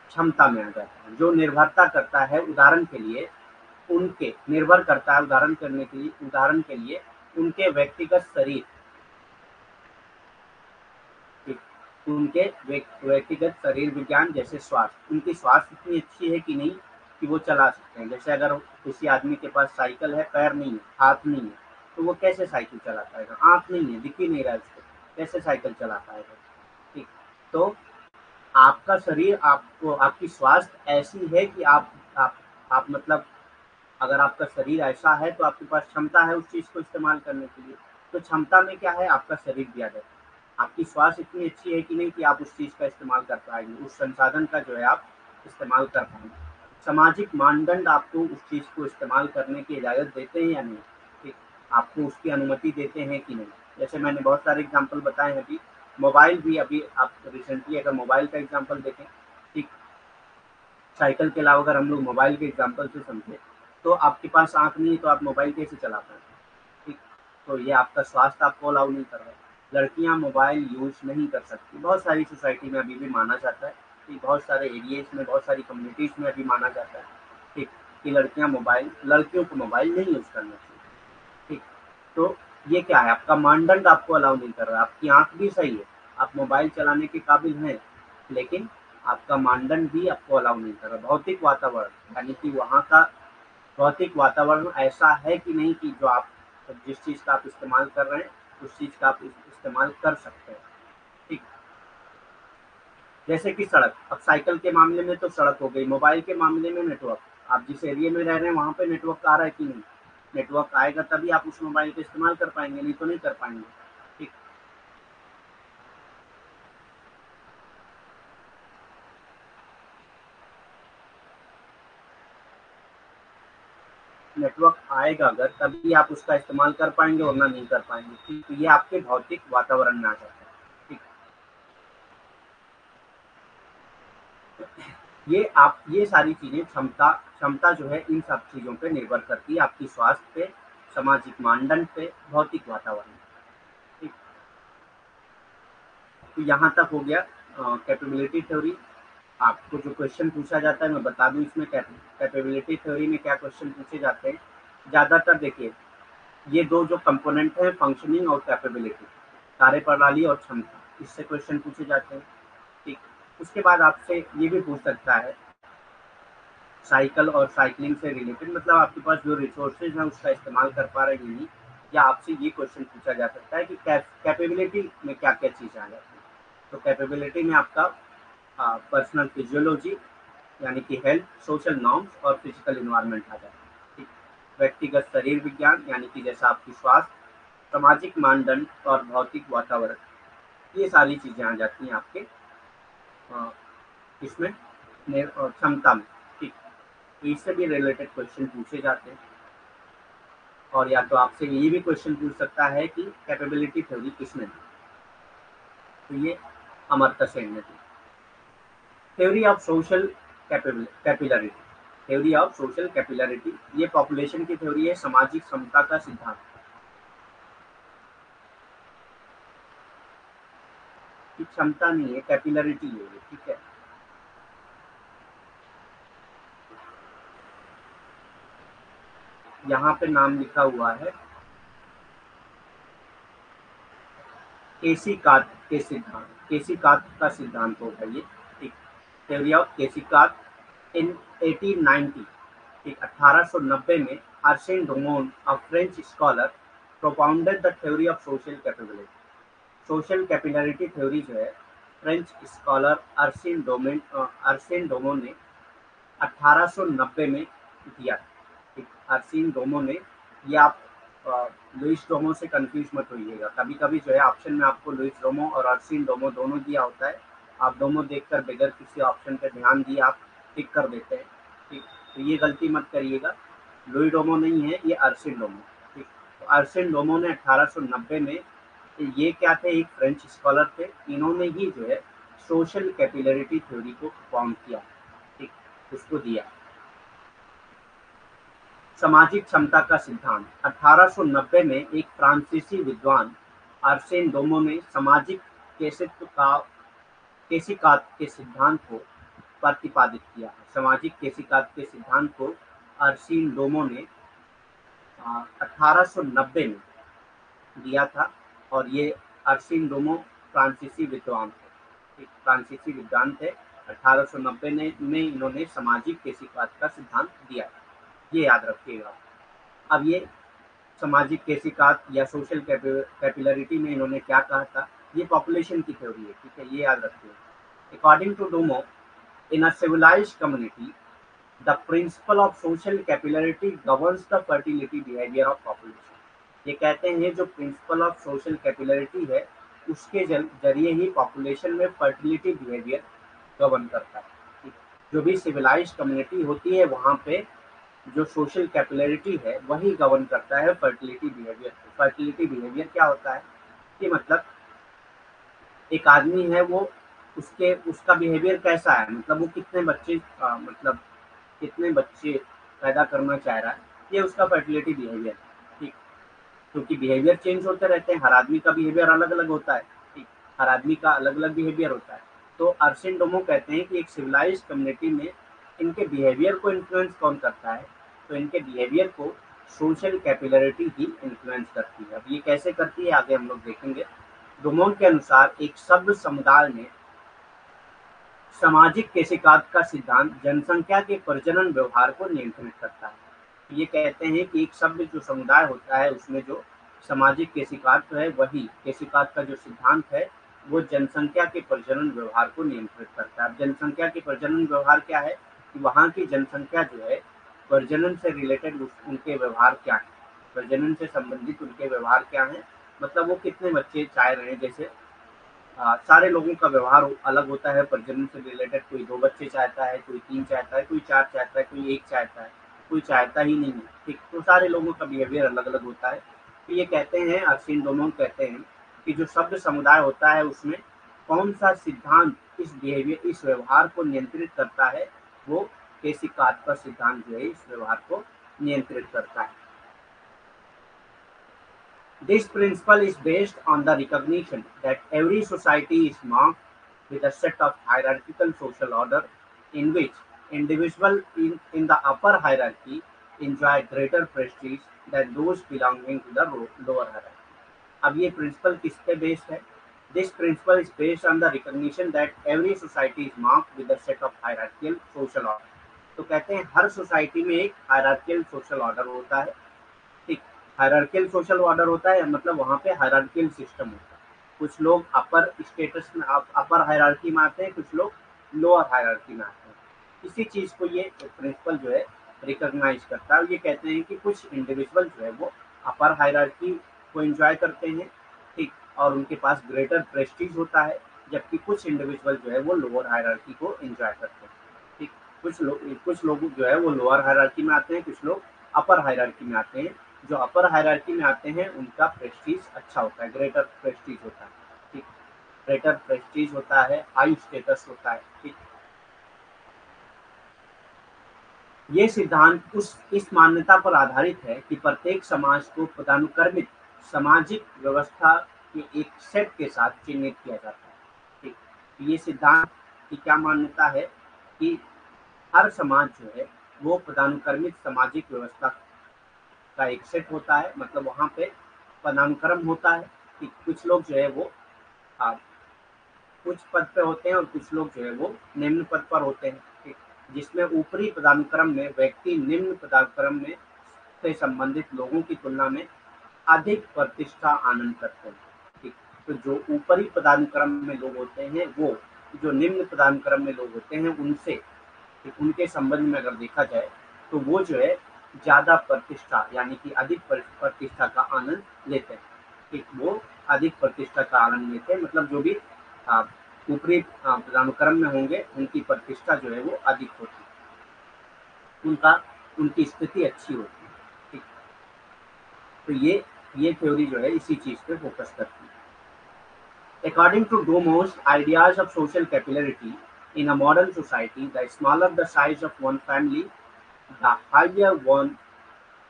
क्षमता में आ जाती है। जो निर्भरता करता है, उदाहरण के लिए उनके निर्भर करता है उदाहरण करने के लिए उदाहरण के लिए उनके व्यक्तिगत शरीर, ठीक, उनके व्यक्तिगत शरीर विज्ञान, जैसे स्वास्थ्य, उनकी स्वास्थ्य इतनी अच्छी है कि नहीं कि वो चला सकते हैं। जैसे अगर किसी आदमी के पास साइकिल है, पैर नहीं है, हाथ नहीं है, तो वो कैसे साइकिल चला पाएगा। आँख नहीं है, दिख ही नहीं रहा है उसको, कैसे साइकिल चला पाएगा, ठीक। तो आपका शरीर, आपको आपकी स्वास्थ्य ऐसी है कि आप आप आप मतलब अगर आपका शरीर ऐसा है तो आपके पास क्षमता है उस चीज़ को इस्तेमाल करने के लिए। तो क्षमता में क्या है, आपका शरीर दिया जाए, आपकी स्वास्थ्य इतनी अच्छी है कि नहीं कि आप उस चीज़ का इस्तेमाल कर पाएंगे, उस संसाधन का जो है आप इस्तेमाल कर पाएंगे। सामाजिक मानदंड आपको उस चीज़ को इस्तेमाल करने की इजाज़त देते हैं या नहीं, ठीक, आपको उसकी अनुमति देते हैं कि नहीं। जैसे मैंने बहुत सारे एग्जांपल बताए हैं, अभी मोबाइल भी, अभी आप रिसेंटली अगर मोबाइल का एग्जांपल देखें, ठीक, साइकिल के अलावा अगर हम लोग मोबाइल के एग्जांपल से समझें तो आपके पास आँख नहीं है तो आप मोबाइल कैसे चला पाएंगे, ठीक। तो ये आपका स्वास्थ्य आपको अलाउ नहीं कर रहा है। लड़कियाँ मोबाइल यूज नहीं कर सकती, बहुत सारी सोसाइटी में अभी भी माना जाता है, बहुत सारे एरियाज में, बहुत सारी कम्युनिटीज में अभी माना जाता है, ठीक, कि लड़कियां मोबाइल लड़कियों को मोबाइल नहीं यूज़ करना चाहिए, ठीक। तो ये क्या है, आपका मानदंड आपको अलाउ नहीं कर रहा। आपकी आंख भी सही है, आप मोबाइल चलाने के काबिल हैं, लेकिन आपका मानदंड भी आपको अलाउ नहीं कर रहा। भौतिक वातावरण, यानी कि वहाँ का भौतिक वातावरण ऐसा है कि नहीं कि जो आप जिस चीज़ का आप इस्तेमाल कर रहे हैं उस चीज़ का आप इस्तेमाल कर सकते हैं, ठीक। जैसे कि सड़क, अब साइकिल के मामले में तो सड़क हो गई, मोबाइल के मामले में नेटवर्क, आप जिस एरिया में रह रहे हैं वहाँ पे नेटवर्क आ रहा है कि नहीं। नेटवर्क आएगा तभी आप उस मोबाइल का इस्तेमाल कर पाएंगे, नहीं तो नहीं कर पाएंगे, ठीक। नेटवर्क आएगा अगर तभी आप उसका इस्तेमाल कर पाएंगे, वरना नहीं कर पाएंगे, ठीक। तो ये आपके भौतिक वातावरण में आ जाता है। ये आप ये सारी चीज़ें, क्षमता क्षमता जो है इन सब चीज़ों पे निर्भर करती है, आपकी स्वास्थ्य पे, सामाजिक मानदंड पे, भौतिक वातावरण, ठीक। तो यहाँ तक हो गया कैपेबिलिटी थ्योरी। आपको जो क्वेश्चन पूछा जाता है, मैं बता दूँ इसमें कैपेबिलिटी थ्योरी में क्या क्वेश्चन पूछे जाते हैं। ज़्यादातर देखिए ये दो जो कंपोनेंट हैं, फंक्शनिंग और कैपेबिलिटी, कार्यप्रणाली और क्षमता, इससे क्वेश्चन पूछे जाते हैं, ठीक। उसके बाद आपसे ये भी पूछ सकता है साइकिल और साइकिलिंग से रिलेटेड, मतलब आपके पास जो रिसोर्सेज हैं उसका इस्तेमाल कर पा रहे हैं नहीं, या आपसे ये क्वेश्चन पूछा जा सकता है कि कैपेबिलिटी में क्या क्या चीज़ें आ जाती हैं। तो कैपेबिलिटी में आपका पर्सनल फिजियोलॉजी यानी कि हेल्थ, सोशल नॉर्म्स और फिजिकल इन्वायरमेंट आ जाता है। ठीक, व्यक्तिगत शरीर विज्ञान यानी कि जैसा आपकी स्वास्थ्य, सामाजिक मानदंड और भौतिक वातावरण, ये सारी चीज़ें आ जाती हैं आपके इसमें क्षमता में। ठीक, तो इससे भी रिलेटेड क्वेश्चन पूछे जाते हैं और या तो आपसे ये भी क्वेश्चन पूछ सकता है कि कैपेबिलिटी थ्योरी किसने दी, तो ये अमर्त्य सेन ने दी। Theory of social capillarity, theory of social capillarity, ये पॉपुलेशन की थ्योरी है, सामाजिक समता का सिद्धांत। क्षमता नहीं है, कैपिलरिटी है, ठीक है। यहाँ पे नाम लिखा हुआ है केसी कात के सिद्धांत, केसी कात का सिद्धांत होगा ये। ठीक, थ्योरी ऑफ केसी कात इन अठारह सौ नब्बे। ठीक, अठारह सौ नब्बे में Arsene Dumont, a French scholar, propounded the theory of social capability. Social capillarity theory जो है, French scholar Arsene Dumont Arsene Dumont ने अठारह सौ नब्बे में दिया। आर्सेन डुमोन ने, ये आप लुइस डोमो से कंफ्यूज मत होइएगा, कभी कभी जो है ऑप्शन में आपको लुइस डोमो और आर्सेन डुमोन दोनों दिया होता है, आप दोनों देखकर बगैर किसी ऑप्शन पे ध्यान दिए आप टिक कर देते हैं। ठीक, तो ये गलती मत करिएगा, लुइस डोमो नहीं है, ये आर्सेन डुमोन। ठीक, तो आर्सेन डुमोन ने अठारह सौ नब्बे में, ये क्या थे, एक फ्रेंच स्कॉलर थे, इन्होंने ही जो है सोशल कैपिलरिटी थ्योरी को फॉर्म किया। ठीक, उसको दिया। सामाजिक क्षमता का सिद्धांत, अठारह सौ नब्बे में एक फ्रांसीसी विद्वान आर्सेन डुमों ने सामाजिक केसित्व का केसिकात के सिद्धांत को प्रतिपादित किया। सामाजिक केसिकात के सिद्धांत को आर्सेन डुमों ने अठारह सौ नब्बे में दिया था और ये आर्सेन डुमों फ्रांसीसी विद्वान थे। एक फ्रांसीसी विद्वान थे, अठारह सौ नब्बे में इन्होंने सामाजिक केसिकात का सिद्धांत दिया था, ये याद रखिएगा। अब ये सामाजिक केसिकात या सोशल कैपिलरिटी में इन्होंने क्या कहा था, ये पॉपुलेशन की थ्योरी है, ठीक है, ये याद रखिएगा। According to Dumont, in a civilised community the principle of social capillarity governs the fertility behaviour of population. ये कहते हैं जो प्रिंसिपल ऑफ सोशल कैपिलरिटी है उसके जरिए ही पॉपुलेशन में फर्टिलिटी बिहेवियर गवर्न करता है। ठीक, जो भी सिविलाइज कम्युनिटी होती है वहाँ पे जो सोशल कैपिलरिटी है वही गवर्न करता है फर्टिलिटी बिहेवियर। फर्टिलिटी बिहेवियर क्या होता है कि मतलब एक आदमी है वो उसके उसका बिहेवियर कैसा है, मतलब वो कितने बच्चे आ, मतलब कितने बच्चे पैदा करना चाह रहा है, ये उसका फर्टिलिटी बिहेवियर। ठीक, क्योंकि बिहेवियर चेंज होते रहते हैं, हर आदमी का बिहेवियर अलग अलग होता है। ठीक, हर आदमी का अलग अलग बिहेवियर होता है। तो आर्सेन डुमों कहते हैं कि एक सिविलाइज कम्युनिटी में इनके बिहेवियर को इन्फ्लुएंस कौन करता है, तो इनके बिहेवियर को सोशल कैपिलरिटी ही इन्फ्लुएंस करती है। अब ये कैसे करती है आगे हम लोग देखेंगे। डुमोन के अनुसार एक सभ्य समुदाय में सामाजिक केसिकात का सिद्धांत जनसंख्या के प्रजनन व्यवहार को नियंत्रित करता है। ये कहते हैं कि एक सभ्य जो समुदाय होता है उसमें जो सामाजिक केसिकात है, वही केसिकात का जो सिद्धांत है वो जनसंख्या के प्रजनन व्यवहार को नियंत्रित करता है। अब जनसंख्या के प्रजनन व्यवहार क्या है, वहाँ की जनसंख्या जो है प्रजनन से रिलेटेड उनके व्यवहार क्या हैं, प्रजनन से संबंधित उनके व्यवहार क्या हैं, मतलब वो कितने बच्चे चाह रहे हैं। जैसे आ, सारे लोगों का व्यवहार अलग होता है प्रजनन से रिलेटेड, कोई दो बच्चे चाहता है, कोई तीन चाहता है, कोई चार चाहता है, कोई एक चाहता है, कोई चाहता ही नहीं। ठीक, तो सारे लोगों का बिहेवियर अलग अलग होता है। तो ये कहते हैं, आर्सेन डुमोन कहते हैं कि जो सभ्य समुदाय होता है उसमें कौन सा सिद्धांत इस बिहेवियर इस व्यवहार को नियंत्रित करता है, वो केसिकात का सिद्धांत जो है इस व्यवहार को नियंत्रित करता है। This principle is based on the recognition that every society is marked with a set of hierarchical social order in which individual in in the upper hierarchy enjoy greater prestige than those belonging to the lower hierarchy. अब ये principal किस पे based है? This principle is based on the recognition that every society is marked with a set of hierarchical social order. तो कहते हैं हर society में एक hierarchical social order होता है। ठीक, hierarchical social order होता है मतलब वहाँ पे hierarchical system होता है। कुछ लोग अपर स्टेटस में अपर हायरार्की में आते हैं, कुछ लोग लोअर हायरार्की में आते हैं। इसी चीज़ को ये प्रिंसिपल जो है रिकॉग्नाइज करता है। ये कहते हैं कि कुछ इंडिविजुअल जो है वो अपर हायरार्की को एंजॉय करते हैं, ठीक, और उनके पास ग्रेटर प्रेस्टीज होता है, जबकि कुछ इंडिविजुअल जो है वो लोअर हायरार्की को एंजॉय करते हैं, ठीक। कुछ लोग कुछ लोग जो है वो लोअर हायरार्की में आते हैं, कुछ लोग अपर हायरार्की में आते हैं। जो अपर हायरार्की में आते हैं उनका प्रेस्टीज अच्छा होता है, ग्रेटर प्रेस्टीज होता है, ठीक, ग्रेटर प्रेस्टीज होता है, हाई स्टेटस होता है, ठीक। ये सिद्धांत उस इस मान्यता पर आधारित है कि प्रत्येक समाज को पदानुक्रमित सामाजिक व्यवस्था के एक सेट के साथ चिन्हित किया जाता है, ठीक। ये सिद्धांत की क्या मान्यता है कि हर समाज जो है वो पदानुक्रमित सामाजिक व्यवस्था का एक सेट होता है, मतलब वहाँ पे पदानुक्रम होता है कि कुछ लोग जो है वो आप कुछ पद पे होते हैं और कुछ लोग जो है वो निम्न पद पर होते हैं, जिसमें ऊपरी पदानुक्रम में व्यक्ति निम्न पदानुक्रम में से संबंधित लोगों की तुलना में अधिक प्रतिष्ठा आनंद करते हैं, ठीक। तो जो ऊपरी पदानुक्रम में लोग होते हैं वो जो निम्न पदानुक्रम में लोग होते हैं उनसे, उनके संबंध में अगर देखा जाए तो वो जो है ज़्यादा प्रतिष्ठा यानी कि अधिक प्रतिष्ठा का आनंद लेते हैं, ठीक। वो अधिक प्रतिष्ठा का आनंद लेते हैं, मतलब जो भी ऊपरी पदानुक्रम में होंगे उनकी प्रतिष्ठा जो है वो अधिक होती है, उनका उनकी स्थिति अच्छी होती है, ठीक। तो ये ये थ्योरी जो है इसी चीज़ पे फोकस करती है। According to Dumont's ideas of social capillarity in a modern society the smaller the size of one family the higher one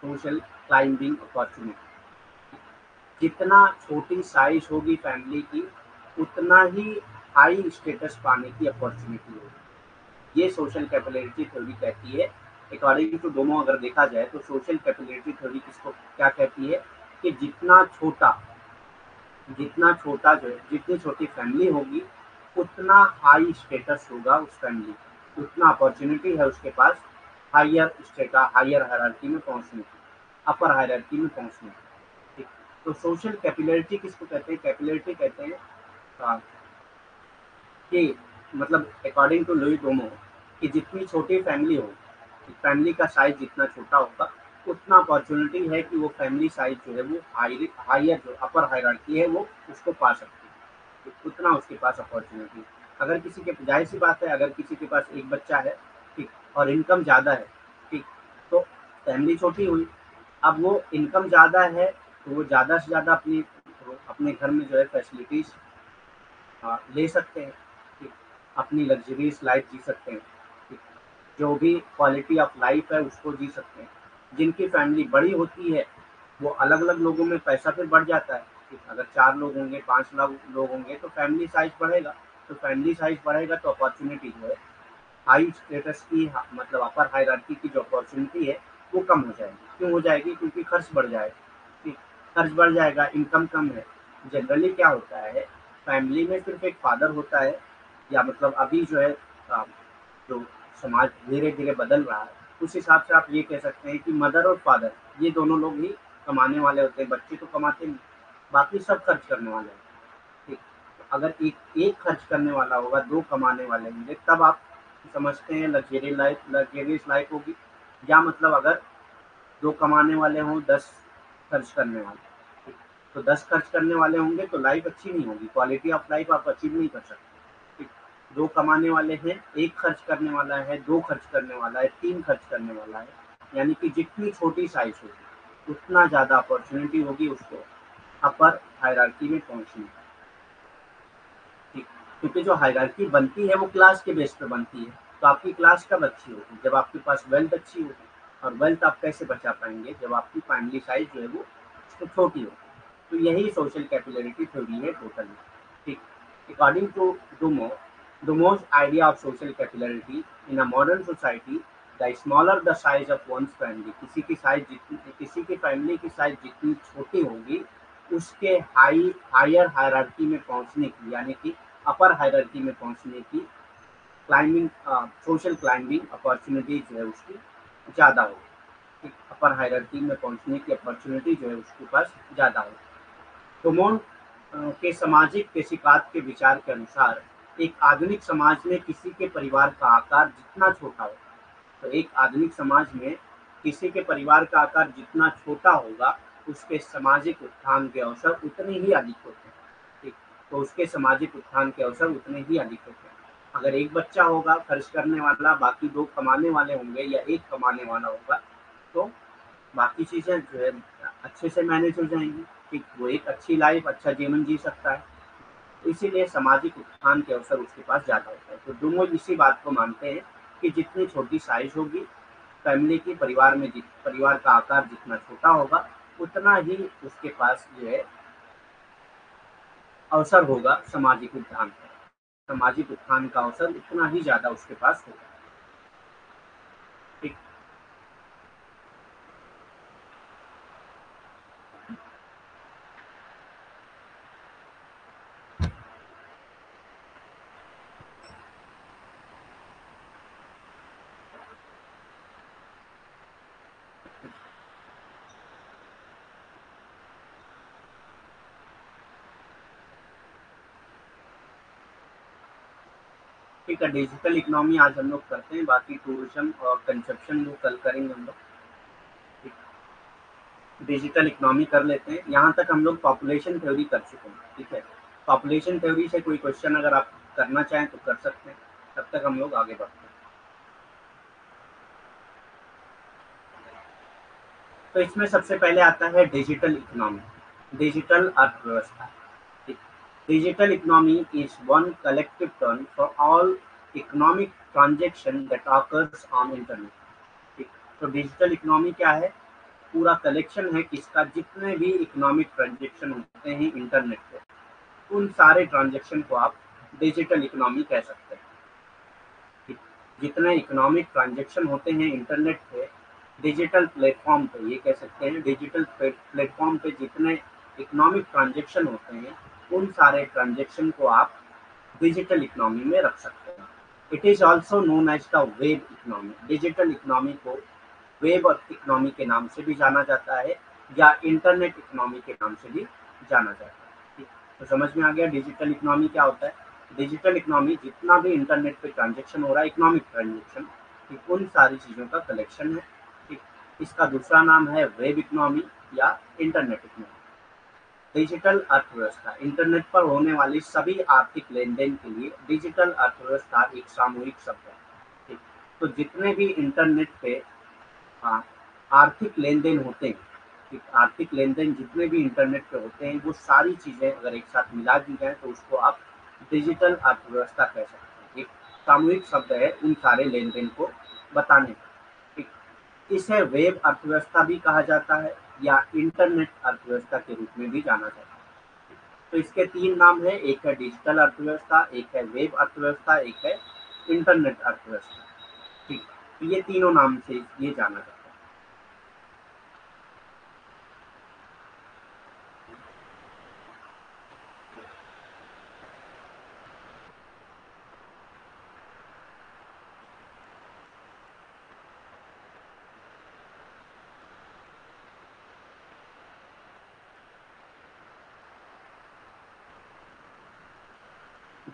social climbing opportunity। जितना छोटी साइज होगी फैमिली की उतना ही हाई स्टेटस पाने की अपॉर्चुनिटी होगी। ये सोशल कैपिलरिटी थ्योरी कहती है। अकॉर्डिंग टू डोमो अगर देखा जाए तो सोशल कैपिलरिटी थ्योरी किसको क्या कहती है कि जितना छोटा जितना छोटा जो है जितनी छोटी फैमिली होगी उतना हाई स्टेटस होगा उस फैमिली का, उतना अपॉर्चुनिटी है उसके पास हायर स्टेटा हायर हायरार्की में पहुंचने की, अपर हायरार्की में पहुंचने की, ठीक। तो सोशल कैपिलरिटी किसको कहते हैं? कैपिलरिटी कहते हैं कि मतलब अकॉर्डिंग टू लुई डोमो कि जितनी छोटी फैमिली हो, फैमिली का साइज जितना छोटा होगा उतना अपॉर्चुनिटी है कि वो फैमिली साइज जो है वो हाई हायर जो अपर हायरार्की है वो उसको पा सकती है, तो उतना उसके पास अपॉर्चुनिटी। अगर किसी के जाहिर सी बात है अगर किसी के पास एक बच्चा है, ठीक, और इनकम ज़्यादा है, ठीक, तो फैमिली छोटी हुई, अब वो इनकम ज़्यादा है तो वो ज़्यादा से ज़्यादा अपनी अपने घर में जो है फैसिलिटीज ले सकते हैं, ठीक, अपनी लग्जरियस लाइफ जी सकते हैं, ठीक, जो भी क्वालिटी ऑफ लाइफ है उसको जी सकते हैं। जिनकी फैमिली बड़ी होती है वो अलग अलग लोगों में पैसा फिर बढ़ जाता है, ठीक। अगर चार लोग होंगे, पाँच लोग होंगे तो फैमिली साइज बढ़ेगा, तो फैमिली साइज बढ़ेगा तो अपॉर्चुनिटी जो है हाई स्टेटस की मतलब अपर हायरार्की की जो अपॉर्चुनिटी है वो कम हो जाएगी। क्यों हो जाएगी? क्योंकि खर्च बढ़ जाएगा, खर्च बढ़ जाएगा, इनकम कम है। जनरली क्या होता है फैमिली में सिर्फ एक फादर होता है, या मतलब अभी जो है जो समाज धीरे धीरे बदल रहा है उस हिसाब से आप ये कह सकते हैं कि मदर और फादर ये दोनों लोग ही कमाने वाले होते हैं, बच्चे तो कमाते नहीं, बाकी सब खर्च करने वाले हैं, ठीक। अगर एक एक खर्च करने वाला होगा, दो कमाने वाले होंगे, तब आप समझते हैं लग्जरी लाइफ लग्जरियस लाइफ होगी। या मतलब अगर दो कमाने वाले हों, दस खर्च करने वाले, तो दस खर्च करने वाले होंगे तो लाइफ अच्छी नहीं होगी, क्वालिटी ऑफ लाइफ आप अचीव नहीं कर सकते। दो कमाने वाले हैं, एक खर्च करने वाला है, दो खर्च करने वाला है, तीन खर्च करने वाला है, यानी कि जितनी छोटी साइज होगी उतना ज़्यादा अपॉर्चुनिटी होगी उसको अपर हायरार्की में पहुँचने की, ठीक। क्योंकि जो हायरार्की बनती है वो क्लास के बेस पर बनती है, तो आपकी क्लास कब अच्छी होगी? जब आपके पास वेल्थ अच्छी होगी। और वेल्थ आप कैसे बचा पाएंगे? जब आपकी फैमिली साइज जो है वो तो छोटी होगी। तो यही सोशल कैपिलरिटी थ्योरी है टोटल, ठीक। According to Dumont Dumont's idea of social capillarity in a modern society the smaller the size of one's family, किसी की साइज जितनी किसी की फैमिली की साइज जितनी छोटी होगी उसके हाई हायर हायरार्की में पहुँचने की, यानी कि अपर हायरार्की में पहुँचने की क्लाइंबिंग सोशल क्लाइंबिंग अपॉर्चुनिटी जो है उसकी ज़्यादा होगी, अपर हायरार्की में पहुंचने की अपॉर्चुनिटी जो है उसके पास ज़्यादा होगी। डोमोंट के सामाजिक पेशिकात के विचार के अनुसार एक आधुनिक समाज में किसी के परिवार का आकार जितना छोटा होगा, तो एक आधुनिक समाज में किसी के परिवार का आकार जितना छोटा होगा उसके सामाजिक उत्थान के अवसर उतने ही अधिक होते हैं। ठीक, तो उसके सामाजिक उत्थान के अवसर उतने ही अधिक होते हैं। अगर एक बच्चा होगा खर्च करने वाला, बाकी दो कमाने वाले होंगे या एक कमाने वाला होगा, तो बाकी चीज़ें जो है अच्छे से मैनेज हो जाएंगी। ठीक, वो एक अच्छी लाइफ, अच्छा जीवन जी सकता है। इसीलिए सामाजिक उत्थान के अवसर उसके पास ज़्यादा होता है। तो दोनों इसी बात को मानते हैं कि जितनी छोटी साइज होगी फैमिली की, परिवार में परिवार का आकार जितना छोटा होगा उतना ही उसके पास जो है अवसर होगा सामाजिक उत्थान का। सामाजिक उत्थान का अवसर इतना ही ज्यादा उसके पास होगा। ठीक, का डिजिटल इकोनॉमी आज हम लोग करते हैं, बाकी टूरिज्म और कंजप्शन वो कल करेंगे हम लोग। डिजिटल इकोनॉमी कर लेते हैं। यहाँ तक हम लोग पॉपुलेशन थ्योरी कर चुके हैं। ठीक है, पॉपुलेशन थ्योरी से कोई क्वेश्चन अगर आप करना चाहें तो कर सकते हैं। तब तक हम लोग आगे बढ़ते हैं। तो इसमें सबसे पहले आता है डिजिटल इकोनॉमी, डिजिटल अर्थव्यवस्था। Digital economy is one collective term for all economic transaction that occurs on internet. ठीक, तो डिजिटल इकोनॉमी क्या है? पूरा कलेक्शन है किसका? जितने भी इकोनॉमिक ट्रांजेक्शन होते हैं इंटरनेट पे, उन सारे ट्रांजेक्शन को आप डिजिटल इकोनॉमी कह सकते हैं। ठीक, जितने इकोनॉमिक ट्रांजेक्शन होते हैं इंटरनेट पे, डिजिटल प्लेटफॉर्म पे, ये कह सकते हैं डिजिटल प्लेटफॉर्म पे जितने इकोनॉमिक ट्रांजेक्शन होते हैं उन सारे ट्रांजेक्शन को आप डिजिटल इकोनॉमी में रख सकते हैं। It is also known as the web economy. Digital economy को वेब इकोनॉमी के नाम से भी जाना जाता है या इंटरनेट इकोनॉमी के नाम से भी जाना जाता है। ठीक, तो समझ में आ गया डिजिटल इकोनॉमी क्या होता है। डिजिटल इकोनॉमी जितना भी इंटरनेट पे ट्रांजेक्शन हो रहा है, इकोनॉमिक ट्रांजेक्शन, ठीक, उन सारी चीज़ों का कलेक्शन है। ठीक, इसका दूसरा नाम है वेब इकोनॉमी या इंटरनेट इकोनॉमी। डिजिटल अर्थव्यवस्था, इंटरनेट पर होने वाली सभी आर्थिक लेन देन के लिए डिजिटल अर्थव्यवस्था एक सामूहिक शब्द है। ठीक, तो जितने भी इंटरनेट पे आर्थिक लेन देन होते हैं, ठीक, आर्थिक लेन देन जितने भी इंटरनेट पे होते हैं वो सारी चीज़ें अगर एक साथ मिला दी जाए तो उसको आप डिजिटल अर्थव्यवस्था कह सकते हैं। एक सामूहिक शब्द है उन सारे लेन देन को बताने का। ठीक, इसे वेब अर्थव्यवस्था भी कहा जाता है या इंटरनेट अर्थव्यवस्था के रूप में भी जाना जाता है। तो इसके तीन नाम है, एक है डिजिटल अर्थव्यवस्था, एक है वेब अर्थव्यवस्था, एक है इंटरनेट अर्थव्यवस्था। ठीक, तो ये तीनों नाम से ये जाना जाता है।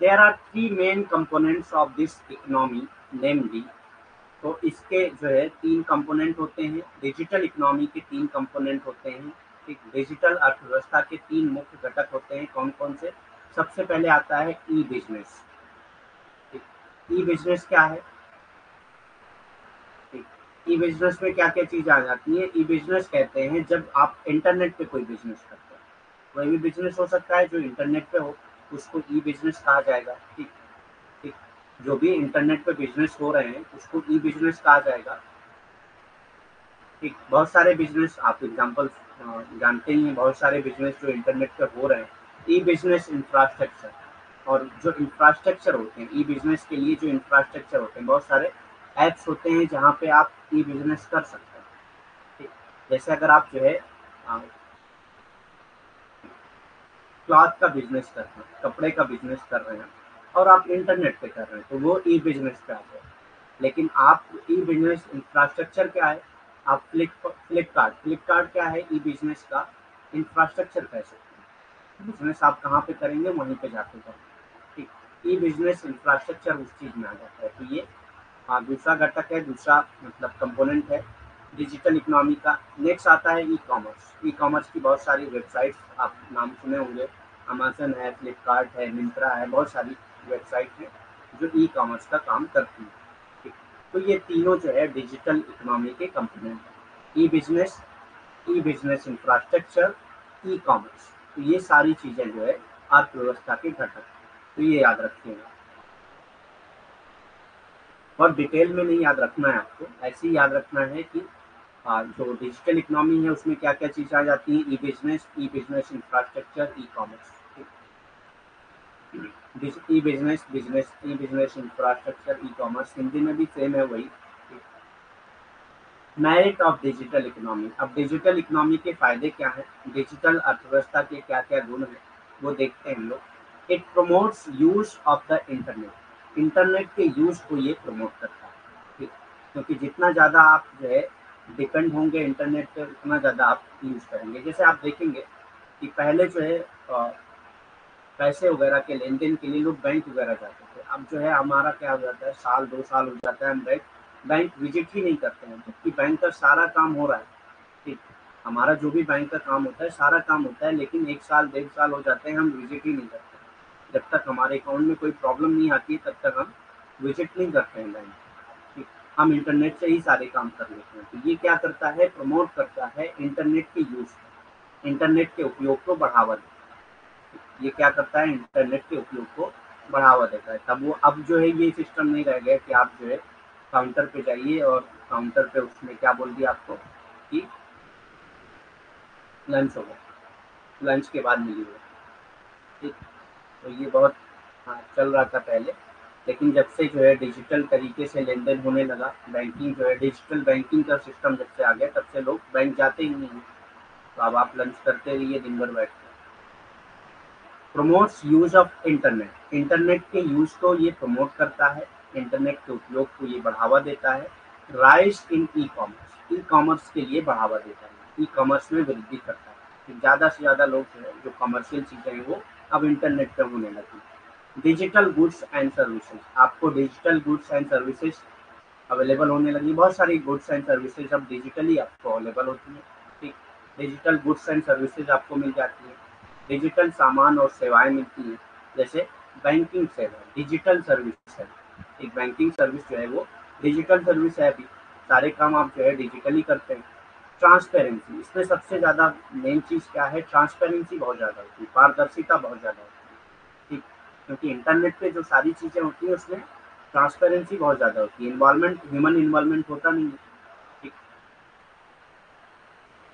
There are three main components of this economy, namely, तो इसके जो है तीन कंपोनेंट होते हैं। डिजिटल इकोनॉमी के तीन कंपोनेंट होते हैं। ठीक, डिजिटल अर्थव्यवस्था के तीन मुख्य घटक होते हैं। कौन कौन से? सबसे पहले आता है ई बिजनेस। ई बिजनेस क्या है? ई बिजनेस में क्या क्या चीज़ें आ जाती है? ई बिजनेस कहते हैं जब आप इंटरनेट पे कोई बिजनेस करते हैं, कोई भी बिजनेस हो सकता है जो इंटरनेट पे हो उसको ई बिजनेस कहा जाएगा। ठीक, ठीक, जो भी इंटरनेट पे बिजनेस हो रहे हैं उसको ई बिजनेस कहा जाएगा। ठीक, बहुत सारे बिजनेस आप एग्जांपल जानते ही हैं, बहुत सारे बिजनेस जो इंटरनेट पे हो रहे हैं। ई बिजनेस इंफ्रास्ट्रक्चर, और जो इंफ्रास्ट्रक्चर होते हैं ई बिजनेस के लिए, जो इंफ्रास्ट्रक्चर होते हैं, बहुत सारे ऐप्स होते हैं जहाँ पे आप ई बिजनेस कर सकते हैं। ठीक, जैसे अगर आप जो है क्लॉथ का बिजनेस कर रहे हैं, कपड़े का बिजनेस कर रहे हैं और आप इंटरनेट पे कर रहे हैं, तो वो ई बिजनेस पे आ गया। लेकिन आप ई बिजनेस इंफ्रास्ट्रक्चर क्या है? आप फ्लिप फ्लिपकार्ट फ्लिपकार्ट क्या है? ई बिजनेस का इंफ्रास्ट्रक्चर कह सकते हैं। बिजनेस आप कहाँ पे करेंगे वहीं पे जाके करेंगे, ठीक। ई बिजनेस इंफ्रास्ट्रक्चर उस चीज़ में आ जाता है। तो ये हाँ दूसरा घटक है, दूसरा मतलब कंपोनेंट है डिजिटल इकोनॉमी का। नेक्स्ट आता है ई कॉमर्स। ई कॉमर्स की बहुत सारी वेबसाइट्स आप नाम सुने होंगे, अमेजन है, फ्लिपकार्ट है, मिंत्रा है, बहुत सारी वेबसाइट हैं जो ई कॉमर्स का काम करती है, ठीक। तो ये तीनों जो है डिजिटल इकोनॉमी के कंपोनेंट हैं, e business, e business infrastructure, e commerce. तो ये सारी चीज़ें जो है अर्थव्यवस्था के घटक, तो ये याद रखिएगा। और डिटेल में नहीं याद रखना है आपको, ऐसे ही याद रखना है कि जो डिजिटल इकोनॉमी है उसमें क्या क्या चीज़ें आ जाती हैं, e business, e business infrastructure, e commerce. E business, business, e business infrastructure, e commerce, Hindi में भी सेम है वही। Merit of digital economy. अब डिजिटल इकोनॉमी के फायदे क्या हैं, डिजिटल अर्थव्यवस्था के क्या क्या गुण हैं वो देखते हैं हम लोग। It promotes use of the internet. Internet के यूज को ये प्रमोट करता है, ठीक। क्योंकि जितना ज़्यादा आप जो है डिपेंड होंगे इंटरनेट पर उतना ज़्यादा आप यूज़ करेंगे। जैसे आप देखेंगे कि पहले जो है पैसे वगैरह के लेन देन के लिए लोग बैंक वगैरह जाते थे, अब जो है हमारा क्या हो जाता है, साल दो साल हो जाता है हम बैंक बैंक विजिट ही नहीं करते हैं, जबकि बैंक का सारा काम हो रहा है, ठीक। हमारा जो भी बैंक का काम होता है सारा काम होता है, लेकिन एक साल डेढ़ साल हो जाते हैं हम विजिट ही नहीं करते। जब तक हमारे अकाउंट में कोई प्रॉब्लम नहीं आती तब तक हम विजिट नहीं करते हैं बैंक, ठीक। हम इंटरनेट से ही सारे काम कर लेते हैं। तो ये क्या करता है, प्रमोट करता है इंटरनेट के यूज़ को, इंटरनेट के उपयोग को बढ़ावा देता है। ये क्या करता है, इंटरनेट के उपयोग को बढ़ावा देता है। तब वो अब जो है ये सिस्टम नहीं रह गया कि आप जो है काउंटर पे जाइए और काउंटर पे उसने क्या बोल दिया आपको कि लंच होगा, लंच के बाद मिलिएगा, ठीक। तो ये बहुत हाँ चल रहा था पहले, लेकिन जब से जो है डिजिटल तरीके से लेन देन होने लगा, बैंकिंग जो है डिजिटल बैंकिंग का सिस्टम जब से आ गया तब से लोग बैंक जाते ही नहीं हैं। तो अब आप लंच करते रहिए दिन भर बैठ कर। Promotes use of internet. Internet के यूज को ये प्रमोट करता है, इंटरनेट के उपयोग को ये बढ़ावा देता है। Rise in e commerce. E commerce के लिए बढ़ावा देता है, ई कॉमर्स में वृद्धि करता है। ज़्यादा से ज़्यादा लोग जो है जो कमर्शियल चीज़ें हैं वो अब इंटरनेट पर होने लगी। Digital goods and services. आपको digital goods and services available होने लगी, बहुत सारी गुड्स एंड सर्विसेज अब डिजिटली आपको अवेलेबल होती हैं, ठीक। डिजिटल गुड्स एंड सर्विसेज आपको मिल जाती हैं, डिजिटल सामान और सेवाएँ मिलती हैं। जैसे बैंकिंग सेवा डिजिटल सर्विस है, एक बैंकिंग सर्विस जो है वो डिजिटल सर्विस है, अभी सारे काम आप जो है डिजिटली करते हैं। ट्रांसपेरेंसी, इसमें सबसे ज़्यादा मेन चीज़ क्या है, ट्रांसपेरेंसी बहुत ज़्यादा होती है, पारदर्शिता बहुत ज़्यादा होती है, ठीक। क्योंकि इंटरनेट पे जो सारी चीज़ें होती हैं उसमें ट्रांसपेरेंसी बहुत ज़्यादा होती है, इन्वॉल्वमेंट ह्यूमन इन्वॉल्वमेंट होता नहीं है, ठीक।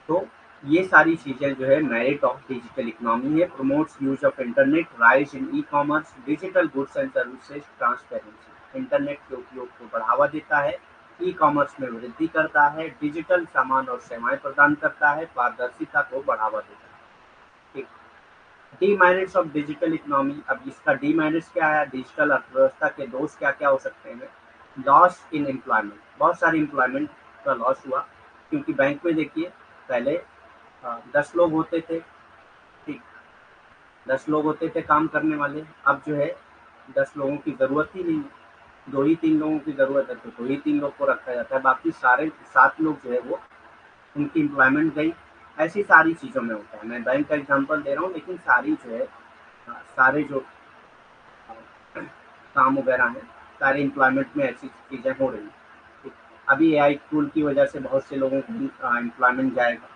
तो ये सारी चीज़ें जो है मेरिट ऑफ डिजिटल इकोनॉमी है, promotes use of internet, rise in e commerce, digital goods and services, transparency. Internet के उपयोग को बढ़ावा देता है, ई कॉमर्स में वृद्धि करता है, डिजिटल सामान और सेवाएं प्रदान करता है, पारदर्शिता को बढ़ावा देता है, ठीक। Demerits of digital economy. अब इसका डीमेरिट्स क्या है, डिजिटल अर्थव्यवस्था के दोष क्या क्या हो सकते हैं। लॉस इन एम्प्लॉयमेंट, बहुत सारे एम्प्लॉयमेंट का लॉस हुआ, क्योंकि बैंक में देखिए पहले आ, दस लोग होते थे, ठीक। दस लोग होते थे काम करने वाले, अब जो है दस लोगों की ज़रूरत ही नहीं है, दो ही तीन लोगों की ज़रूरत है तो दो ही तीन लोग को रखा जाता है, बाकी सारे सात लोग जो है वो उनकी एम्प्लॉयमेंट गई। ऐसी सारी चीज़ों में होता है, मैं बैंक का एग्जांपल दे रहा हूँ, लेकिन सारी जो है सारे जो काम वगैरह हैं सारे एम्प्लॉयमेंट में ऐसी चीज़ें हो रही हैं। अभी ए आई टूल की वजह से बहुत से लोगों की एम्प्लॉयमेंट जाएगा।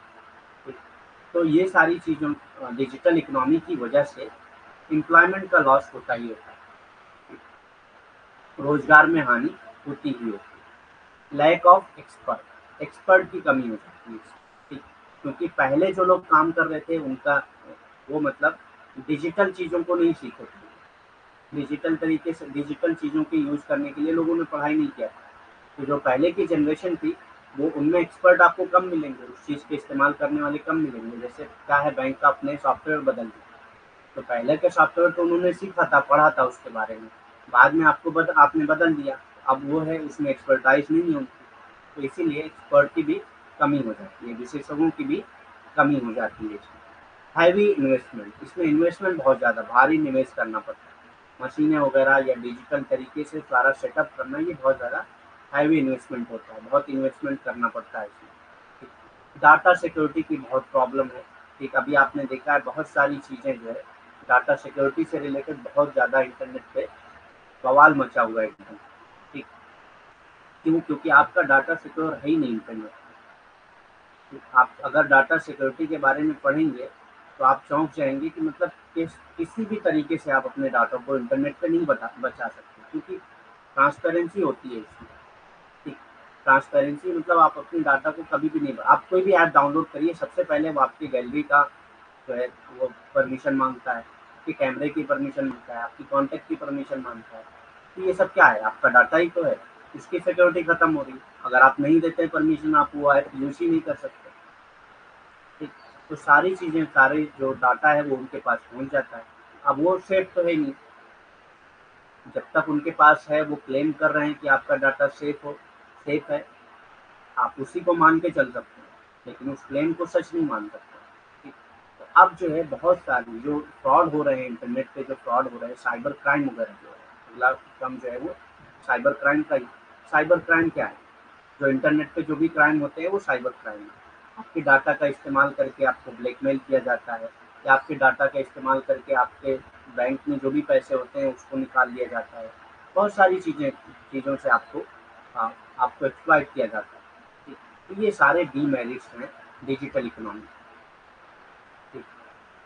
तो ये सारी चीज़ों डिजिटल इकोनॉमी की वजह से एम्प्लॉयमेंट का लॉस होता ही होता है, रोजगार में हानि होती ही होती है। लैक ऑफ एक्सपर्ट, एक्सपर्ट की कमी हो जाती है, ठीक। क्योंकि पहले जो लोग काम कर रहे थे उनका वो मतलब डिजिटल चीज़ों को नहीं सीख होती, डिजिटल तरीके से डिजिटल चीज़ों के यूज़ करने के लिए लोगों ने पढ़ाई नहीं किया। तो जो पहले की जनरेशन थी वो उनमें एक्सपर्ट आपको कम मिलेंगे, उस चीज़ के इस्तेमाल करने वाले कम मिलेंगे। जैसे क्या है, बैंक का अपने सॉफ्टवेयर बदल दिया, तो पहले के सॉफ्टवेयर तो उन्होंने सीखा था, पढ़ा था उसके बारे में, बाद में आपको बद, आपने बदल दिया, अब वो है उसमें एक्सपर्टाइज नहीं होती। तो इसीलिए एक्सपर्ट की भी कमी हो जाती है, विशेषज्ञों की भी कमी हो जाती है। हैवी इन्वेस्टमेंट, इसमें इन्वेस्टमेंट बहुत ज़्यादा भारी निवेश करना पड़ता है, मशीनें वगैरह या डिजिटल तरीके से सारा सेटअप करना, ये बहुत ज़्यादा हैवी इन्वेस्टमेंट होता है, बहुत इन्वेस्टमेंट करना पड़ता है इसमें। डाटा सिक्योरिटी की बहुत प्रॉब्लम है, ठीक, अभी आपने देखा है बहुत सारी चीज़ें जो है डाटा सिक्योरिटी से रिलेटेड बहुत ज़्यादा इंटरनेट पे बवाल मचा हुआ है एकदम, ठीक, क्यों? क्योंकि आपका डाटा सिक्योर है ही नहीं इंटरनेट। आप अगर डाटा सिक्योरिटी के बारे में पढ़ेंगे तो आप चौंक जाएंगे कि मतलब किस किसी भी तरीके से आप अपने डाटा को इंटरनेट पर नहीं बता बचा सकते, क्योंकि ट्रांसपेरेंसी होती है इसमें, ठीक। ट्रांसपेरेंसी मतलब आप अपने डाटा को कभी भी नहीं, आप कोई भी ऐप डाउनलोड करिए, सबसे पहले वो आपकी गैलरी का जो है वो परमिशन मांगता है, आपके कैमरे की परमिशन मांगता है, आपकी कॉन्टैक्ट की परमिशन मांगता है, तो ये सब क्या है, आपका डाटा ही तो है, इसकी सिक्योरिटी खत्म हो रही है। अगर आप नहीं देते परमिशन, आप वो ऐप यूज ही नहीं कर सकते, ठीक। तो सारी चीज़ें, सारे जो डाटा है वो उनके पास पहुँच जाता है, अब वो सेफ तो है नहीं, जब तक उनके पास है वो क्लेम कर रहे हैं कि आपका डाटा सेफ हो, सेफ है, आप उसी को मान के चल सकते हैं, लेकिन उस क्लेम को सच नहीं मान सकते। अब जो है बहुत सारी जो फ्रॉड हो रहे हैं इंटरनेट पे, जो फ्रॉड हो रहे हैं, साइबर क्राइम वगैरह जो है, अगला कम जो है वो साइबर क्राइम का ही। साइबर क्राइम क्या है? जो इंटरनेट पे जो भी क्राइम होते हैं वो साइबर क्राइम है। आपके डाटा का इस्तेमाल करके आपको ब्लैकमेल किया जाता है, या आपके डाटा का इस्तेमाल करके आपके बैंक में जो भी पैसे होते हैं उसको निकाल लिया जाता है, बहुत सारी चीज़ें चीज़ों से आपको आ, आपको एक्सप्लॉइट किया जाता है। तो ये सारे डीमेरिट्स हैं डिजिटल इकोनॉमी।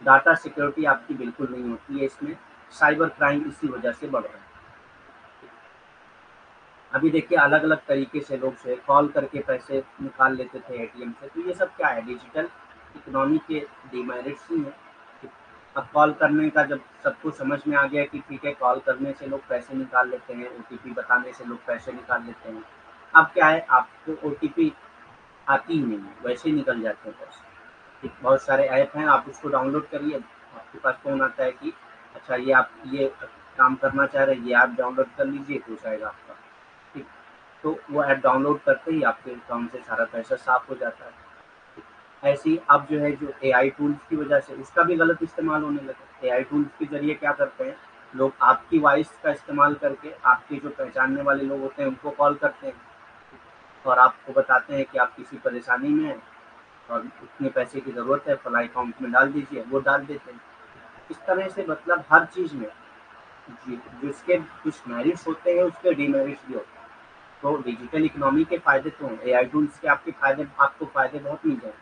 डाटा सिक्योरिटी आपकी बिल्कुल नहीं होती है इसमें, साइबर क्राइम इसी वजह से बढ़ रहा है। अभी देखिए अलग अलग तरीके से लोग जो है कॉल करके पैसे निकाल लेते थे एटीएम से, तो ये सब क्या है, डिजिटल इकोनॉमी के डिमेरिट्स ही हैं। अब कॉल करने का जब सबको समझ में आ गया कि ठीक है कॉल करने से लोग पैसे निकाल लेते हैं, ओटीपी बताने से लोग पैसे निकाल लेते हैं, अब क्या है आपको ओटीपी आती ही नहीं, वैसे निकल जाते हैं पैसे। बहुत सारे ऐप हैं, आप उसको डाउनलोड करिए, आपके पास फोन आता है कि अच्छा ये आप ये काम करना चाह रहे हैं, ये ऐप डाउनलोड कर लीजिए, हो जाएगा आपका, ठीक। तो वो ऐप डाउनलोड करते ही आपके अकाउंट से सारा पैसा साफ हो जाता है। ऐसे ही अब जो है जो एआई टूल्स की वजह से उसका भी गलत इस्तेमाल होने लगा। एआई टूल्स के जरिए क्या करते हैं लोग, आपकी वॉइस का इस्तेमाल करके आपके जो पहचानने वाले लोग होते हैं उनको कॉल करते हैं और आपको बताते हैं कि आप किसी परेशानी में हैं और इतने पैसे की ज़रूरत है, फला अकाउंट में डाल दीजिए, वो डाल देते हैं। इस तरह से मतलब हर चीज़ में जिसके कुछ मेरिट्स होते हैं उसके डीमेरिट्स भी होते हैं। तो डिजिटल इकोनॉमी के फ़ायदे तो हैं, एआई टूल्स के आपके फायदे आपको फ़ायदे बहुत मिल जाएंगे,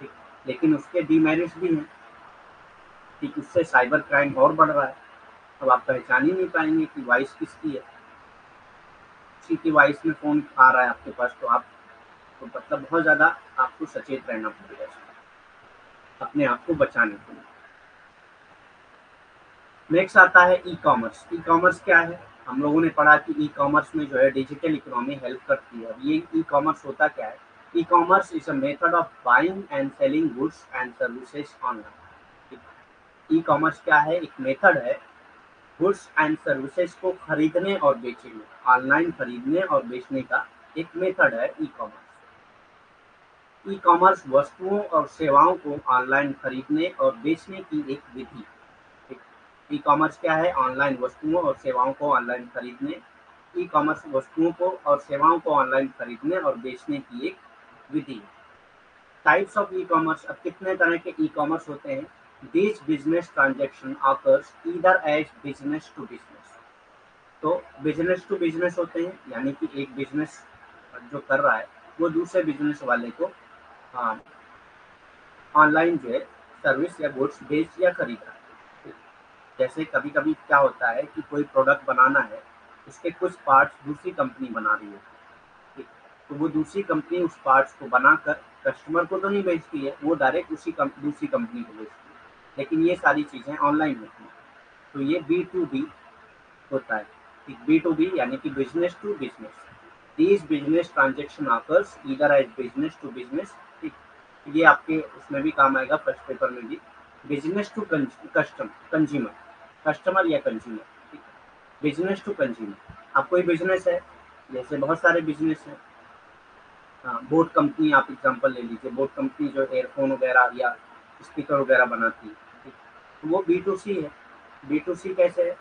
ठीक, लेकिन उसके डीमेरिट्स भी हैं, ठीक। उससे साइबर क्राइम और बढ़ रहा है। अब आप पहचान ही नहीं पाएंगे कि वॉइस किसकी है, किसी की वॉइस में फ़ोन आ रहा है आपके पास, तो आप तो मतलब बहुत ज़्यादा आपको सचेत रहना पड़ेगा अपने आप को बचाने के लिए। नेक्स्ट आता है ई कॉमर्स। ई कॉमर्स क्या है? हम लोगों ने पढ़ा कि ई कॉमर्स में जो है डिजिटल इकोनॉमी हेल्प करती है। अब ये ई कॉमर्स होता क्या है? E commerce is a method of buying and selling goods and services online. E commerce क्या है? एक मेथड है गुड्स एंड सर्विसेज को खरीदने और बेचने, ऑनलाइन खरीदने और बेचने का एक मेथड है ई कॉमर्स। ई कॉमर्स वस्तुओं और सेवाओं को ऑनलाइन खरीदने और बेचने की एक विधि। ई कॉमर्स क्या है? ऑनलाइन वस्तुओं और सेवाओं को ऑनलाइन खरीदने, ई कॉमर्स वस्तुओं को और सेवाओं को ऑनलाइन खरीदने और बेचने की एक विधि। टाइप्स ऑफ ई कॉमर्स, अब कितने तरह के ई कॉमर्स होते हैं? This business transaction occurs either as business to business, तो बिजनेस टू बिजनेस होते हैं, यानी कि एक बिजनेस जो कर रहा है वो दूसरे बिजनेस वाले को ऑनलाइन जो है सर्विस या गुड्स बेच या खरीदा। जैसे कभी कभी क्या होता है कि कोई प्रोडक्ट बनाना है, उसके कुछ पार्ट्स दूसरी कंपनी बना रही होती है, तो वो दूसरी कंपनी उस पार्ट्स को बनाकर कस्टमर को तो नहीं बेचती है, वो डायरेक्ट उसी कम, दूसरी कंपनी को बेचती है, लेकिन ये सारी चीज़ें ऑनलाइन होती हैं, तो ये बी टू बी होता है। बी टू बी यानी कि business to business. These business transaction occurs either as business to business, ये आपके उसमें भी काम आएगा, फर्स्ट पेपर में भी। Business to customer, consumer, customer या कंज्यूमर, बिजनेस टू कंज्यूमर। आप कोई बिजनेस है, जैसे बहुत सारे बिजनेस हैं, बोट कंपनी आप एग्जांपल ले लीजिए। बोट कंपनी जो एयरफोन वगैरह या स्पीकर वगैरह बनाती है, तो वो बी टू सी है। बी टू सी कैसे है?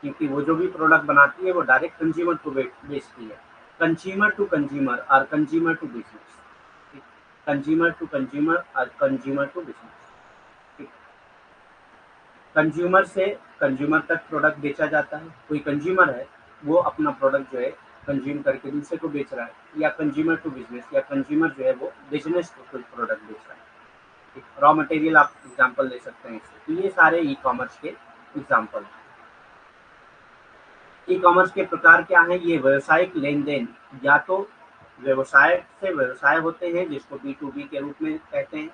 क्योंकि वो जो भी प्रोडक्ट बनाती है वो डायरेक्ट कंज्यूमर को बेचती है, कंज्यूमर टू कंज्यूमर और consumer to business, consumer to consumer और कंज्यूमर टू बिजनेस। कंज्यूमर से कंज्यूमर तक प्रोडक्ट बेचा जाता है। कोई कंज्यूमर है वो अपना प्रोडक्ट जो है कंज्यूम करके दूसरे को बेच रहा है, या कंज्यूमर टू बिजनेस, या कंज्यूमर जो है वो बिजनेस को कोई प्रोडक्ट बेच रहा है। रॉ मटेरियल आप एग्जांपल ले सकते हैं इससे। तो ये सारे ई कॉमर्स के एग्जांपल हैं। ई कॉमर्स के प्रकार क्या हैं? ये व्यावसायिक लेन देन, या तो व्यवसाय से व्यवसाय होते हैं जिसको बी टू बी के रूप में कहते हैं,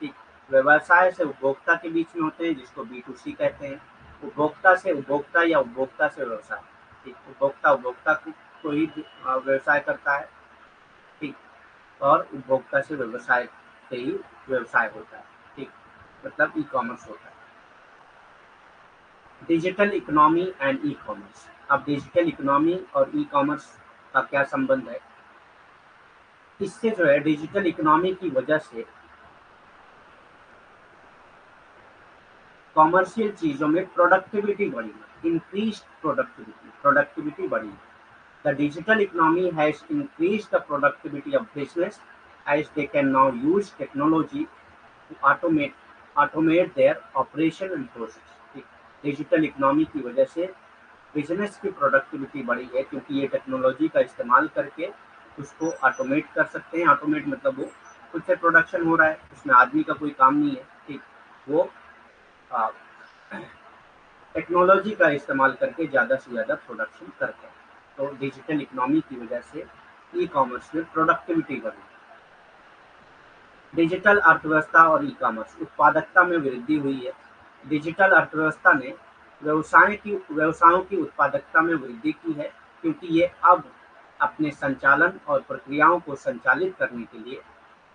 ठीक, व्यवसाय से उपभोक्ता के बीच में होते हैं जिसको बी टू सी कहते हैं, उपभोक्ता से उपभोक्ता या उपभोक्ता से व्यवसाय, ठीक, उपभोक्ता उपभोक्ता को ही व्यवसाय करता है, ठीक, और उपभोक्ता से व्यवसाय से ही व्यवसाय होता है, ठीक, मतलब ई कॉमर्स होता है। Digital economy and e commerce. अब डिजिटल इकोनॉमी और ई कॉमर्स का क्या संबंध है? इससे जो है डिजिटल इकोनॉमी की वजह से कॉमर्शियल चीज़ों में प्रोडक्टिविटी बढ़ी है, इंक्रीज प्रोडक्टिविटी प्रोडक्टिविटी बढ़ी है। The digital economy has increased the productivity of business as they can now use technology to automate automate their operation and process. Digital economy की वजह से बिजनेस की प्रोडक्टिविटी बढ़ी है, क्योंकि ये टेक्नोलॉजी का इस्तेमाल करके उसको ऑटोमेट कर सकते हैं। ऑटोमेट मतलब वो खुद से प्रोडक्शन हो रहा है, उसमें आदमी का कोई काम नहीं है, ठीक, वो टेक्नोलॉजी का इस्तेमाल करके ज़्यादा से ज़्यादा प्रोडक्शन करते हैं। तो डिजिटल इकोनॉमी की वजह से ई कॉमर्स में प्रोडक्टिविटी बढ़ी। डिजिटल अर्थव्यवस्था और ई कॉमर्स, उत्पादकता में वृद्धि हुई है। डिजिटल अर्थव्यवस्था ने व्यवसाय की व्यवसायों की उत्पादकता में वृद्धि की है, क्योंकि ये अब अपने संचालन और प्रक्रियाओं को संचालित करने के लिए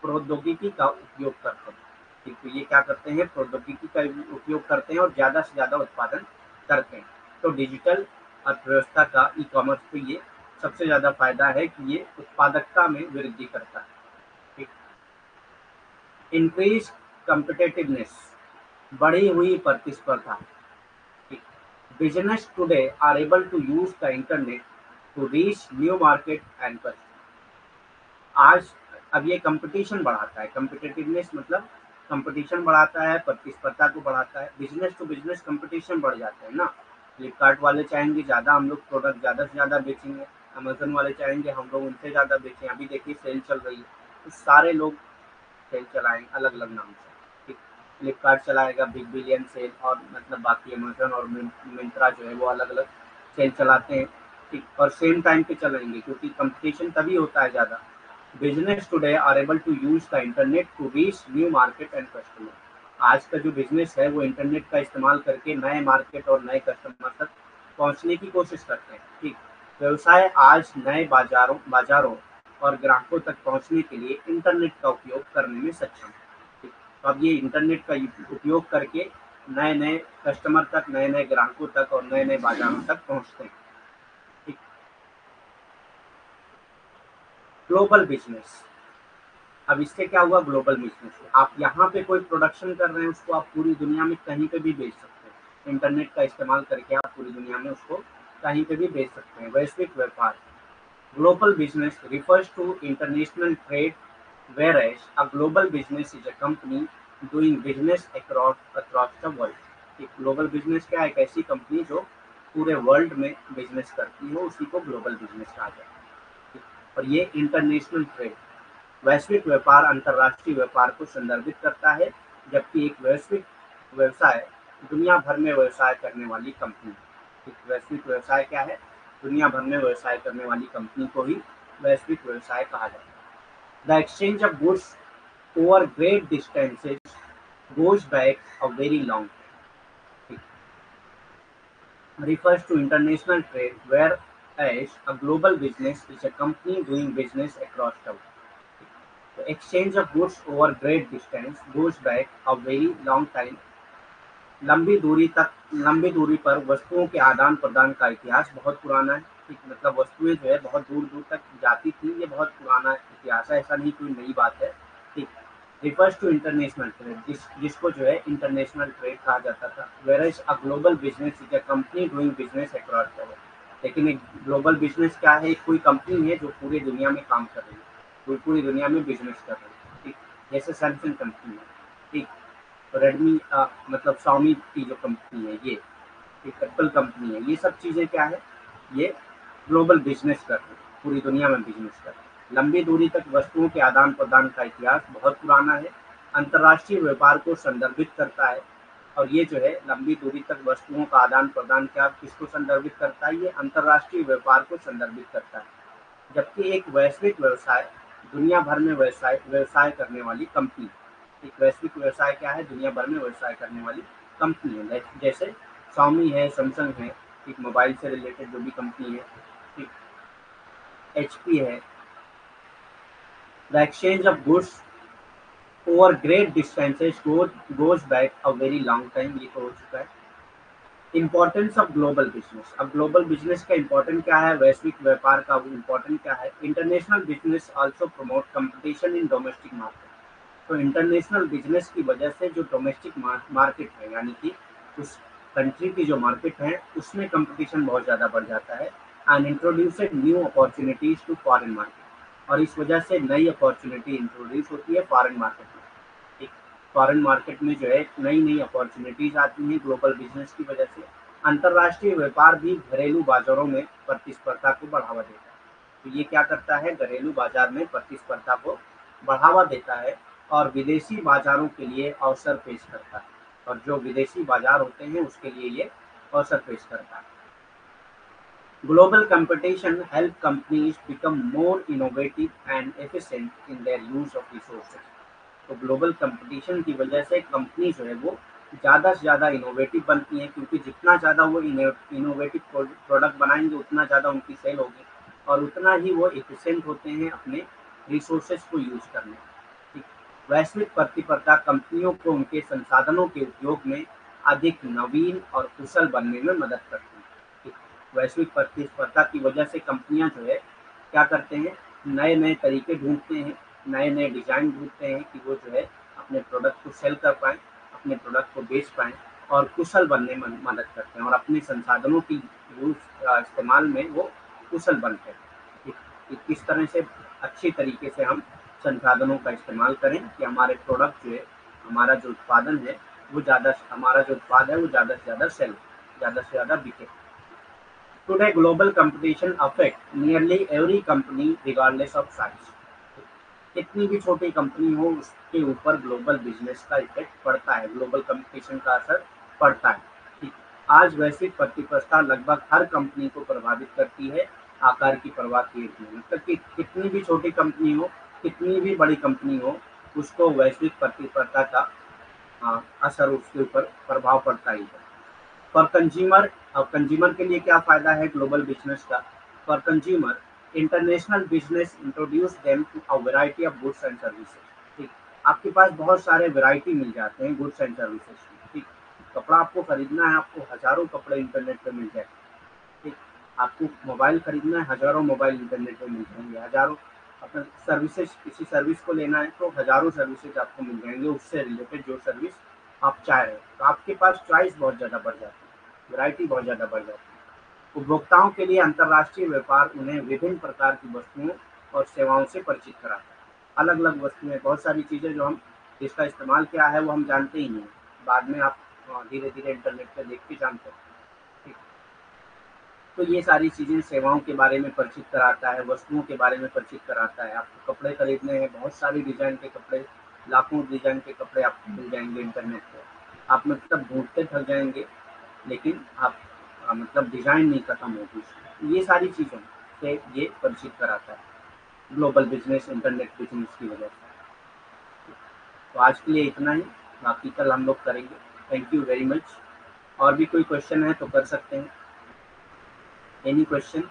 प्रौद्योगिकी का उपयोग करते हैं। ठीक, तो ये क्या करते हैं? प्रौद्योगिकी का उपयोग करते हैं और ज़्यादा से ज़्यादा उत्पादन करते हैं। तो डिजिटल अर्थव्यवस्था का ई कॉमर्स पे ये सबसे ज़्यादा फायदा है कि ये उत्पादकता में वृद्धि करता है। ठीक, इंक्रीज कॉम्पिटेटिवनेस, बढ़ी हुई प्रतिस्पर्धा। ठीक, business today are able to use the internet to reach new market and customer. आज अब ये कंपटीशन बढ़ाता है, कंपिटेटिवनेस मतलब कंपटीशन बढ़ाता है, प्रतिस्पर्धा को बढ़ाता है। बिजनेस टू बिजनेस कंपटीशन बढ़ जाता है ना। फ्लिपकार्ट वाले चाहेंगे ज़्यादा हम लोग प्रोडक्ट ज़्यादा से ज़्यादा बेचेंगे, अमेजन वाले चाहेंगे हम लोग उनसे ज़्यादा बेचें। अभी देखिए सेल चल रही है, तो सारे लोग सेल चलाएंगे अलग अलग नाम से। ठीक, फ्लिपकार्ट चलाएगा बिग बिलियन सेल, और मतलब बाकी अमेजन और मिंत्रा जो है वो अलग अलग सेल चलाते हैं, ठीक, और सेम टाइम पे चलाएंगे, क्योंकि कंपटीशन तभी होता है ज़्यादा। Business today are able to use the internet to reach new market and customer. आज का जो बिजनेस है वो इंटरनेट का इस्तेमाल करके नए मार्केट और नए कस्टमर तक पहुंचने की कोशिश करते हैं। ठीक, व्यवसाय आज नए बाजारों बाजारों और ग्राहकों तक पहुंचने के लिए इंटरनेट का उपयोग करने में सक्षम है। ठीक, तो अब ये इंटरनेट का उपयोग करके नए नए कस्टमर तक, नए नए ग्राहकों तक और नए नए बाजारों तक पहुँचते हैं। ग्लोबल बिजनेस, अब इससे क्या हुआ? ग्लोबल बिजनेस, आप यहाँ पे कोई प्रोडक्शन कर रहे हैं उसको आप पूरी दुनिया में कहीं पे भी बेच सकते हैं। इंटरनेट का इस्तेमाल करके आप पूरी दुनिया में उसको कहीं पे भी बेच सकते हैं। वैश्विक व्यापार, global business refers to international trade, where as a global business is a company doing business across across the world. Global business क्या है? एक ऐसी कंपनी जो पूरे वर्ल्ड में बिजनेस करती हो, उसी को ग्लोबल बिजनेस कहा जाता है। और ये इंटरनेशनल ट्रेड, वैश्विक व्यापार अंतर्राष्ट्रीय व्यापार को संदर्भित करता है, जबकि एक वैश्विक व्यवसाय दुनिया भर में व्यवसाय करने वाली कंपनी। एक वैश्विक व्यवसाय क्या है? दुनिया भर में व्यवसाय करने वाली कंपनी को ही वैश्विक व्यवसाय कहा जाता है। The exchange of goods over great distances goes back a very long time. Refers to international trade where As a global business is a company doing business across the world. The exchange of goods over great distance goes back a very long time. लंबी दूरी तक लंबी दूरी पर वस्तुओं के आदान प्रदान का इतिहास बहुत पुराना है। ठीक, मतलब वस्तुएं जो है बहुत दूर दूर तक जाती थी, ये बहुत पुराना इतिहास है, ऐसा नहीं कोई नई बात है। ठीक, refers to international trade, जिस, जिसको जो है international trade कहा जाता था. Whereas a global business is a company doing business across the world. लेकिन एक global business क्या है? कोई कंपनी है जो पूरी दुनिया में काम कर रही है, कोई पूरी दुनिया में बिजनेस कर रही है. ठीक, जैसे सैमसंग कंपनी है, ठीक, रेडमी मतलब स्वामी की जो कंपनी है ये, ठीक, एप्पल कंपनी है, ये सब चीज़ें क्या है, ये ग्लोबल बिजनेस कर रही है, पूरी दुनिया में बिजनेस कर रही है. लंबी दूरी तक वस्तुओं के आदान प्रदान का इतिहास बहुत पुराना है, अंतर्राष्ट्रीय व्यापार को संदर्भित करता है. और ये जो है लंबी दूरी तक वस्तुओं का आदान प्रदान क्या किसको संदर्भित करता है, ये अंतर्राष्ट्रीय व्यापार को संदर्भित करता है. जबकि एक वैश्विक व्यवसाय दुनिया भर में व्यवसाय व्यवसाय करने वाली कंपनी, एक वैश्विक व्यवसाय क्या है, दुनिया भर में व्यवसाय करने वाली कंपनी है. जैसे स्वामी है, सैमसंग है, एक मोबाइल से रिलेटेड जो भी कंपनी है, ठीक, एच पी है. The exchange of goods over great distances goes goes back a very long time. ये हो चुका है. Importance of global business. अब global business का important क्या है, वैश्विक व्यापार का important क्या है. International business also promote competition in domestic market. तो international business की वजह से जो domestic market है, यानी कि उस country की जो market है, उसमें competition बहुत ज़्यादा बढ़ जाता है and introduces new opportunities to foreign market. और इस वजह से नई अपॉर्चुनिटी इंट्रोड्यूस होती है फॉरेन मार्केट में. ठीक, फॉरेन मार्केट में जो है नई नई अपॉर्चुनिटीज आती हैं ग्लोबल बिजनेस की वजह से. अंतर्राष्ट्रीय व्यापार भी घरेलू बाजारों में प्रतिस्पर्धा को बढ़ावा देता है. तो ये क्या करता है, घरेलू बाजार में प्रतिस्पर्धा को बढ़ावा देता है और विदेशी बाजारों के लिए अवसर पेश करता है. और जो विदेशी बाजार होते हैं उसके लिए ये अवसर पेश करता है. Global competition help companies become more innovative and efficient in their use of resources. तो global competition की वजह से कंपनी जो है वो ज़्यादा से ज़्यादा इनोवेटिव बनती हैं, क्योंकि जितना ज़्यादा वो इनोवेटिव प्रोडक्ट बनाएंगे उतना ज़्यादा उनकी सेल होगी और उतना ही वो एफिशिएंट होते हैं अपने रिसोर्सेज को यूज करने. ठीक, वैश्विक प्रतिस्पर्धा कंपनियों को उनके संसाधनों के उपयोग में अधिक नवीन और कुशल बनने में मदद करती है. वैश्विक प्रतिस्पर्धा की वजह से कंपनियां जो है क्या करते हैं, नए नए तरीके ढूंढते हैं, नए नए डिज़ाइन ढूंढते हैं कि वो जो है अपने प्रोडक्ट को सेल कर पाएँ, अपने प्रोडक्ट को बेच पाएँ और कुशल बनने में मदद करते हैं और अपने संसाधनों की यूज इस्तेमाल में वो कुशल बनते हैं कि किस तरह से अच्छी तरीके से हम संसाधनों का इस्तेमाल करें कि हमारे प्रोडक्ट जो है, हमारा जो उत्पादन है वो ज़्यादा, हमारा जो उत्पाद है वो ज़्यादा से ज़्यादा सेल, ज़्यादा से ज़्यादा बिके. Today, global competition affect nearly every company, regardless of size. कितनी भी छोटी कंपनी हो उसके ऊपर ग्लोबल बिजनेस का इफेक्ट पड़ता है, ग्लोबल कंपटीशन का असर पड़ता है. ठीक, आज वैश्विक प्रतिस्पर्धा लगभग हर कंपनी को प्रभावित करती है, आकार की परवाह किए बिना. मतलब कि कितनी भी छोटी कंपनी हो, कितनी भी बड़ी कंपनी हो, उसको वैश्विक प्रतिस्पर्धा का आ, असर उसके ऊपर प्रभाव पड़ता ही है. पर कंज्यूमर, अब कंज्यूमर के लिए क्या फ़ायदा है ग्लोबल बिजनेस का. For consumer international business introduce them to a variety of goods and services. ठीक, आपके पास बहुत सारे वैरायटी मिल जाते हैं गुड्स एंड सर्विसेज. ठीक, कपड़ा आपको खरीदना है, आपको हज़ारों कपड़े इंटरनेट पे मिल जाएंगे. ठीक, आपको मोबाइल खरीदना है, हज़ारों मोबाइल इंटरनेट पर मिल जाएंगे, हज़ारों अपना सर्विसेज, किसी सर्विस को लेना है तो हज़ारों सर्विसेज आपको मिल जाएंगे उससे रिलेटेड जो सर्विस आप चाह रहे हो. तो आपके पास चॉइस बहुत ज़्यादा बढ़ जाती है, वैरायटी बहुत ज़्यादा बढ़ जाती है. उपभोक्ताओं के लिए अंतर्राष्ट्रीय व्यापार उन्हें विभिन्न प्रकार की वस्तुओं और सेवाओं से परिचित कराता है. अलग अलग वस्तुएं, बहुत सारी चीज़ें जो हम, जिसका इस्तेमाल क्या है वो हम जानते ही नहीं, बाद में आप धीरे धीरे इंटरनेट पर देख के जानते हैं. ठीक, तो ये सारी चीज़ें सेवाओं के बारे में परिचित कराता है, वस्तुओं के बारे में परिचित कराता है. आपको कपड़े खरीदने हैं, बहुत सारे डिज़ाइन के कपड़े, लाखों डिज़ाइन के कपड़े आपको मिल जाएंगे इंटरनेट पर. आप मतलब ढूंढते थक जाएंगे लेकिन आप आ, मतलब डिज़ाइन नहीं खत्म होगी. ये सारी चीज़ों से ये परिचित कराता है ग्लोबल बिजनेस इंटरनेट बिजनेस की वजह से. तो आज के लिए इतना ही, बाकी कल हम लोग करेंगे. Thank you very much. और भी कोई क्वेश्चन है तो कर सकते हैं. Any question?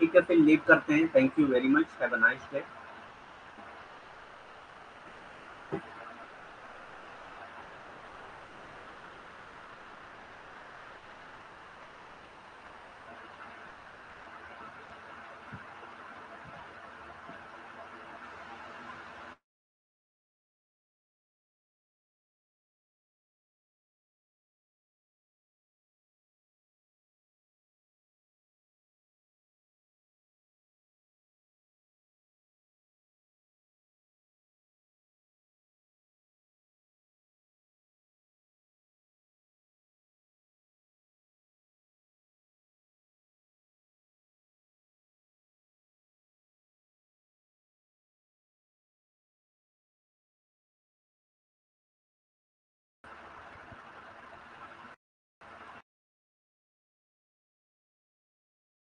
ठीक है, फिर लीव करते हैं। Thank you very much, have a nice day.